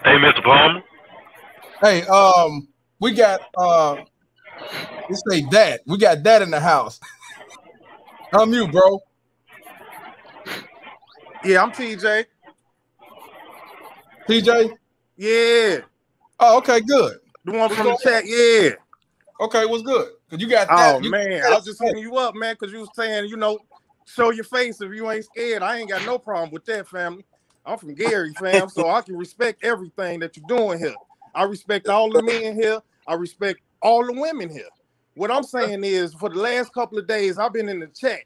Hey, Mister Palmer. Hey, um, we got uh, let's say dad. We got dad in the house. I'm you, bro. Yeah, I'm T J. T J. Yeah. Oh, okay, good. The one from the chat. Yeah. Okay, what's good? You got that. Oh, you, man. I was just hitting you up, man, because you was saying, you know, show your face if you ain't scared. I ain't got no problem with that, family. I'm from Gary, fam, so I can respect everything that you're doing here. I respect all the men here. I respect all the women here. What I'm saying is, for the last couple of days, I've been in the chat.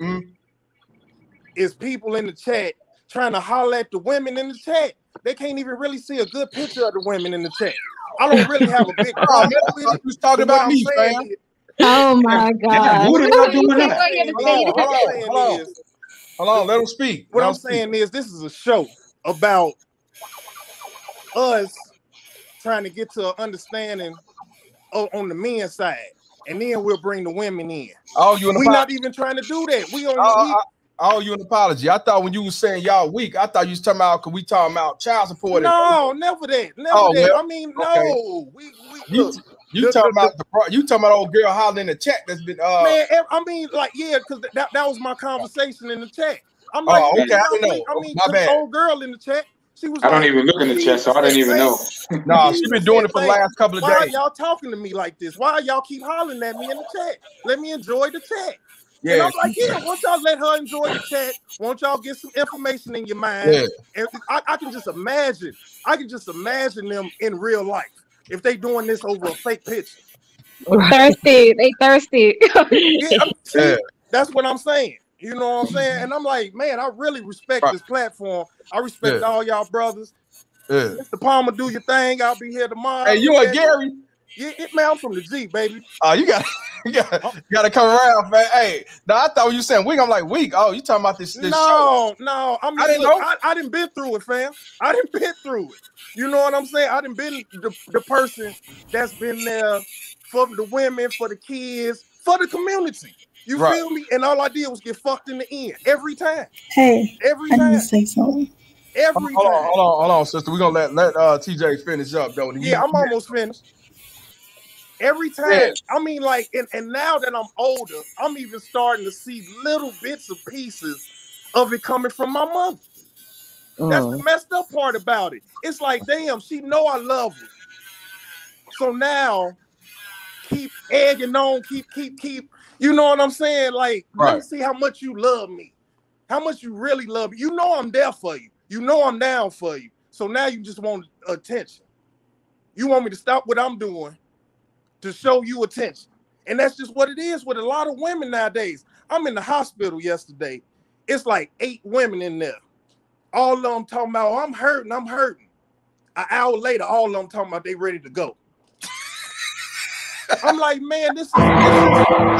Mm. It's people in the chat trying to holler at the women in the chat. They can't even really see a good picture of the women in the chat. I don't really have a big problem. You was talking about me, man. Oh my God! What are you doing? Hello, hello. Let them speak. What I'm saying is, this is a show about us trying to get to an understanding of, on the men's side, and then we'll bring the women in. Oh, you? We're not even trying to do that. We don't. Uh, Oh, you an apology. I thought when you were saying y'all weak, I thought you was talking about because we talking about child support. No, and- never that. Never oh, that. Well, I mean, okay. no. We, we, you look, you look, talking look, about look. the you talking about old girl hollering in the chat that's been uh man, I mean, like, yeah, because that, that was my conversation in the chat. I'm like, oh, okay, I, I mean, I mean my bad. Old girl in the chat. She was I like, don't even look in the chat, so I didn't even know. No, she's been doing it for the last couple of days. Why are y'all talking to me like this? Why y'all keep hollering at me in the chat? Let me enjoy the chat. Yeah. And I'm like, yeah, once y'all let her enjoy the chat, won't y'all get some information in your mind? Yeah. And I, I can just imagine, I can just imagine them in real life if they doing this over a fake picture. Thirsty, they thirsty. Yeah, I'm, yeah. That's what I'm saying. You know what I'm saying? And I'm like, man, I really respect this platform. I respect yeah. all y'all brothers. Yeah. Mister Palmer, do your thing. I'll be here tomorrow. Hey, you and Gary. Yeah, it, man, I'm from the G, baby. Oh, uh, you got you gotta come around, man. Hey, no, I thought you saying week. I'm like, week. Oh, you talking about this? this no, show. no, I'm I didn't look, know. I, I didn't been through it, fam. I didn't been through it. You know what I'm saying? I didn't been the, the person that's been there for the women, for the kids, for the community. You right. feel me? And all I did was get fucked in the end every time. Hey, every I time. Need to say something. Every hold time. On, hold on, hold on, sister. We're gonna let let uh, T J finish up though. Yeah, I'm almost finished. Every time, yeah. I mean, like, and, and now that I'm older, I'm even starting to see little bits of pieces of it coming from my mother. Mm. That's the messed up part about it. It's like, damn, she know I love her. So now, keep egging on, keep, keep, keep. You know what I'm saying? Like, right. let me see how much you love me, how much you really love me. You know I'm there for you. You know I'm down for you. So now you just want attention. You want me to stop what I'm doing to show you attention. And that's just what it is with a lot of women nowadays. I'm in the hospital yesterday. It's like eight women in there. All of them talking about, oh, I'm hurting, I'm hurting. An hour later, all of them talking about they ready to go. I'm like, man, this is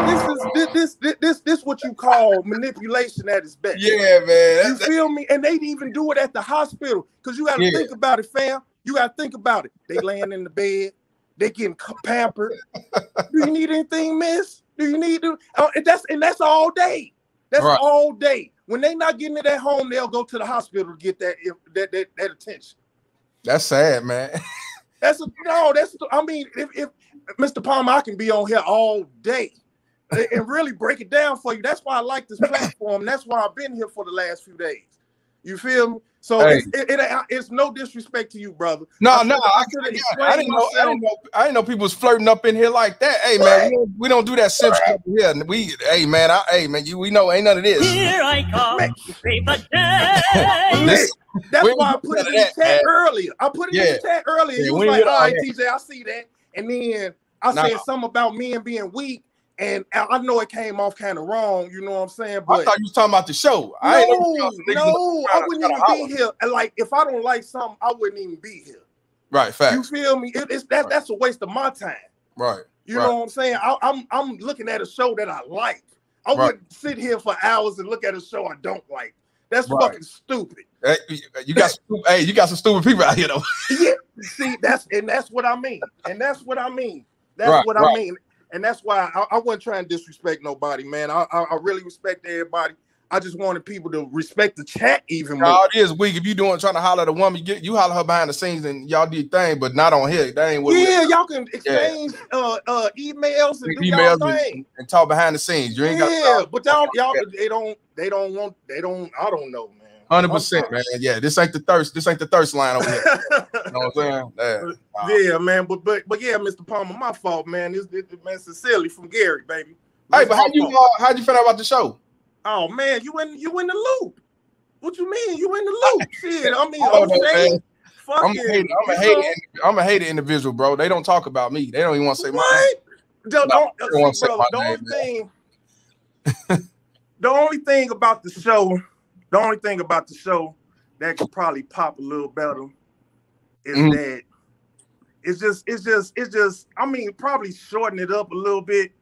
this is this is, this, this this this what you call manipulation at its best. Yeah, man. You feel me? And they didn't even do it at the hospital because you got to yeah. think about it, fam. You got to think about it. They laying in the bed. They getting pampered. Do you need anything, miss? Do you need to? Uh, and that's and that's all day. That's right. all day. When they not getting it at home, they'll go to the hospital to get that that that, that attention. That's sad, man. That's a, no. That's I mean, if, if Mister Palmer, I can be on here all day and really break it down for you. That's why I like this platform. That's why I've been here for the last few days. You feel me? So hey. it's, it, it, it's no disrespect to you, brother. No, I no, I, I, I didn't know. Myself. I didn't know. I didn't know people was flirting up in here like that. Hey man, we don't, we don't do that simple stuff here. We, hey man, I, hey man, you, we know ain't none of this. Here I come, this, that's why I put it in the chat earlier. I put it yeah. in the chat earlier. Yeah, you was like, all right, that. T J, I see that, and then I nah. said something about men being weak. And I know it came off kind of wrong, you know what I'm saying? But I thought you was talking about the show. I no, ain't no, I wouldn't even hour. be here. And like, if I don't like something, I wouldn't even be here. Right, fact. You feel me? It, it's that right. that's a waste of my time. Right. You right. know what I'm saying? I, I'm I'm looking at a show that I like. I right. wouldn't sit here for hours and look at a show I don't like. That's right. fucking stupid. Hey, you got some, hey, you got some stupid people out here though. Yeah. See, that's and that's what I mean, and that's what I mean. That's right, what right. I mean. And that's why I, I wasn't trying to disrespect nobody, man. I, I I really respect everybody. I just wanted people to respect the chat even more. All it is, weak. If you doing trying to holler at a woman, you, get, you holler her behind the scenes and y'all do your thing, but not on here. That ain't what. Yeah, y'all can exchange yeah. uh, uh, emails and do emails y'all thing and, and talk behind the scenes. You ain't yeah, got but y'all y'all they don't they don't want they don't I don't know, man. Hundred percent, man. Yeah, this ain't the thirst. This ain't the thirst line over here. You know what I'm saying? Yeah. Wow. Yeah, man. But but but yeah, Mister Palmer, my fault, man. This, this man sincerely from Gary, baby. Hey, but how you uh, how'd you find out about the show? Oh man, you in you in the loop. What you mean? You in the loop? Shit, I mean, oh, okay. I'm a hater. I'm a hater. I'm a hater individual, bro. They don't talk about me. They don't even want to say my name. Don't, no, don't, don't see, brother, the only thing. The only thing about the show. The only thing about the show that could probably pop a little better is mm. that it's just, it's just, it's just, I mean, probably shorten it up a little bit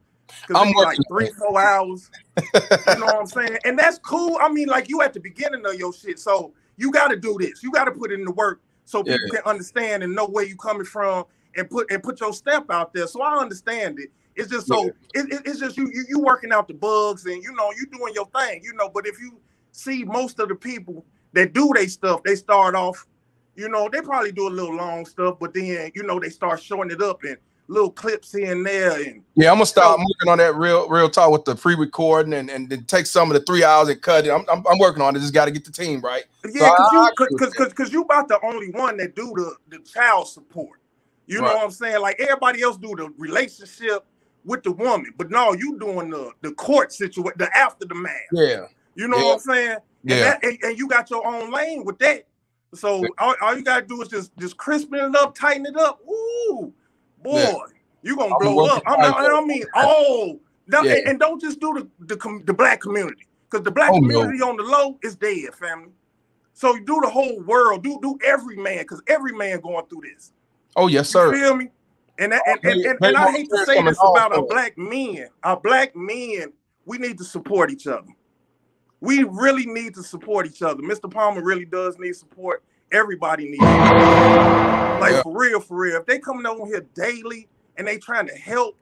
because it's like three, four hours. You know what I'm saying? And that's cool. I mean, like you at the beginning of your shit. So you got to do this. You got to put in the work so people yeah. can understand and know where you coming from and put and put your stamp out there. So I understand it. It's just so, yeah. it, it, it's just you, you, you working out the bugs and, you know, you doing your thing, you know, but if you, see, most of the people that do they stuff, they start off, you know, they probably do a little long stuff, but then, you know, they start showing it up and little clips here and there. And yeah, I'm gonna start working on that real real talk with the pre-recording, and and then take some of the three hours and cut it. I'm I'm, I'm working on it. Just got to get the team right. Yeah, because so you, because you about the only one that do the the child support. You right. know what I'm saying? Like everybody else do the relationship with the woman, but no, you doing the the court situation, the aftermath. Yeah, you know yeah. what I'm saying? Yeah, and, that, and, and you got your own lane with that. So yeah. all, all you gotta do is just just crispen it up, tighten it up. Ooh, boy, yeah. you gonna blow up. I'm not, I don't mean oh, yeah. and, and don't just do the the, the black community, because the black oh, community no. on the low is dead, family. So you do the whole world, do do every man, because every man going through this. Oh yes, sir. You feel me? And that, and, and, and, and I hate to say this about our black men. Our black men, we need to support each other. We really need to support each other. Mister Palmer really does need support. Everybody needs support. Like yeah. for real, for real. If they coming over here daily and they trying to help,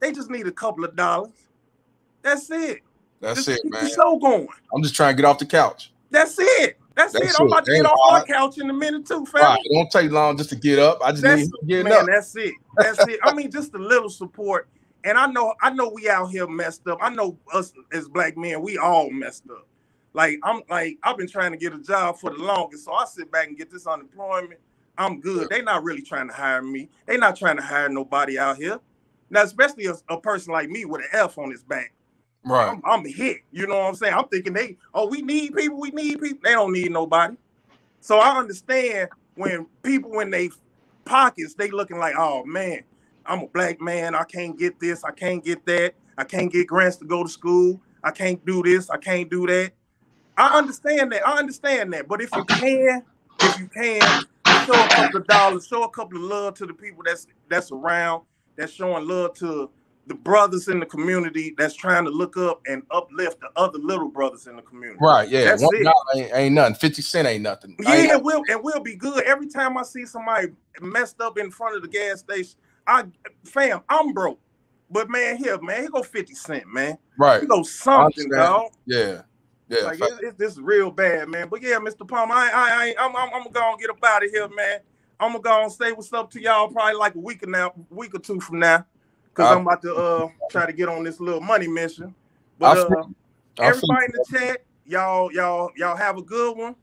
they just need a couple of dollars. That's it. That's just it, keep man. The show going. I'm just trying to get off the couch. That's it. That's, that's it. it. I'm about to get off my couch in a minute too, fam. Right. It don't take long just to get up. I just that's, need to get man, up. That's it. That's it. I mean, just a little support. And I know, I know, we out here messed up. I know us as black men, we all messed up. Like I'm, like I've been trying to get a job for the longest, so I sit back and get this unemployment. I'm good. They're not really trying to hire me. They're not trying to hire nobody out here. Now, especially a, a person like me with an F on his back. Right, I'm, I'm hit. You know what I'm saying? I'm thinking they, oh, we need people. We need people. They don't need nobody. So I understand when people in their pockets, they looking like, oh man, I'm a black man. I can't get this. I can't get that. I can't get grants to go to school. I can't do this. I can't do that. I understand that. I understand that. But if you can, if you can, show a couple of dollars, show a couple of love to the people that's that's around, that's showing love to the brothers in the community that's trying to look up and uplift the other little brothers in the community. Right, yeah. That's One it. dollar ain't, ain't nothing. fifty cent ain't nothing. Yeah, ain't nothing. We'll, and we'll be good. Every time I see somebody messed up in front of the gas station, I, fam, I'm broke. But, man, here, man, here go fifty cent, man. Right. Here go something, dog. Yeah, yeah. Like, it's, it's, this is real bad, man. But, yeah, Mister Palmer, I, I, I, I'm, I'm, I'm going to get up out of here, man. I'm going to go and say what's up to y'all probably like a week, or now, week or two from now. Because I'm about to uh, try to get on this little money mission. But uh, everybody in the chat, y'all, y'all, y'all have a good one.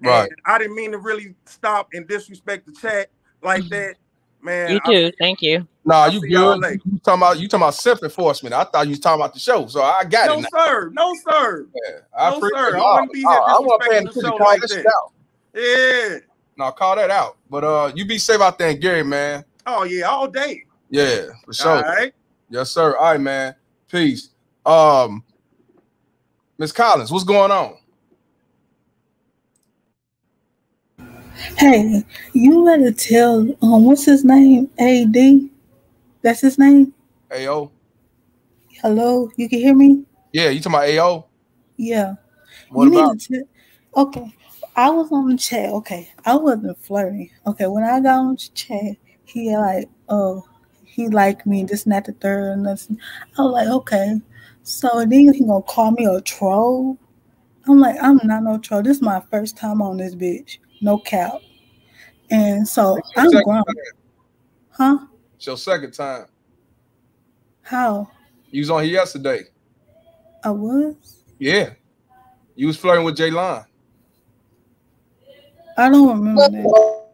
Right. And I didn't mean to really stop and disrespect the chat like that, man. You too. I, Thank you. Nah, you good. You, you talking about you talking about self-enforcement. I thought you was talking about the show, so I got no, it. No, sir. No, sir. Yeah, I no, sir. I wouldn't be here disrespecting the show like that. Yeah. No, call that out. But uh, you be safe out there in Gary, man. Oh yeah, all day. Yeah, for sure. All right. Yes, sir. All right, man. Peace. Um, Miss Collins, what's going on? Hey, you better tell um what's his name? A D. That's his name. A O. Hello, you can hear me? Yeah, you talking about A O? Yeah. What you about? Need to okay. I was on the chat. Okay. I wasn't flirting. Okay, when I got on the chat, he like, oh, he liked me, this and that, the third, and nothing. I was like, okay. So then he gonna call me a troll. I'm like, I'm not no troll. This is my first time on this bitch. No cap. And so it's I'm grown. Time. Huh? It's your second time. How? You was on here yesterday. I was? Yeah. You was flirting with Jaylon. I don't remember that.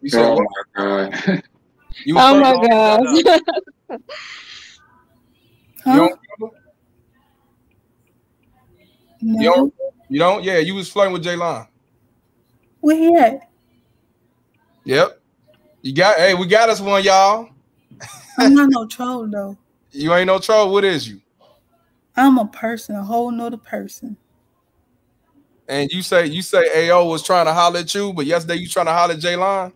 You said, oh my God. You oh my God! Huh? You don't, no. you don't. You don't. Yeah, you was flirting with Jaylon. Where he at? Yep. You got. Hey, we got us one, y'all. I'm not no troll though. You ain't no troll. What is you? I'm a person, a whole nother person. And you say you say A O was trying to holler at you, but yesterday you trying to holler at Jaylon.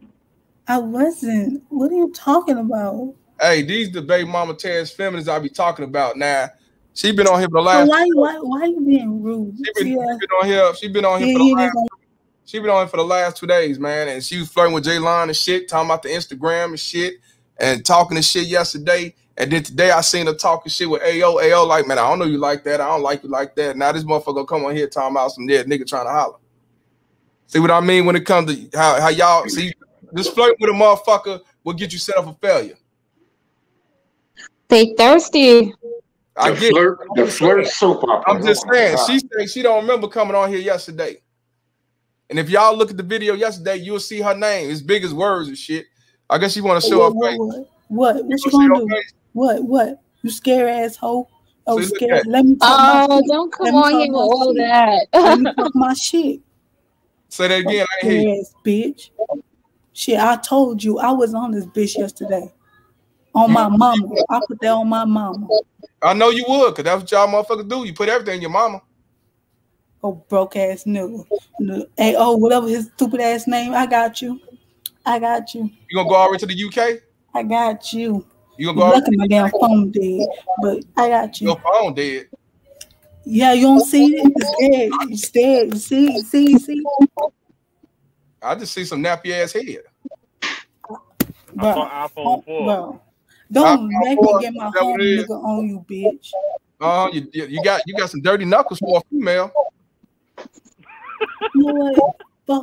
I wasn't. What are you talking about? Hey, these debate mama Terrence feminists I be talking about now. She been on here for the last. So why, why, why you being rude? She been, yeah. been on here. She been on here yeah, for the last. Like she been on here for the last two days, man. And she was flirting with Jaylon and shit, talking about the Instagram and shit, and talking to shit yesterday. And then today I seen her talking shit with A O. A O like, man, I don't know you like that. I don't like you like that. Now this motherfucker come on here talking about some dead nigga trying to holler. See what I mean when it comes to how how y'all see. Just flirt with a motherfucker will get you set up for failure? Stay thirsty. I the get flirt, the flirt soap opera. I'm just saying, she said she don't remember coming on here yesterday. And if y'all look at the video yesterday, you'll see her name. It's big as words and shit. I guess she want to show up. What? What? What, what you gonna do? What? What? You scare asshole. Oh, so scared. Let me talk oh, don't come on here with all that. Let me talk my shit. Say that again. I hear you. Ass bitch. Shit, I told you I was on this bitch yesterday. On my mama. I put that on my mama. I know you would, because that's what y'all motherfuckers do. You put everything in your mama. Oh, broke ass nigga. Hey, oh, whatever his stupid ass name. I got you. I got you. You gonna go all the way to the U K? I got you. You gonna go all the way to the U K? My damn phone dead, but I got you. Your phone dead. Yeah, you don't see it? It's dead. It's dead. You see it? See it? See it? I just see some nappy ass head. Bro, iPhone four. Bro. Don't I, make I, me get my home nigga on you, bitch. Oh, uh, you you got you got some dirty knuckles for a female. No,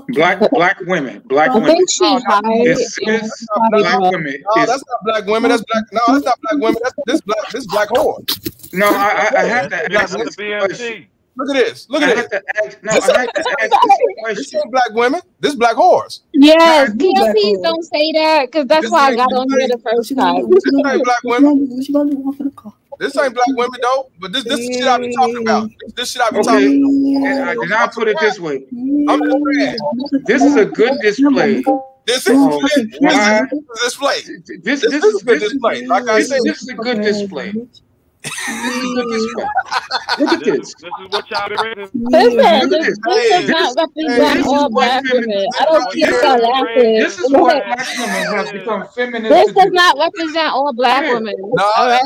black black women, black oh, women. No, it's, it's black women. No, that's not black women. That's black. No, that's not black women. That's this black. This black whore. No, I, I, I have to ask this question. Look at this. Look at this. No, I have to ask this question. Black women. This black whores. Yes, please don't say that, because that's why I got on here the first time. This ain't black women. This ain't black women though, but this this is shit I've been talking about. This, this shit I've been okay. talking about. And I did not put it this way. I'm just saying, this is a good display. This is oh, this, this is display. This this, this is a good display. Like I said, this is a good display. This is good display. Look at this. This is what y'all doing. Listen, this does not represent all black women. I don't think y'all laughing. This is what black women have become feminist. This does not represent all black women. No, I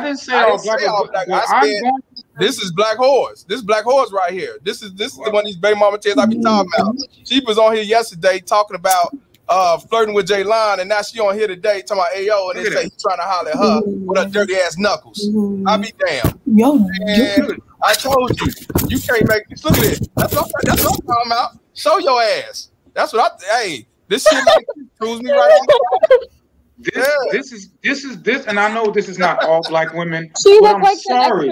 didn't say all black women. This is black whores. This black whores right here. This is this is the one these baby mama tears I be talking about. She was on here yesterday talking about Uh, flirting with J-Line, and now she on here today talking about A O, and they say he's trying to holler at her mm-hmm. with her dirty ass knuckles. Mm-hmm. I be damned. Yo, yo. I told you, you can't make this. Look at this. That's what, that's what I'm talking about. Show your ass. That's what I. Hey, this shit like, proves me right now. This, yeah. this is this is this, and I know this is not all black women. She but I'm like sorry.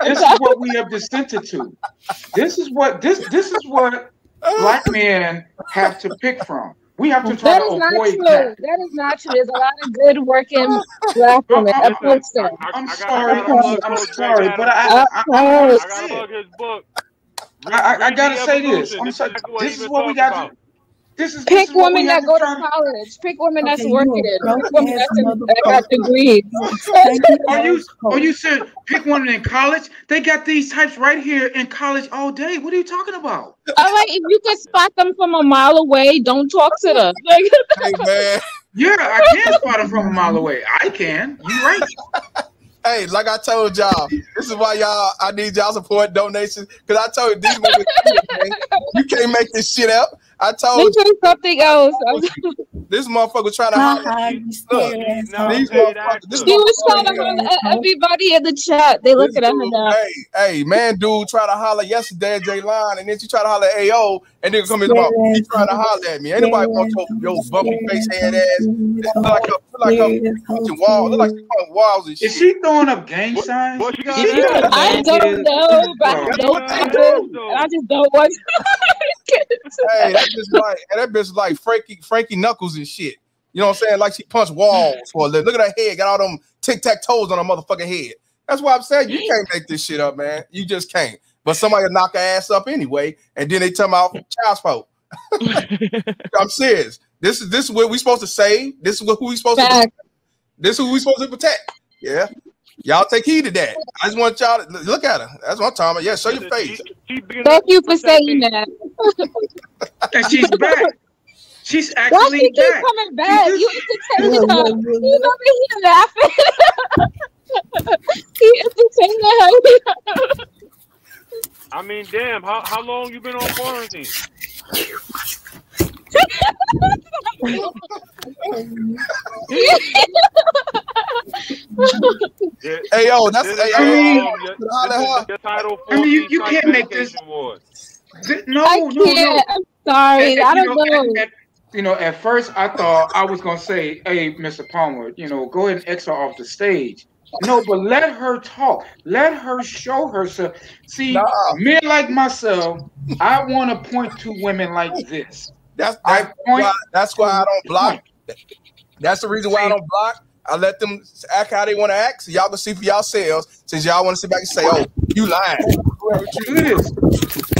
This is what we have dissented to. This is what this this is what black men have to pick from. We have to try that to is avoid not true. That. That is not true. There's a lot of good working black women. I'm, I'm sorry. I, I'm sorry, but I I, I, I, I gotta say this. I'm sorry. This is what we got to. This is pick women that go to college. Pick women that's working. Pick women that got degrees. Are you? Are you saying pick women in college? They got these types right here in college all day. What are you talking about? All right, if you could spot them from a mile away, don't talk to them. Hey man, yeah, I can spot them from a mile away. I can. You right? Hey, like I told y'all, this is why y'all I need y'all support donations, because I told you these women, you can't make this shit up. I told you something else. This motherfucker trying to holler. Look, no, these motherfuckers. This he was trying to holler at everybody in the chat. They looking at her now. Hey, hey, man, dude, try to holler yesterday at J-Line, and then she try to holler at A O, and then come in. He trying to holler at me. Ain't nobody want your yo bumpy face head ass. Look like a like a wall. Look like walls and shit. Is she throwing up gang signs? I don't know, but I don't know. I just don't want. Hey, that bitch like that bitch like Frankie Frankie Knuckles and shit. You know what I'm saying? Like she punched walls for a little. Look at her head, got all them tic-tac-toes on her motherfucking head. That's why I'm saying you can't make this shit up, man. You just can't. But somebody will knock her ass up anyway, and then they tell me out child support. I'm serious. This is this is what we supposed to save. This is what who we supposed to protect. This is who we supposed to protect. Yeah. Y'all take heed to that. I just want y'all to look at her. That's what I'm talking about. Yeah, show your face. Thank you for saying that. And she's back. She's actually she back. Keep coming back. Just, you entertaining her. She's over here laughing. She entertaining her. I mean, damn. How how long you been on quarantine? Hey yo, that's hey, I mean, I mean you, you can't make this. Th no, I no, can't. No. I'm sorry. And, and, I don't you know. know. And, and, you know, at first I thought I was going to say, hey, Mister Palmer, you know, go ahead and exit off the stage. No, but let her talk. Let her show herself. See, nah. men like myself, I want to point to women like this. That's, that's, I point why, that's why I don't block. That's the reason why I don't block. I let them act how they want to act. So y'all can see for yourselves. Since y'all want to sit back and say, oh, you lying. Look at this.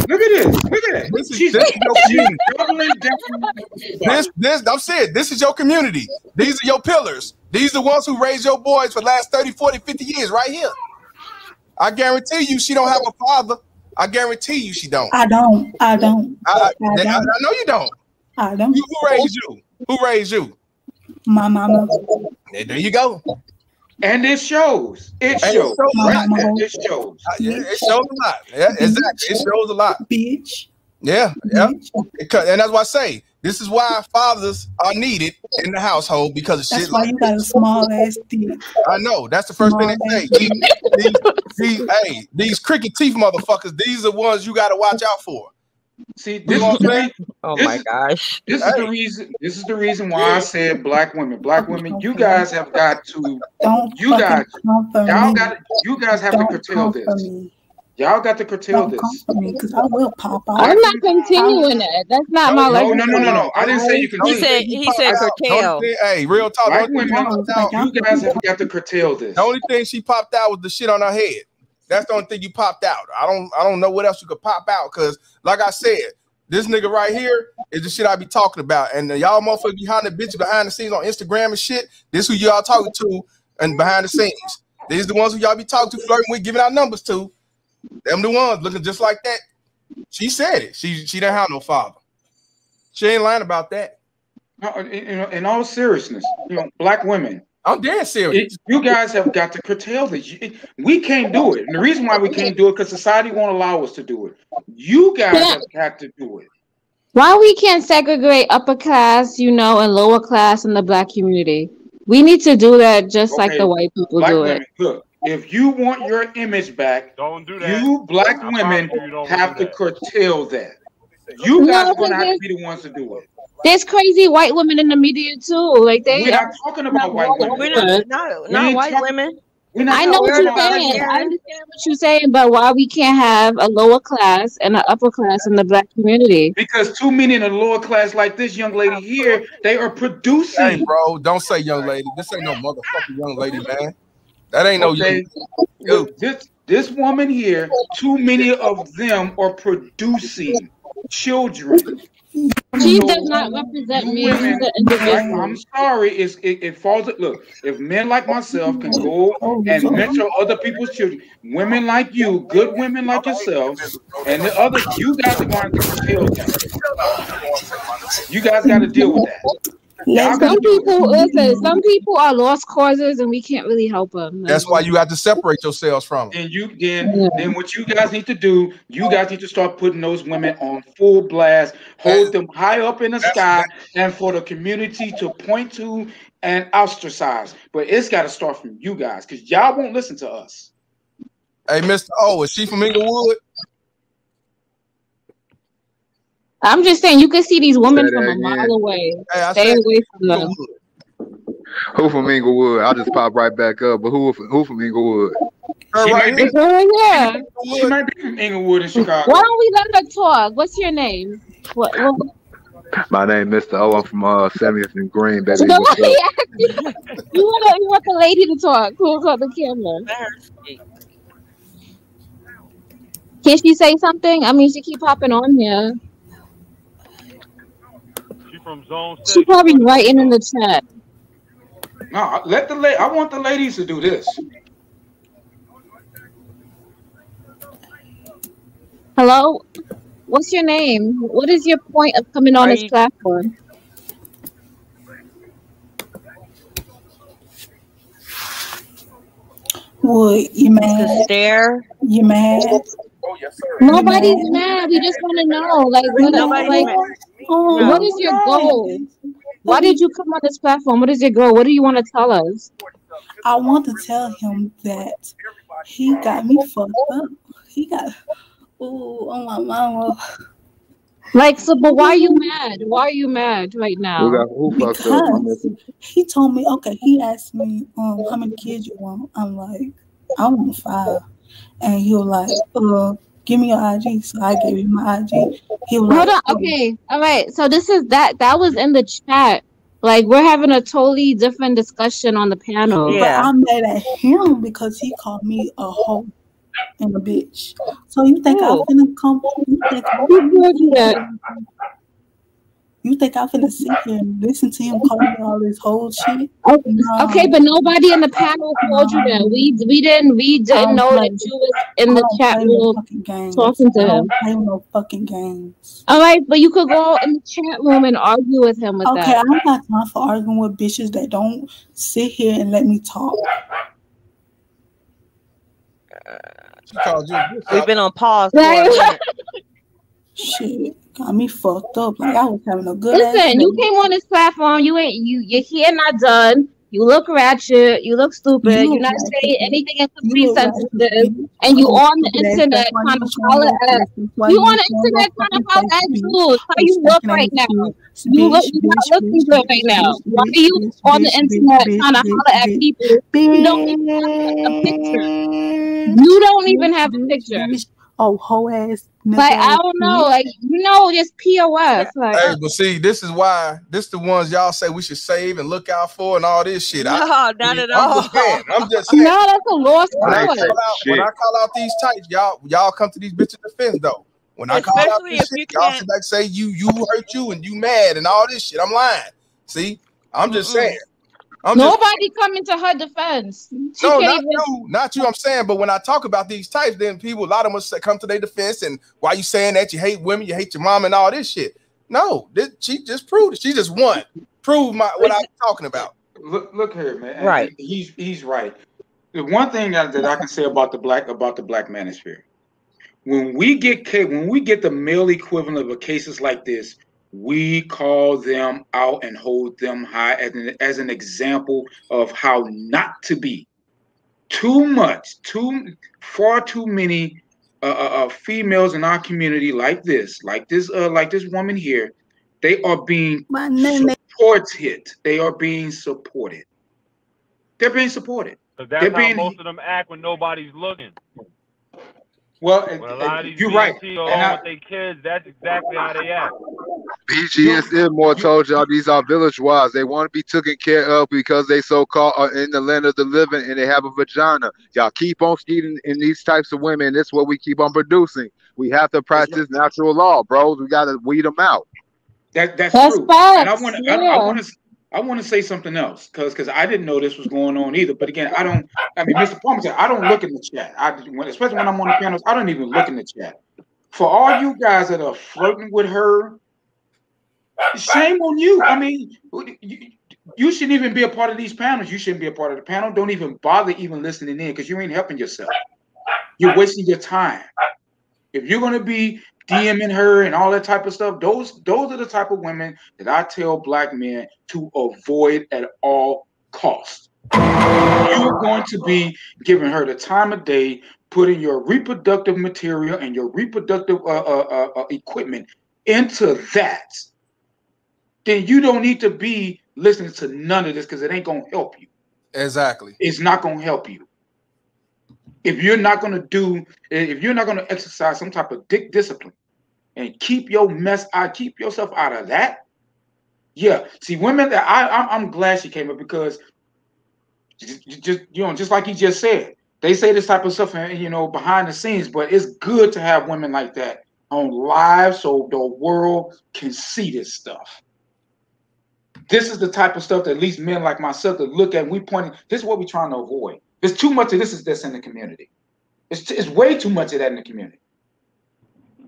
Look at this. Look at this. This is, this is your community. Totally different. This, this, I'm saying, this is your community. These are your pillars. These are the ones who raised your boys for the last thirty, forty, fifty years right here. I guarantee you she don't have a father. I guarantee you she don't. I don't. I don't. I, I, I, don't. I, I know you don't. I don't. You, who raised you? Who raised you? My mama. There you go. And it shows. It shows. It shows. It shows a lot. Yeah, exactly. It shows a lot. Bitch. Yeah, yeah. Because, and that's why I say this is why fathers are needed in the household, because of that's shit. That's why like you got a small ass teeth. I know. That's the first small thing they say. These, these, these, hey, these cricket teeth motherfuckers. These are ones you got to watch out for. See, this is the, oh this, my gosh. This hey. is the reason. This is the reason why yeah. I said black women. Black women, you guys have got to. Don't you guys, y'all got. You guys have don't to curtail this. Y'all got to curtail don't this. Me, I will pop out. I'm not continuing that. That's not no, my no, no, no, no, no. I didn't say you continue. He said. He said curtail. Thing, hey, real talk. Black women, out, you guys have got to curtail this. The only thing she popped out was the shit on her head. That's the only thing you popped out. I don't I don't know what else you could pop out, because like I said, this nigga right here is the shit I be talking about. And y'all motherfuckers behind the bitch behind the scenes on Instagram and shit, this who y'all talking to and behind the scenes. These the ones who y'all be talking to, flirting with, giving out numbers to. Them the ones looking just like that. She said it. She she didn't have no father. She ain't lying about that. No, you know, in all seriousness, you know, black women. I'm dead serious. It, you guys have got to curtail this. It, we can't do it. And the reason why we can't do it, because society won't allow us to do it. You guys yeah. have got to do it. Why we can't segregate upper class, you know, and lower class in the black community? We need to do that just okay. like the white people black do women, it. Look, if you want your image back, don't do that. You black I women you have to that. curtail that. You no, guys are going to have to be the ones to do it. There's crazy white women in the media too. Like they. We're not talking about white women. We're not, not, we not white talk, women. We're not I know what you're saying. I understand what you're saying, but why we can't have a lower class and an upper class in the black community? Because too many in the lower class, like this young lady here, they are producing. Hey, bro, don't say young lady. This ain't no motherfucking young lady, man. That ain't no okay. young. Lady. This this woman here, too many of them are producing children. She so, does not represent me women, as an individual. I'm sorry, it's, it, it falls. Look, if men like myself can go and mentor other people's children, women like you, good women like yourself, and the other, you guys are going to deal with that. You guys got to deal with that. Yeah, some people, listen, some people are lost causes, and we can't really help them. That's why you have to separate yourselves from them. And you then, yeah. then what you guys need to do, you guys need to start putting those women on full blast, hold them high up in the sky, and for the community to point to and ostracize. But it's got to start from you guys, because y'all won't listen to us. Hey, Mister O, is she from Inglewood? I'm just saying, you can see these women from a mile away. Hey, Stay away from them. Who from Inglewood? I'll just pop right back up. But who who from Inglewood? She might be from Inglewood in Chicago. Why don't we let her talk? What's your name? What? what? My name is Mister O. I'm from uh, seventieth and Green, baby. No, you, you, want, you want the lady to talk. Who's on the camera? Can she say something? I mean, she keep hopping on here. From zone six. She's probably writing in the chat. No, let the la I want the ladies to do this. Hello, what's your name? What is your point of coming on Are this platform? Well, you mad? Stare. You mad? Oh, yes, sir. Nobody's mad. We just want to know, like, what, like, oh, no. what is your goal? Why did you come on this platform? What is your goal? What do you want to tell us? I want to tell him that he got me fucked up. He got, oh, oh my mama. Like, so, but why are you mad? Why are you mad right now? Because he told me, okay, he asked me, um, how many kids you want? I'm like, I want five. And he was like, uh, give me your I G. So I gave him my I G. He was Hold like, on, okay, all right. So this is that, that was in the chat. Like, we're having a totally different discussion on the panel. Yeah. But I'm mad at him because he called me a hoe and a bitch. So you think I'm finna come? You think I'm finna, you think I'm finna sit here and listen to him call me all this whole shit? Okay, no. Okay, but nobody in the panel told you that. We we didn't we didn't know that you was in the chat room talking to him. I don't play no fucking games. All right, but you could go in the chat room and argue with him with okay, that. Okay, I don't got time for arguing with bitches that don't sit here and let me talk. We've been on pause. Right. Shit, got me fucked up. Like, I was having a good. Listen, you came on this platform. You ain't you. You're here, not done. You look ratchet. You look stupid. You you're not ratchet. Saying anything that's be sensitive. And you on the internet trying to holler at. You on the internet trying to holler at dudes. How you look right now? You look. You not looking good right now. Why are you on the internet trying to holler at people? You don't even have a picture. You don't even have a picture. Oh, whole ass. Like, I don't know. Like, you know, just P O S. Like, hey, but see, this is why this the ones y'all say we should save and look out for and all this shit. No, I, not at I'm all. Just I'm just saying. No, that's a lost cause. When, when I call out these types, y'all, y'all come to these bitches' defense though. When I Especially call out this shit, y'all should like say you, you hurt you and you mad and all this shit. I'm lying. See, I'm just mm-mm. saying. I'm Nobody just, coming to her defense. She no, not even, you, not you. I'm saying, but when I talk about these types, then people, a lot of them will come to their defense. And why you saying that you hate women, you hate your mom, and all this shit? No, this, she just proved it. She just won. Prove my what I'm talking about. Look, look here, man. Right. He's he's right. The one thing that, that I can say about the black about the black manosphere, when we get when we get the male equivalent of cases like this, we call them out and hold them high as an, as an example of how not to be. Too much, too far too many uh, uh, females in our community like this, like this, uh, like this woman here. They are being supported. They are being supported. They're being supported. So that's They're how being, most of them act when nobody's looking. Well, and, and you're right. And I, with their kids, that's exactly how they act. B G S N more told y'all these are village wives. They want to be taken care of because they so-called are in the land of the living and they have a vagina. Y'all keep on eating in these types of women. That's what we keep on producing. We have to practice natural law, bros. We got to weed them out. That, that's, that's true. Facts. And I want to. Yeah. I, I want to. I want to say something else because because I didn't know this was going on either. But again, I don't. I mean, Mister Palmer said I don't look in the chat. I when, especially when I'm on the panels, I don't even look in the chat. For all you guys that are flirting with her. Shame on you. I mean, you, you shouldn't even be a part of these panels. You shouldn't be a part of the panel. Don't even bother even listening in because you ain't helping yourself. You're wasting your time. If you're going to be DMing her and all that type of stuff, those those are the type of women that I tell black men to avoid at all costs. You're going to be giving her the time of day, putting your reproductive material and your reproductive uh, uh, uh, equipment into that. Then you don't need to be listening to none of this because it ain't going to help you. Exactly. It's not going to help you. If you're not going to do, if you're not going to exercise some type of dick discipline and keep your mess out, keep yourself out of that. Yeah. See, women, I, I'm, I'm glad she came up because just, just, you know, just like you just said, they say this type of stuff, you know, behind the scenes, but it's good to have women like that on live so the world can see this stuff. This is the type of stuff that at least men like myself that look at. And we pointing. This is what we're trying to avoid. There's too much of this is that's in the community. It's, it's way too much of that in the community.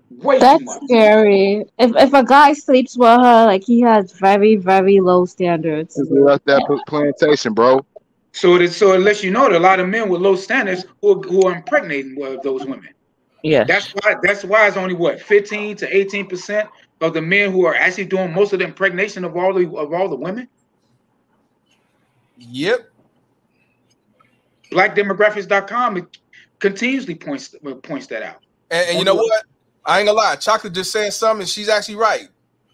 Way that's too much. Scary. If if a guy sleeps with her, like he has very very low standards. Left that yeah. plantation, bro. So it so it lets you know that a lot of men with low standards who who are impregnating with those women. Yeah. That's why that's why it's only what fifteen to eighteen percent. Of the men who are actually doing most of the impregnation of all the of all the women. Yep. black demographics dot com continuously points points that out. And, and you know what? I ain't gonna lie. Chocolate just said something, and she's actually right.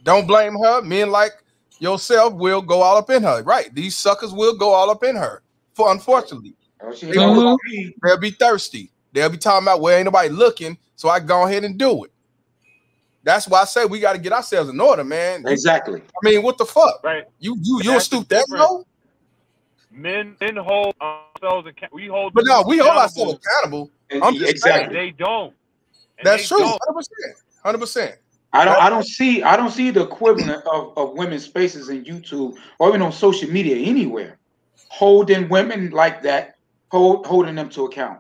Don't blame her. Men like yourself will go all up in her. Right. These suckers will go all up in her. For unfortunately. They will, they'll be thirsty. They'll be talking about, well, ain't nobody looking, so I go ahead and do it. That's why I say we got to get ourselves in order, man. Exactly. I mean, what the fuck? Right. You you you'll stoop that low. Men men hold ourselves accountable. We hold. But no, we hold ourselves accountable. I'm just exactly. Saying. They don't. And that's they true. Hundred percent. Hundred percent. I don't. I don't see. I don't see the equivalent of of women's spaces in YouTube or even on social media anywhere holding women like that, hold holding them to account.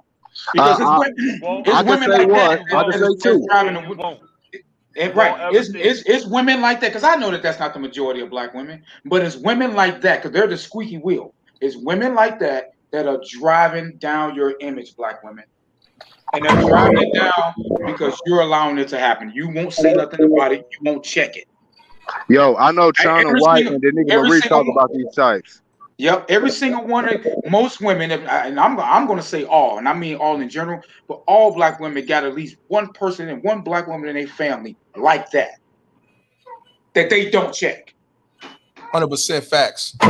Because uh, it's women, it's women like that. I just say two. And right, it's, it's it's women like that, because I know that that's not the majority of black women, but it's women like that, because they're the squeaky wheel. It's women like that that are driving down your image, black women, and they're driving it down because you're allowing it to happen. You won't say nothing about it. You won't check it. Yo, I know China White and Denika Marie talk about these types. Yep, every single one of most women, and I'm I'm going to say all, and I mean all in general, but all black women got at least one person and one black woman in their family like that, that they don't check. one hundred percent facts. one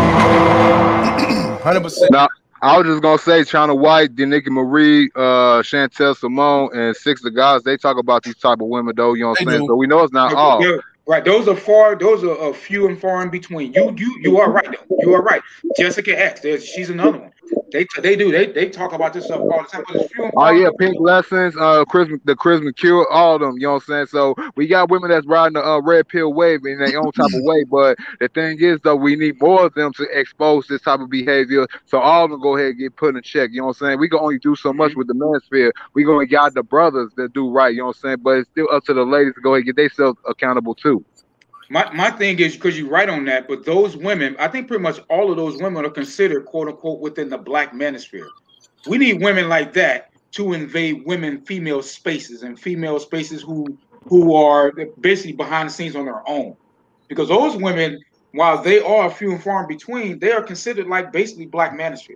hundred percent. Now, I was just going to say China White, Denika Marie, uh, Chantel Simone, and Six of Guys, they talk about these type of women, though, you know what I'm saying? So we know it's not all. Right, those are far, those are a few and far in between. You, you, you are right. Though. You are right. Jessica X, she's another one. They, they do. They, they talk about this stuff all the time. Oh yeah, Pink Lessons, uh, Chris, the Chris McCure, all of them. You know what I'm saying? So we got women that's riding the uh, red pill wave in their own type of way. But the thing is, though, we need more of them to expose this type of behavior. So all of them go ahead and get put in check. You know what I'm saying? We can only do so much with the manosphere. We gonna got the brothers that do right. You know what I'm saying? But it's still up to the ladies to go ahead and get themselves accountable too. My, my thing is, because you're right on that, but those women, I think pretty much all of those women are considered, quote unquote, within the black manosphere. We need women like that to invade women, female spaces and female spaces who who are basically behind the scenes on their own. Because those women, while they are few and far in between, they are considered like basically black manosphere.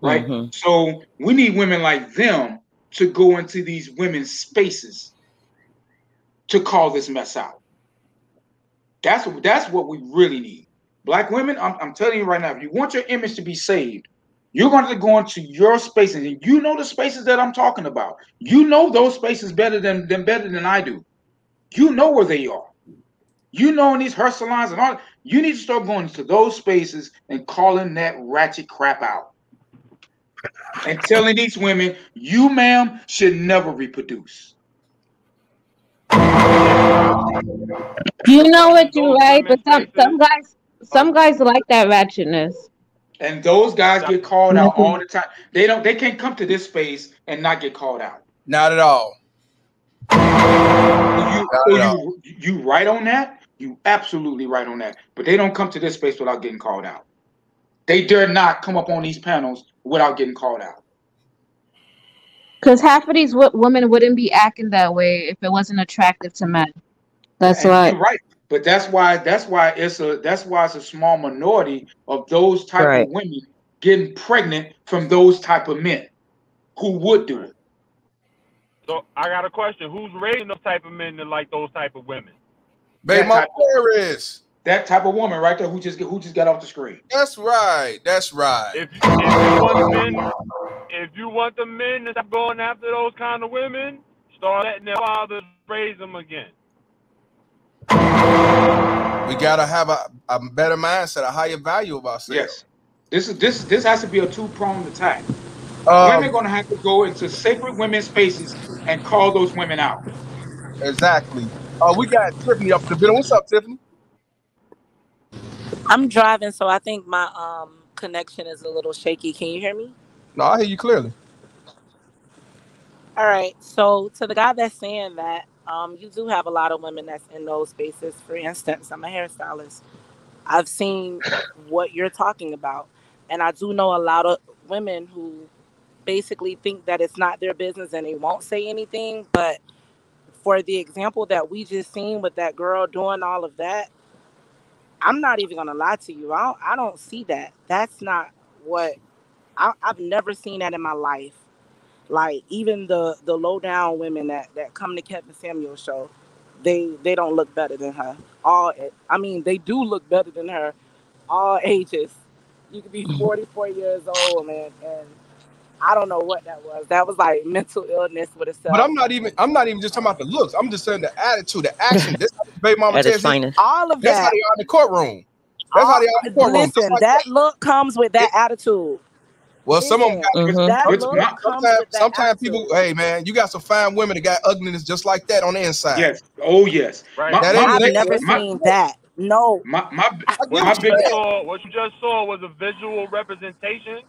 Right? Mm-hmm. So we need women like them to go into these women's spaces to call this mess out. That's what, that's what we really need. Black women, I'm, I'm telling you right now, if you want your image to be saved, you're going to go into your spaces. And you know the spaces that I'm talking about. You know those spaces better than, than, better than I do. You know where they are. You know in these hair salons and all. You need to start going into those spaces and calling that ratchet crap out. And telling these women, you, ma'am, should never reproduce. You know what, you're right, but some some guys some guys like that ratchetness, and those guys get called out all the time. They don't they can't come to this space and not get called out. Not at all. You you, you, you right on that. You absolutely right on that. But they don't come to this space without getting called out. They dare not come up on these panels without getting called out. Because half of these women wouldn't be acting that way if it wasn't attractive to men. That's right. You're right, but that's why that's why it's a that's why it's a small minority of those type right. of women getting pregnant from those type of men who would do it. So I got a question: who's raising those type of men that like those type of women? Baby, my parents. That type of woman right there who just who just got off the screen. That's right. That's right. If you, if you want the men, if you want the men to stop going after those kind of women, start letting their fathers raise them again. We gotta have a, a better mindset, a higher value of ourselves. Yes, this is this this has to be a two-pronged attack. Um, women are gonna have to go into sacred women's spaces and call those women out. Exactly. Uh, we got Tiffany up to the middle. What's up, Tiffany? I'm driving, so I think my um connection is a little shaky. Can you hear me? No, I hear you clearly. All right. So to the guy that's saying that, um, you do have a lot of women that's in those spaces. For instance, I'm a hairstylist. I've seen what you're talking about, and I do know a lot of women who basically think that it's not their business and they won't say anything. But for the example that we just seen with that girl doing all of that, I'm not even gonna lie to you. I don't, I don't see that. That's not what I, I've never seen that in my life. Like even the the low down women that, that come to Kevin Samuels show, they they don't look better than her. All I mean, they do look better than her. All ages. You could be forty-four years old, man, and I don't know what that was. That was like mental illness with itself. But I'm not even. I'm not even just talking about the looks. I'm just saying the attitude, the action. This baby mama that tells you, all of that. That's how they are in the courtroom. That's all, how they are in the courtroom. Listen, like that, that look comes with that it, attitude. Well, some of them got, mm-hmm. sometimes, sometimes, sometimes people, hey man, you got some fine women that got ugliness just like that on the inside. Yes. Oh yes. Right. My, that I've never like, seen my, that. No. My my, what, my you big, saw, what you just saw was a visual representation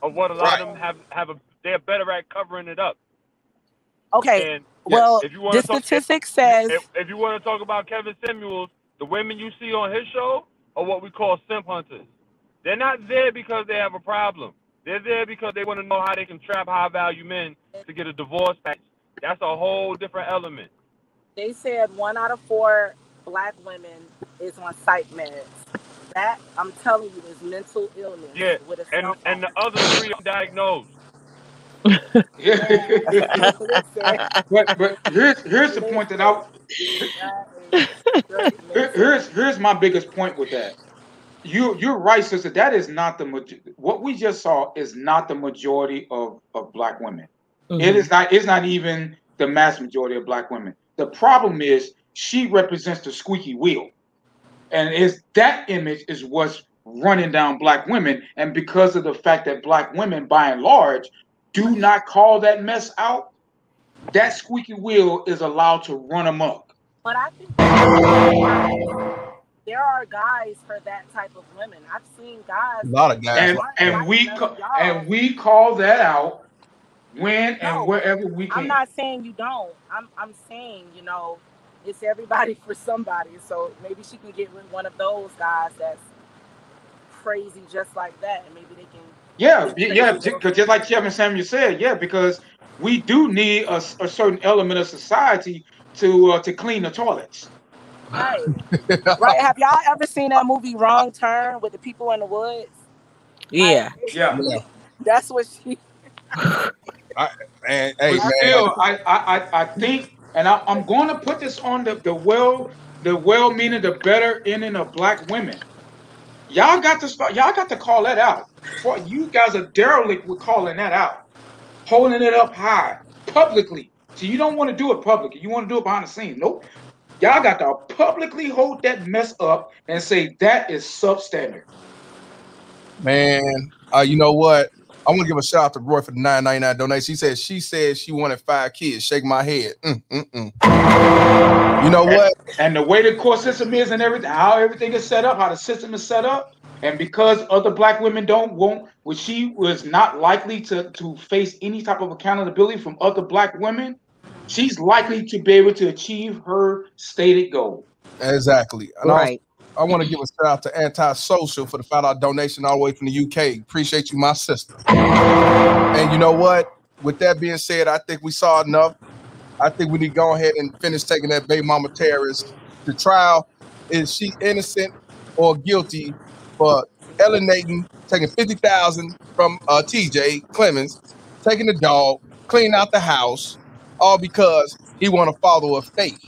of what a lot right. of them have have a they're better at covering it up. Okay. And well, if you want the talk, statistic if, says if, if you want to talk about Kevin Samuels, the women you see on his show are what we call simp hunters. They're not there because they have a problem. They're there because they want to know how they can trap high-value men to get a divorce package. That's a whole different element. They said one out of four black women is on psych meds. That, I'm telling you, is mental illness. Yeah, with a and, and the other three are diagnosed. but but here's, here's the point that I... Here, here's, here's my biggest point with that. You, you're right, sister. That is not the what we just saw is not the majority of, of black women. Mm-hmm. It is not. It's not even the mass majority of black women. The problem is she represents the squeaky wheel, and is that image is what's running down black women. And because of the fact that black women, by and large, do not call that mess out, that squeaky wheel is allowed to run amok. But I think. There are guys for that type of women. I've seen guys. A lot of guys. And, and, and we ca and we call that out when no, and wherever we can. I'm not saying you don't. I'm I'm saying, you know, it's everybody for somebody. So maybe she can get with one of those guys that's crazy just like that, and maybe they can. Yeah, yeah, because just like Kevin Samuel said, yeah, because we do need a, a certain element of society to uh, to clean the toilets. Right. Right. Have y'all ever seen that movie Wrong Turn with the people in the woods? Yeah. Like, yeah. That's what she I, and, hey, man. Still, I, I I think and I, I'm gonna put this on the, the well the well meaning the better ending of black women. Y'all got to start y'all got to call that out. For you guys are derelict with calling that out, holding it up high publicly. So you don't want to do it publicly, you want to do it behind the scenes. Nope. Y'all got to publicly hold that mess up and say that is substandard. Man, uh, you know what? I want to give a shout out to Roy for the nine ninety-nine donation. She said she said she wanted five kids. Shake my head. Mm, mm, mm. You know and, what? And the way the court system is and everything, how everything is set up, how the system is set up, and because other black women don't won't, which she was not likely to to face any type of accountability from other black women. She's likely to be able to achieve her stated goal. Exactly. And right. I, I want to give a shout out to Antisocial for the five dollar donation all the way from the U K. Appreciate you, my sister. And you know what? With that being said, I think we saw enough. I think we need to go ahead and finish taking that baby mama terrorist to trial. Is she innocent or guilty for Ellen taking fifty thousand dollars from uh, T J. Clemmings, taking the dog, cleaning out the house, all because he want to follow her faith?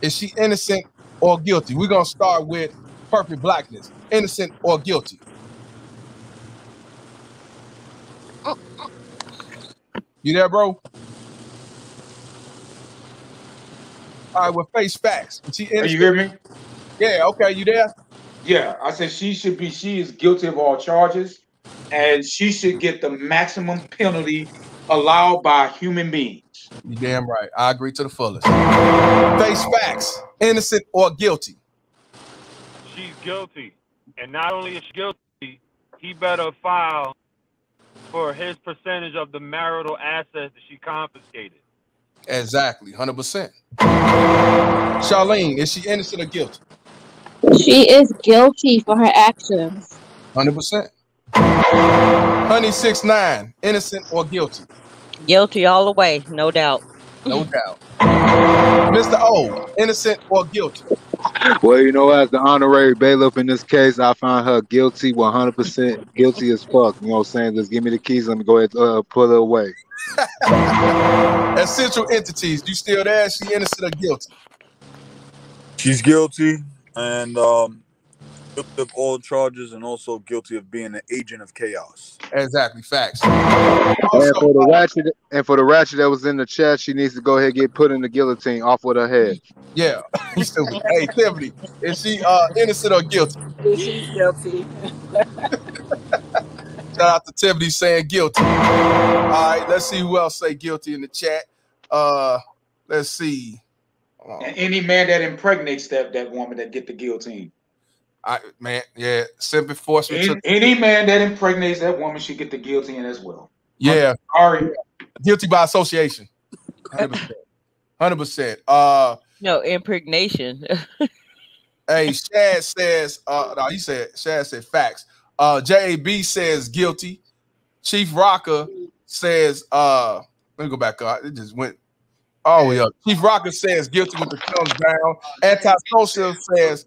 Is she innocent or guilty? We're going to start with Perfect Blackness. Innocent or guilty? You there, bro? All right, well, face facts. Is she innocent? Are you hear me? Yeah, okay, you there? Yeah, I said she should be, she is guilty of all charges, and she should get the maximum penalty allowed by human beings. You damn right. I agree to the fullest. Face facts. Innocent or guilty? She's guilty. And not only is she guilty, he better file for his percentage of the marital assets that she confiscated. Exactly. one hundred percent. Charlene, is she innocent or guilty? She is guilty for her actions. one hundred percent. Honey six nine, innocent or guilty? Guilty all the way, no doubt. No doubt. Mister O, innocent or guilty? Well, you know, as the honorary bailiff in this case, I find her guilty, one hundred percent guilty as fuck. You know what I'm saying? Just give me the keys. Let me go ahead and uh, pull her away. Essential entities. You still there? She innocent or guilty? She's guilty, and um, guilty of all charges, and also guilty of being an agent of chaos. Exactly, facts. And for the ratchet, and for the ratchet that was in the chat, she needs to go ahead and get put in the guillotine off with her head. Yeah. Hey, Tiffany, is she uh, innocent or guilty? She's guilty. Shout out to Tiffany saying guilty. All right, let's see who else say guilty in the chat. Uh, let's see. Um, any man that impregnates that that woman that get the guillotine. I man, yeah, simple force. Any, to any man that impregnates that woman should get the guillotine as well. Yeah, sorry, guilty by association. one hundred percent. Uh, no impregnation. Hey, Shad says. Uh, no, he said. Shad said facts. Uh, J A B says guilty. Chief Rocker says. Uh, let me go back up. It just went. Oh yeah, Chief Rocker says guilty with the thumbs down. Antisocial says,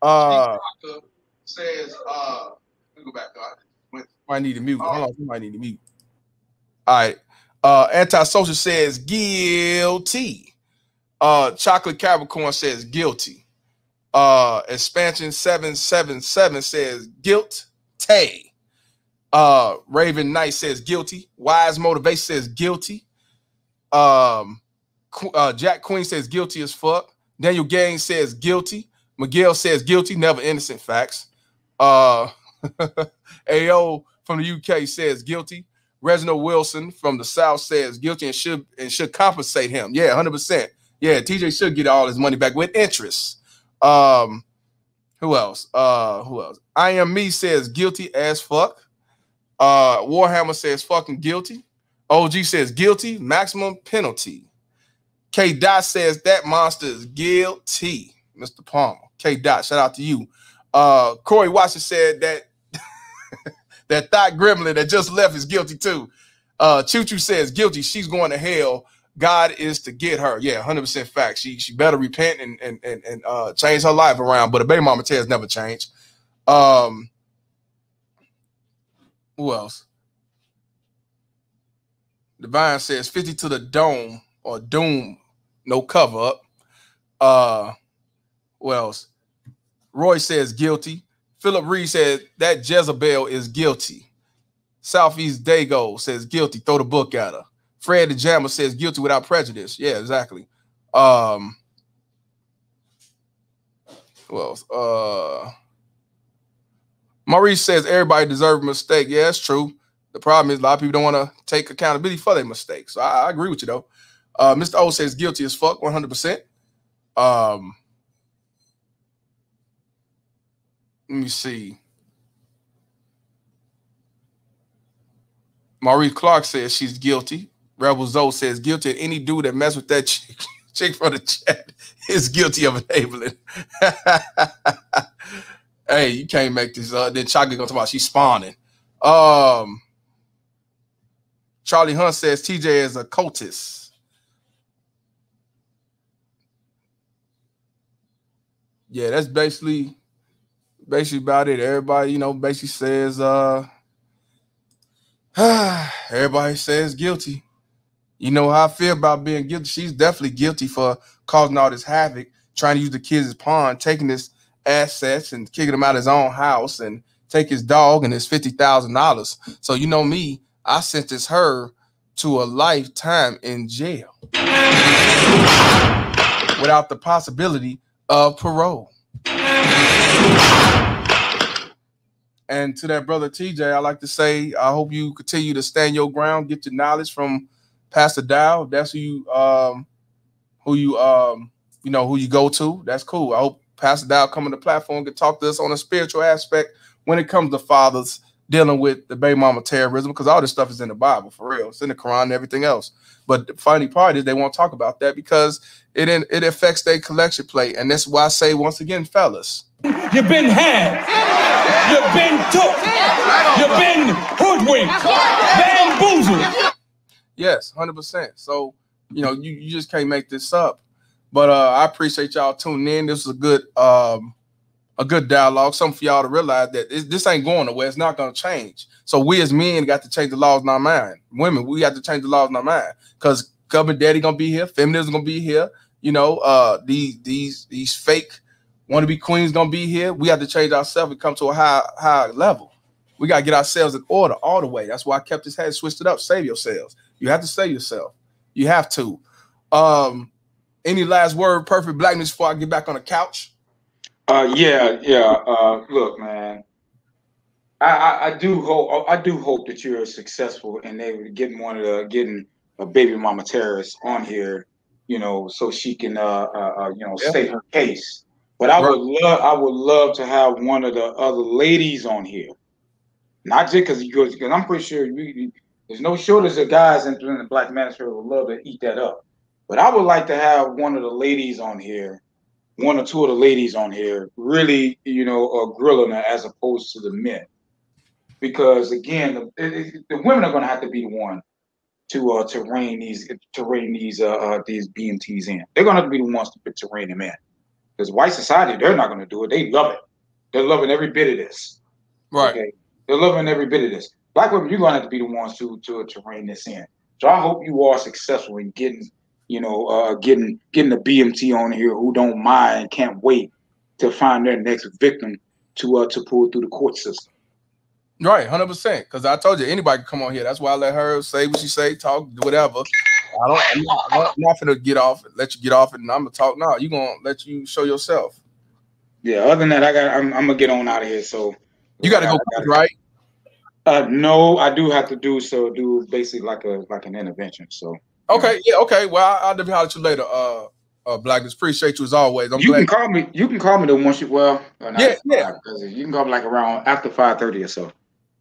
uh, Chief Rocker says, uh, let me go back. I might need to mute. Hold on, you might need to mute. All right. Uh, Antisocial says guilty. Uh, Chocolate Capricorn says guilty. Uh, Expansion seven seven seven says guilty. Uh, Raven Knight says guilty. Wise Motivation says guilty. Um, Uh, Jack Queen says guilty as fuck. Daniel Gaines says guilty. Miguel says guilty, never innocent, facts. Uh, A O from the U K says guilty. Reginald Wilson from the South says guilty and should and should compensate him. Yeah, one hundred percent. Yeah, T J should get all his money back with interest. Um, who else? Uh, who else? I Am Me says guilty as fuck. Uh, Warhammer says fucking guilty. O G says guilty, maximum penalty. K. Dot says that monster is guilty, Mister Palmer. K. Dot, shout out to you. Uh, Corey Watson said that that thought gremlin that just left is guilty too. Uh, Choo Choo says guilty. She's going to hell. God is to get her. Yeah, one hundred percent fact. She she better repent and and and, and uh, change her life around. But a baby mama tells never change. Um, who else? Divine says fifty to the dome. Or doom, no cover up. Uh, who else? Roy says guilty. Philip Reed says that Jezebel is guilty. Southeast Dago says guilty. Throw the book at her. Fred the Jammer says guilty without prejudice. Yeah, exactly. Um, who else? Uh, Maurice says everybody deserves a mistake. Yeah, that's true. The problem is a lot of people don't want to take accountability for their mistakes. So I, I agree with you though. Uh, Mister O says guilty as fuck, one hundred percent. Um, let me see. Marie Clark says she's guilty. Rebel Zoe says guilty. And any dude that mess with that chick, chick from the chat is guilty of enabling. Hey, you can't make this up. Then Chocolate gonna talk about she's spawning. Um, Charlie Hunt says T J is a cultist. Yeah, that's basically basically about it. Everybody, you know, basically says uh everybody says guilty. You know how I feel about being guilty. She's definitely guilty for causing all this havoc, trying to use the kids as pawn, taking his assets and kicking him out of his own house and take his dog and his fifty thousand dollars. So you know me, I sentenced her to a lifetime in jail without the possibility of parole. And to that brother T J, I like to say, I hope you continue to stand your ground, get your knowledge from Pastor Dowell. That's who you, um, who you, um, you know, who you go to. That's cool. I hope Pastor Dowell come on the platform and can talk to us on a spiritual aspect when it comes to fathers dealing with the baby mama terrorism, because all this stuff is in the Bible for real. It's in the Quran and everything else. But the funny part is they won't talk about that because it in, it affects their collection plate. And that's why I say once again, fellas, you've been had, you've been took, you've been hoodwinked, bamboozled. Yes, one hundred percent. So you know you, you just can't make this up. But uh, I appreciate y'all tuning in. This is a good um, a good dialogue. Something for y'all to realize that this, this ain't going nowhere. It's not going to change. So we as men got to change the laws in our mind. Women, we got to change the laws in our mind because government daddy going to be here. Feminism going to be here. You know, uh, these these these fake wannabe queens going to be here. We have to change ourselves and come to a high, high level. We got to get ourselves in order all the way. That's why I kept this hat, switched it up. Save yourselves. You have to save yourself. You have to. Um, Any last word, Perfect Blackness, before I get back on the couch? Uh, yeah, yeah. Uh, look, man, I, I, I do hope I do hope that you're successful and they getting one of the getting a baby mama terrorist on here, you know, so she can uh, uh you know yeah. state her case. But I right. would love I would love to have one of the other ladies on here, not just because because I'm pretty sure you, there's no shortage of guys in the black manosphere would love to eat that up. But I would like to have one of the ladies on here, one or two of the ladies on here, really, you know, uh, grilling her as opposed to the men. Because again, the, it, the women are going to have to be the one to uh, to rein these to rein these uh, uh, these B M Ts in. They're going to be the ones to, to rein them in. Because white society, they're not going to do it. They love it. They're loving every bit of this. Right. Okay? They're loving every bit of this. Black women, you're going to have to be the ones to to to rein this in. So I hope you are successful in getting. You know, uh, getting getting the B M T on here who don't mind, can't wait to find their next victim to uh, to pull through the court system. Right, hundred percent. Because I told you anybody can come on here. That's why I let her say what she say, talk, do whatever. I don't. I'm not, I'm not gonna get off. Let you get off, and I'm gonna talk now. You gonna let you show yourself. Yeah. Other than that, I got. I'm, I'm gonna get on out of here. So you gotta I, go I gotta, right. Uh, no, I do have to do so. Do basically like a like an intervention. So. Okay, yeah, okay. Well, I, I'll definitely holler at you later, uh, uh, Blackness. Appreciate you as always. I'm you glad. can call me. You can call me the once you well. Not, yeah, yeah. You can call me like around after five thirty or so.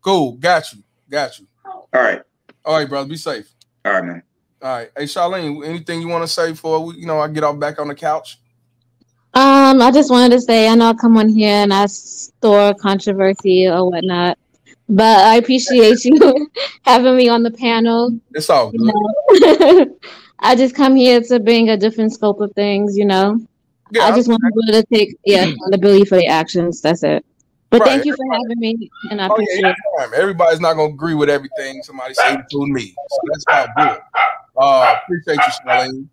Cool. Got you. Got you. All right. All right, brother. Be safe. All right, man. All right. Hey, Charlene, anything you want to say before we, you know, I get off back on the couch? Um, I just wanted to say I know I come on here and I store controversy or whatnot. But I appreciate you having me on the panel. It's all good. You know? I just come here to bring a different scope of things, you know. Yeah, I just want people to take yeah, accountability for the actions. That's it. But right. thank you for having me, and I oh, appreciate yeah, it. Everybody's not going to agree with everything somebody said to me. So that's how I do it. Uh, appreciate you,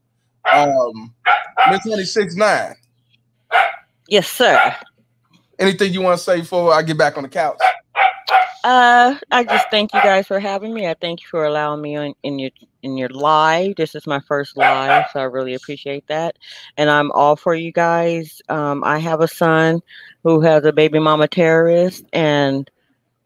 Charlene. Miss twenty-six nine. Yes, sir. Anything you want to say before I get back on the couch? Uh, I just thank you guys for having me. I thank you for allowing me on in your in your live. This is my first live, so I really appreciate that. And I'm all for you guys. Um, I have a son who has a baby mama terrorist, and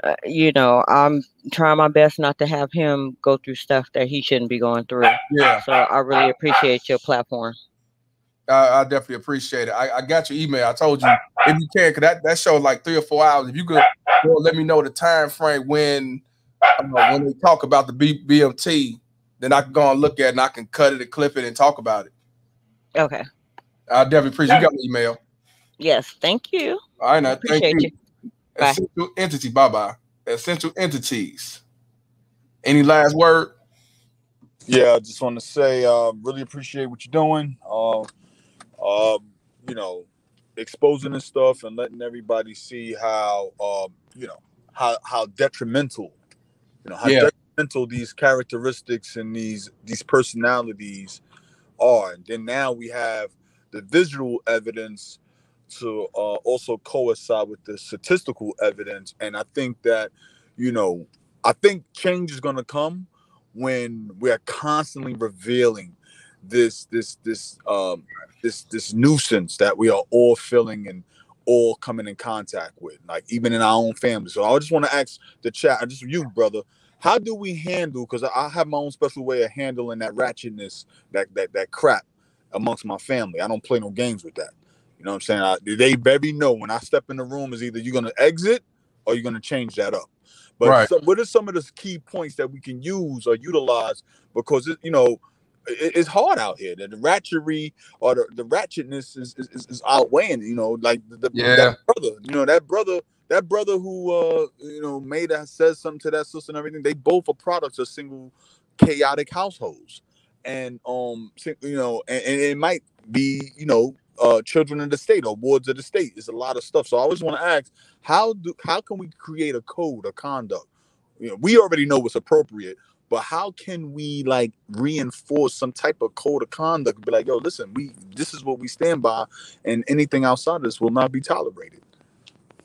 uh, you know I'm trying my best not to have him go through stuff that he shouldn't be going through. Yeah. So I really appreciate your platform. I, I definitely appreciate it. I, I got your email. I told you if you can, cause that that showed like three or four hours. If you could, well, let me know the time frame when uh, when they talk about the B M T, then I can go and look at it and I can cut it and clip it and talk about it. Okay. I definitely appreciate you got my email. Yes, thank you. All right, now appreciate thank you. you. Bye. Essential entity. Bye bye. Essential entities. Any last word? Yeah, I just want to say, uh, really appreciate what you're doing. Uh, Um, you know, exposing this stuff and letting everybody see how, um, you know, how how detrimental, you know, how yeah. detrimental these characteristics and these these personalities are. And then now we have the visual evidence to uh, also coincide with the statistical evidence. And I think that, you know, I think change is going to come when we're constantly revealing this this this um this this nuisance that we are all feeling and all coming in contact with, like even in our own family. So I just want to ask the chat, just you, brother, how do we handle, because I have my own special way of handling that ratchetness, that that that crap amongst my family. I don't play no games with that. You know what I'm saying? I, they baby know when I step in the room is either you're going to exit or you're going to change that up. But right. so, what are some of the key points that we can use or utilize? Because it, you know, it's hard out here. The, the ratchery or the, the ratchetness is, is, is outweighing, you know, like the, the yeah. that brother, you know, that brother, that brother who, uh, you know, made that says something to that sister and everything. They both are products of single chaotic households. And, um, you know, and, and it might be, you know, uh, children of the state or wards of the state. It's a lot of stuff. So I always want to ask, how do how can we create a code of conduct? You know, we already know what's appropriate, but how can we like reinforce some type of code of conduct? Be like, yo, listen, we this is what we stand by, and anything outside of this will not be tolerated.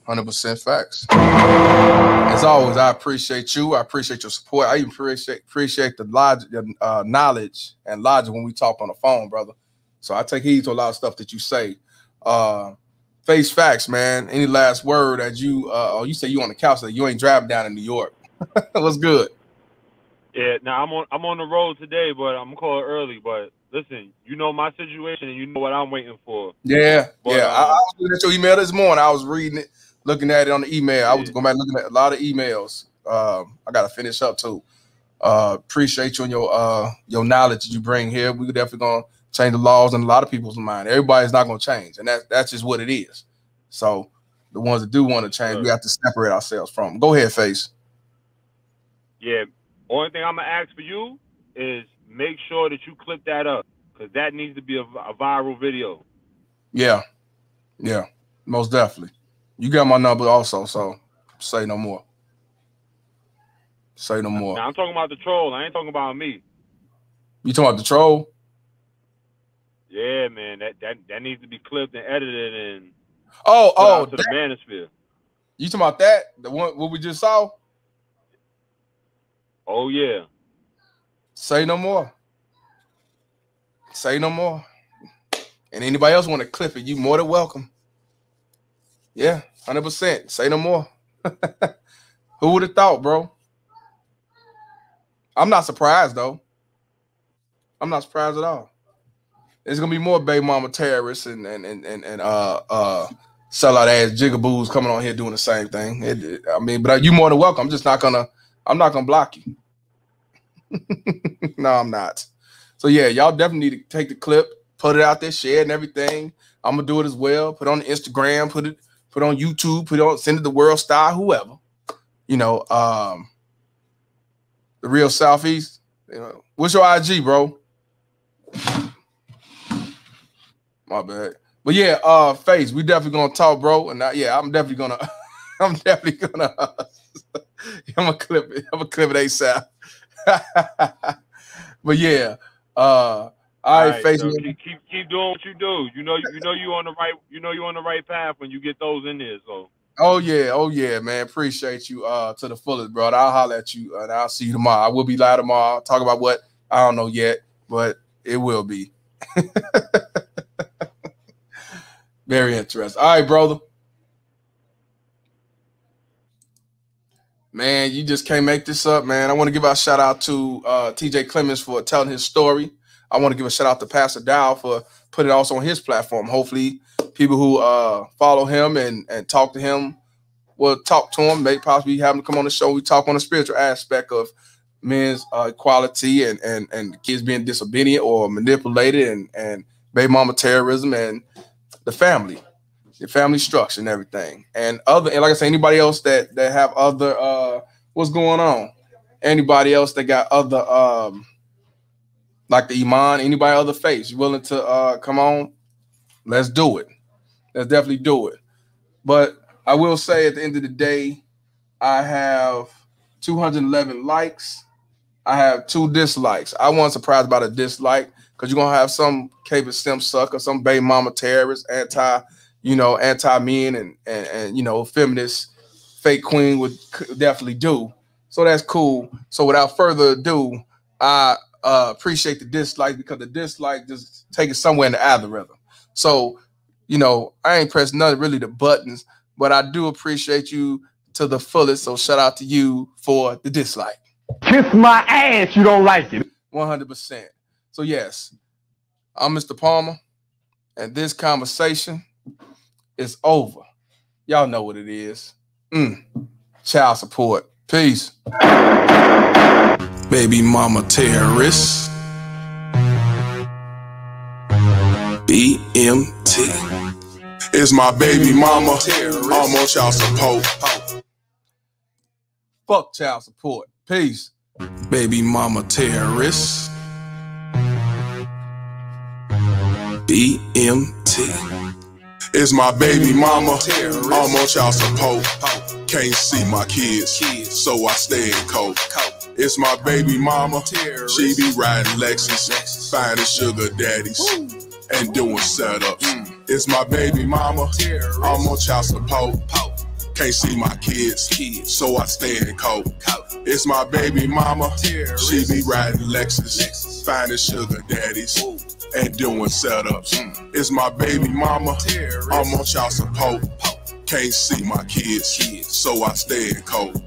one hundred percent facts. As always, I appreciate you. I appreciate your support. I even appreciate appreciate the logic, uh, knowledge and logic when we talk on the phone, brother. So I take heed to a lot of stuff that you say. Uh, face facts, man. Any last word that you uh, or you say you on the couch that you ain't driving down in New York? What's good? Yeah, now I'm on I'm on the road today, but I'm calling early. But listen, you know my situation, and you know what I'm waiting for. Yeah, but, yeah. Um, I, I was looking at your email this morning. I was reading it, looking at it on the email. Yeah. I was going back looking at a lot of emails. Um, I got to finish up too. Uh, appreciate you and your uh your knowledge that you bring here. We're definitely gonna change the laws in a lot of people's mind. Everybody's not gonna change, and that's that's just what it is. So the ones that do want to change, sure. We have to separate ourselves from them. Go ahead, Face. Yeah. Only thing I'm going to ask for you is make sure that you clip that up, because that needs to be a, a viral video. Yeah. Yeah, most definitely. You got my number also, so say no more. Say no more. Now, I'm talking about the troll. I ain't talking about me. You talking about the troll? Yeah, man. That that, that needs to be clipped and edited and oh, oh, to that, the manosphere. You talking about that? The one what we just saw? Oh, yeah. Say no more. Say no more. And anybody else want to clip it, you more than welcome. Yeah, one hundred percent. Say no more. Who would have thought, bro? I'm not surprised, though. I'm not surprised at all. There's going to be more baby mama terrorists and and and, and, and uh, uh, sellout-ass jigaboos coming on here doing the same thing. It, it, I mean, but you more than welcome. I'm just not going to. I'm not gonna block you. No, I'm not. So yeah, y'all definitely need to take the clip, put it out there, share it and everything. I'm gonna do it as well. Put it on Instagram, put it, put it on YouTube, put it on, send it to World Star, whoever. You know, um, the real Southeast. You know, what's your I G, bro? My bad. But yeah, uh, Faze, we definitely gonna talk, bro. And I, yeah, I'm definitely gonna, I'm definitely gonna. I'm gonna clip it. I'm gonna clip it ASAP. But yeah, uh, all right, Face. So keep, keep keep doing what you do. You know, you know you on the right. You know you on the right path when you get those in there. So. Oh yeah, oh yeah, man. Appreciate you uh to the fullest, bro. I'll holler at you and I'll see you tomorrow. I will be live tomorrow. Talk about what I don't know yet, but it will be. Very interesting. All right, brother. Man, you just can't make this up, man. I want to give a shout out to uh, T J Clemmings for telling his story. I want to give a shout out to Pastor Dowell for putting it also on his platform. Hopefully, people who uh, follow him and, and talk to him will talk to him. Maybe possibly have him come on the show. We talk on the spiritual aspect of men's uh, equality and, and, and kids being disobedient or manipulated and, and baby mama terrorism and the family. The family structure and everything, and other, and like I say, anybody else that that have other uh, what's going on? Anybody else that got other um, like the Iman? Anybody other face? You willing to uh, come on? Let's do it. Let's definitely do it. But I will say, at the end of the day, I have two hundred eleven likes. I have two dislikes. I wasn't surprised about a dislike because you're gonna have some Kevin Sim sucker, some baby mama terrorist, anti. You know, anti-men and, and, and, you know, feminist fake queen would definitely do. So that's cool. So without further ado, I uh, appreciate the dislike because the dislike just takes it somewhere in the algorithm. So, you know, I ain't pressed none really the buttons, but I do appreciate you to the fullest. So shout out to you for the dislike. Kiss my ass. You don't like it. one hundred percent. So, yes, I'm Mister Palmer and this conversation. It's over. Y'all know what it is. Mm. Child support. Peace. Baby mama terrorists. B M T. It's my baby mama. I'm on child support. Fuck child support. Peace. Baby mama terrorists. B M T. It's my baby mama, I'm on child support. Can't see my kids, so I stay in coke. It's my baby mama, she be riding Lexus, finding sugar daddies, and doing setups. It's my baby mama, I'm on child support. Can't see my kids, so I stay in coke. It's my baby mama, she be riding Lexus, finding sugar daddies, and doing setups. Mm. It's my baby mama, Terrorist. I'm on child support. Can't see my kids, kids. So I stay in cold.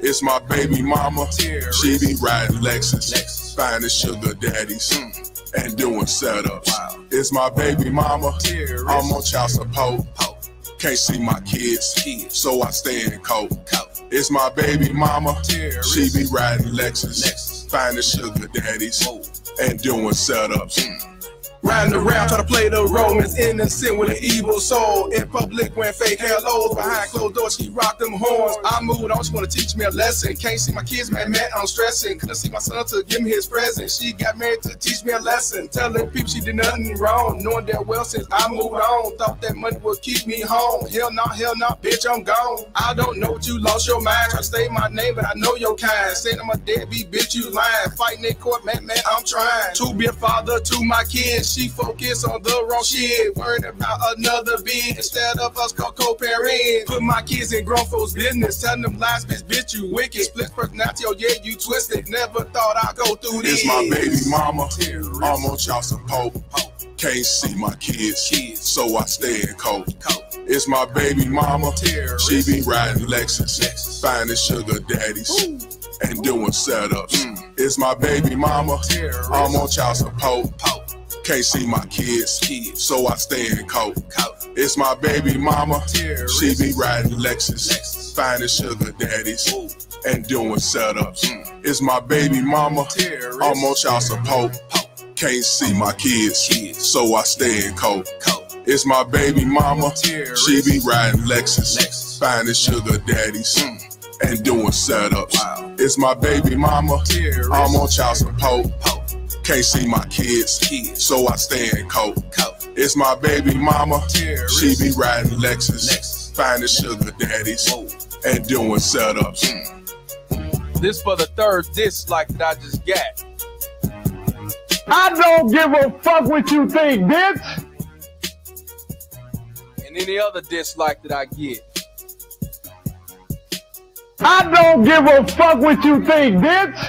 It's my baby mama, Terrorist. She be riding Lexus, Lexus. Finding sugar daddies, mm. and doing setups. Wow. It's my baby mama, Terrorist. I'm on child support. Can't see my kids, kids. So I stay in cold. It's my baby mama, Terrorist. She be riding Lexus, Lexus. Finding sugar daddies, oh. and doing setups. Mm. Riding around, try to play the Romans, innocent with an evil soul. In public, wearing fake hellos. Behind closed doors, she rocked them horns. I moved on, she wanna teach me a lesson. Can't see my kids, man, man, I'm stressing. Couldn't see my son to give me his present. She got married to teach me a lesson. Telling people she did nothing wrong. Knowing that well since I moved on. Thought that money would keep me home. Hell no, nah, hell no, nah, bitch, I'm gone. I don't know what you lost your mind. Try to say my name, but I know your kind. Saying I'm a deadbeat, bitch, you lying. Fighting in court, man, man, I'm trying to be a father to my kids. She focus on the wrong shit, worried about another bitch instead of us co-parents. Put my kids in grown folks' business, telling them lies, bitch, bitch, you wicked. Split personality, oh yeah, you twisted. Never thought I'd go through this. It's my baby mama, Terrorist. I'm on child support. Can't see my kids, kids. So I stay in cold. It's my baby mama, Terrorist. She be riding Lexus, Lexus. Finding sugar daddies, ooh. And ooh. Doing setups. Mm. It's my baby mama, Terrorist. I'm on child support. Can't see my kids, kids, so I stay in coke. It's my baby mama, Terrorist. She be riding Lexus, Lexus. Finding sugar daddies, ooh. And doing setups. Mm. It's my baby mama, Terrorist. I'm on child support. Can't see my kids, kids. So I stay in coke. It's my baby mama, Terrorist. She be riding Lexus, Lexus. Finding sugar daddies, mm. and doing setups. Wow. It's my baby mama, Terrorist. I'm on child support. Can't see my kids, kids, so I stay in coke. It's my baby mama, Terrorist. She be riding Lexus, Lexus. Finding sugar daddies, oh. and doing setups. Mm. This for the third dislike that I just got. I don't give a fuck what you think, bitch! And any other dislike that I get. I don't give a fuck what you think, bitch!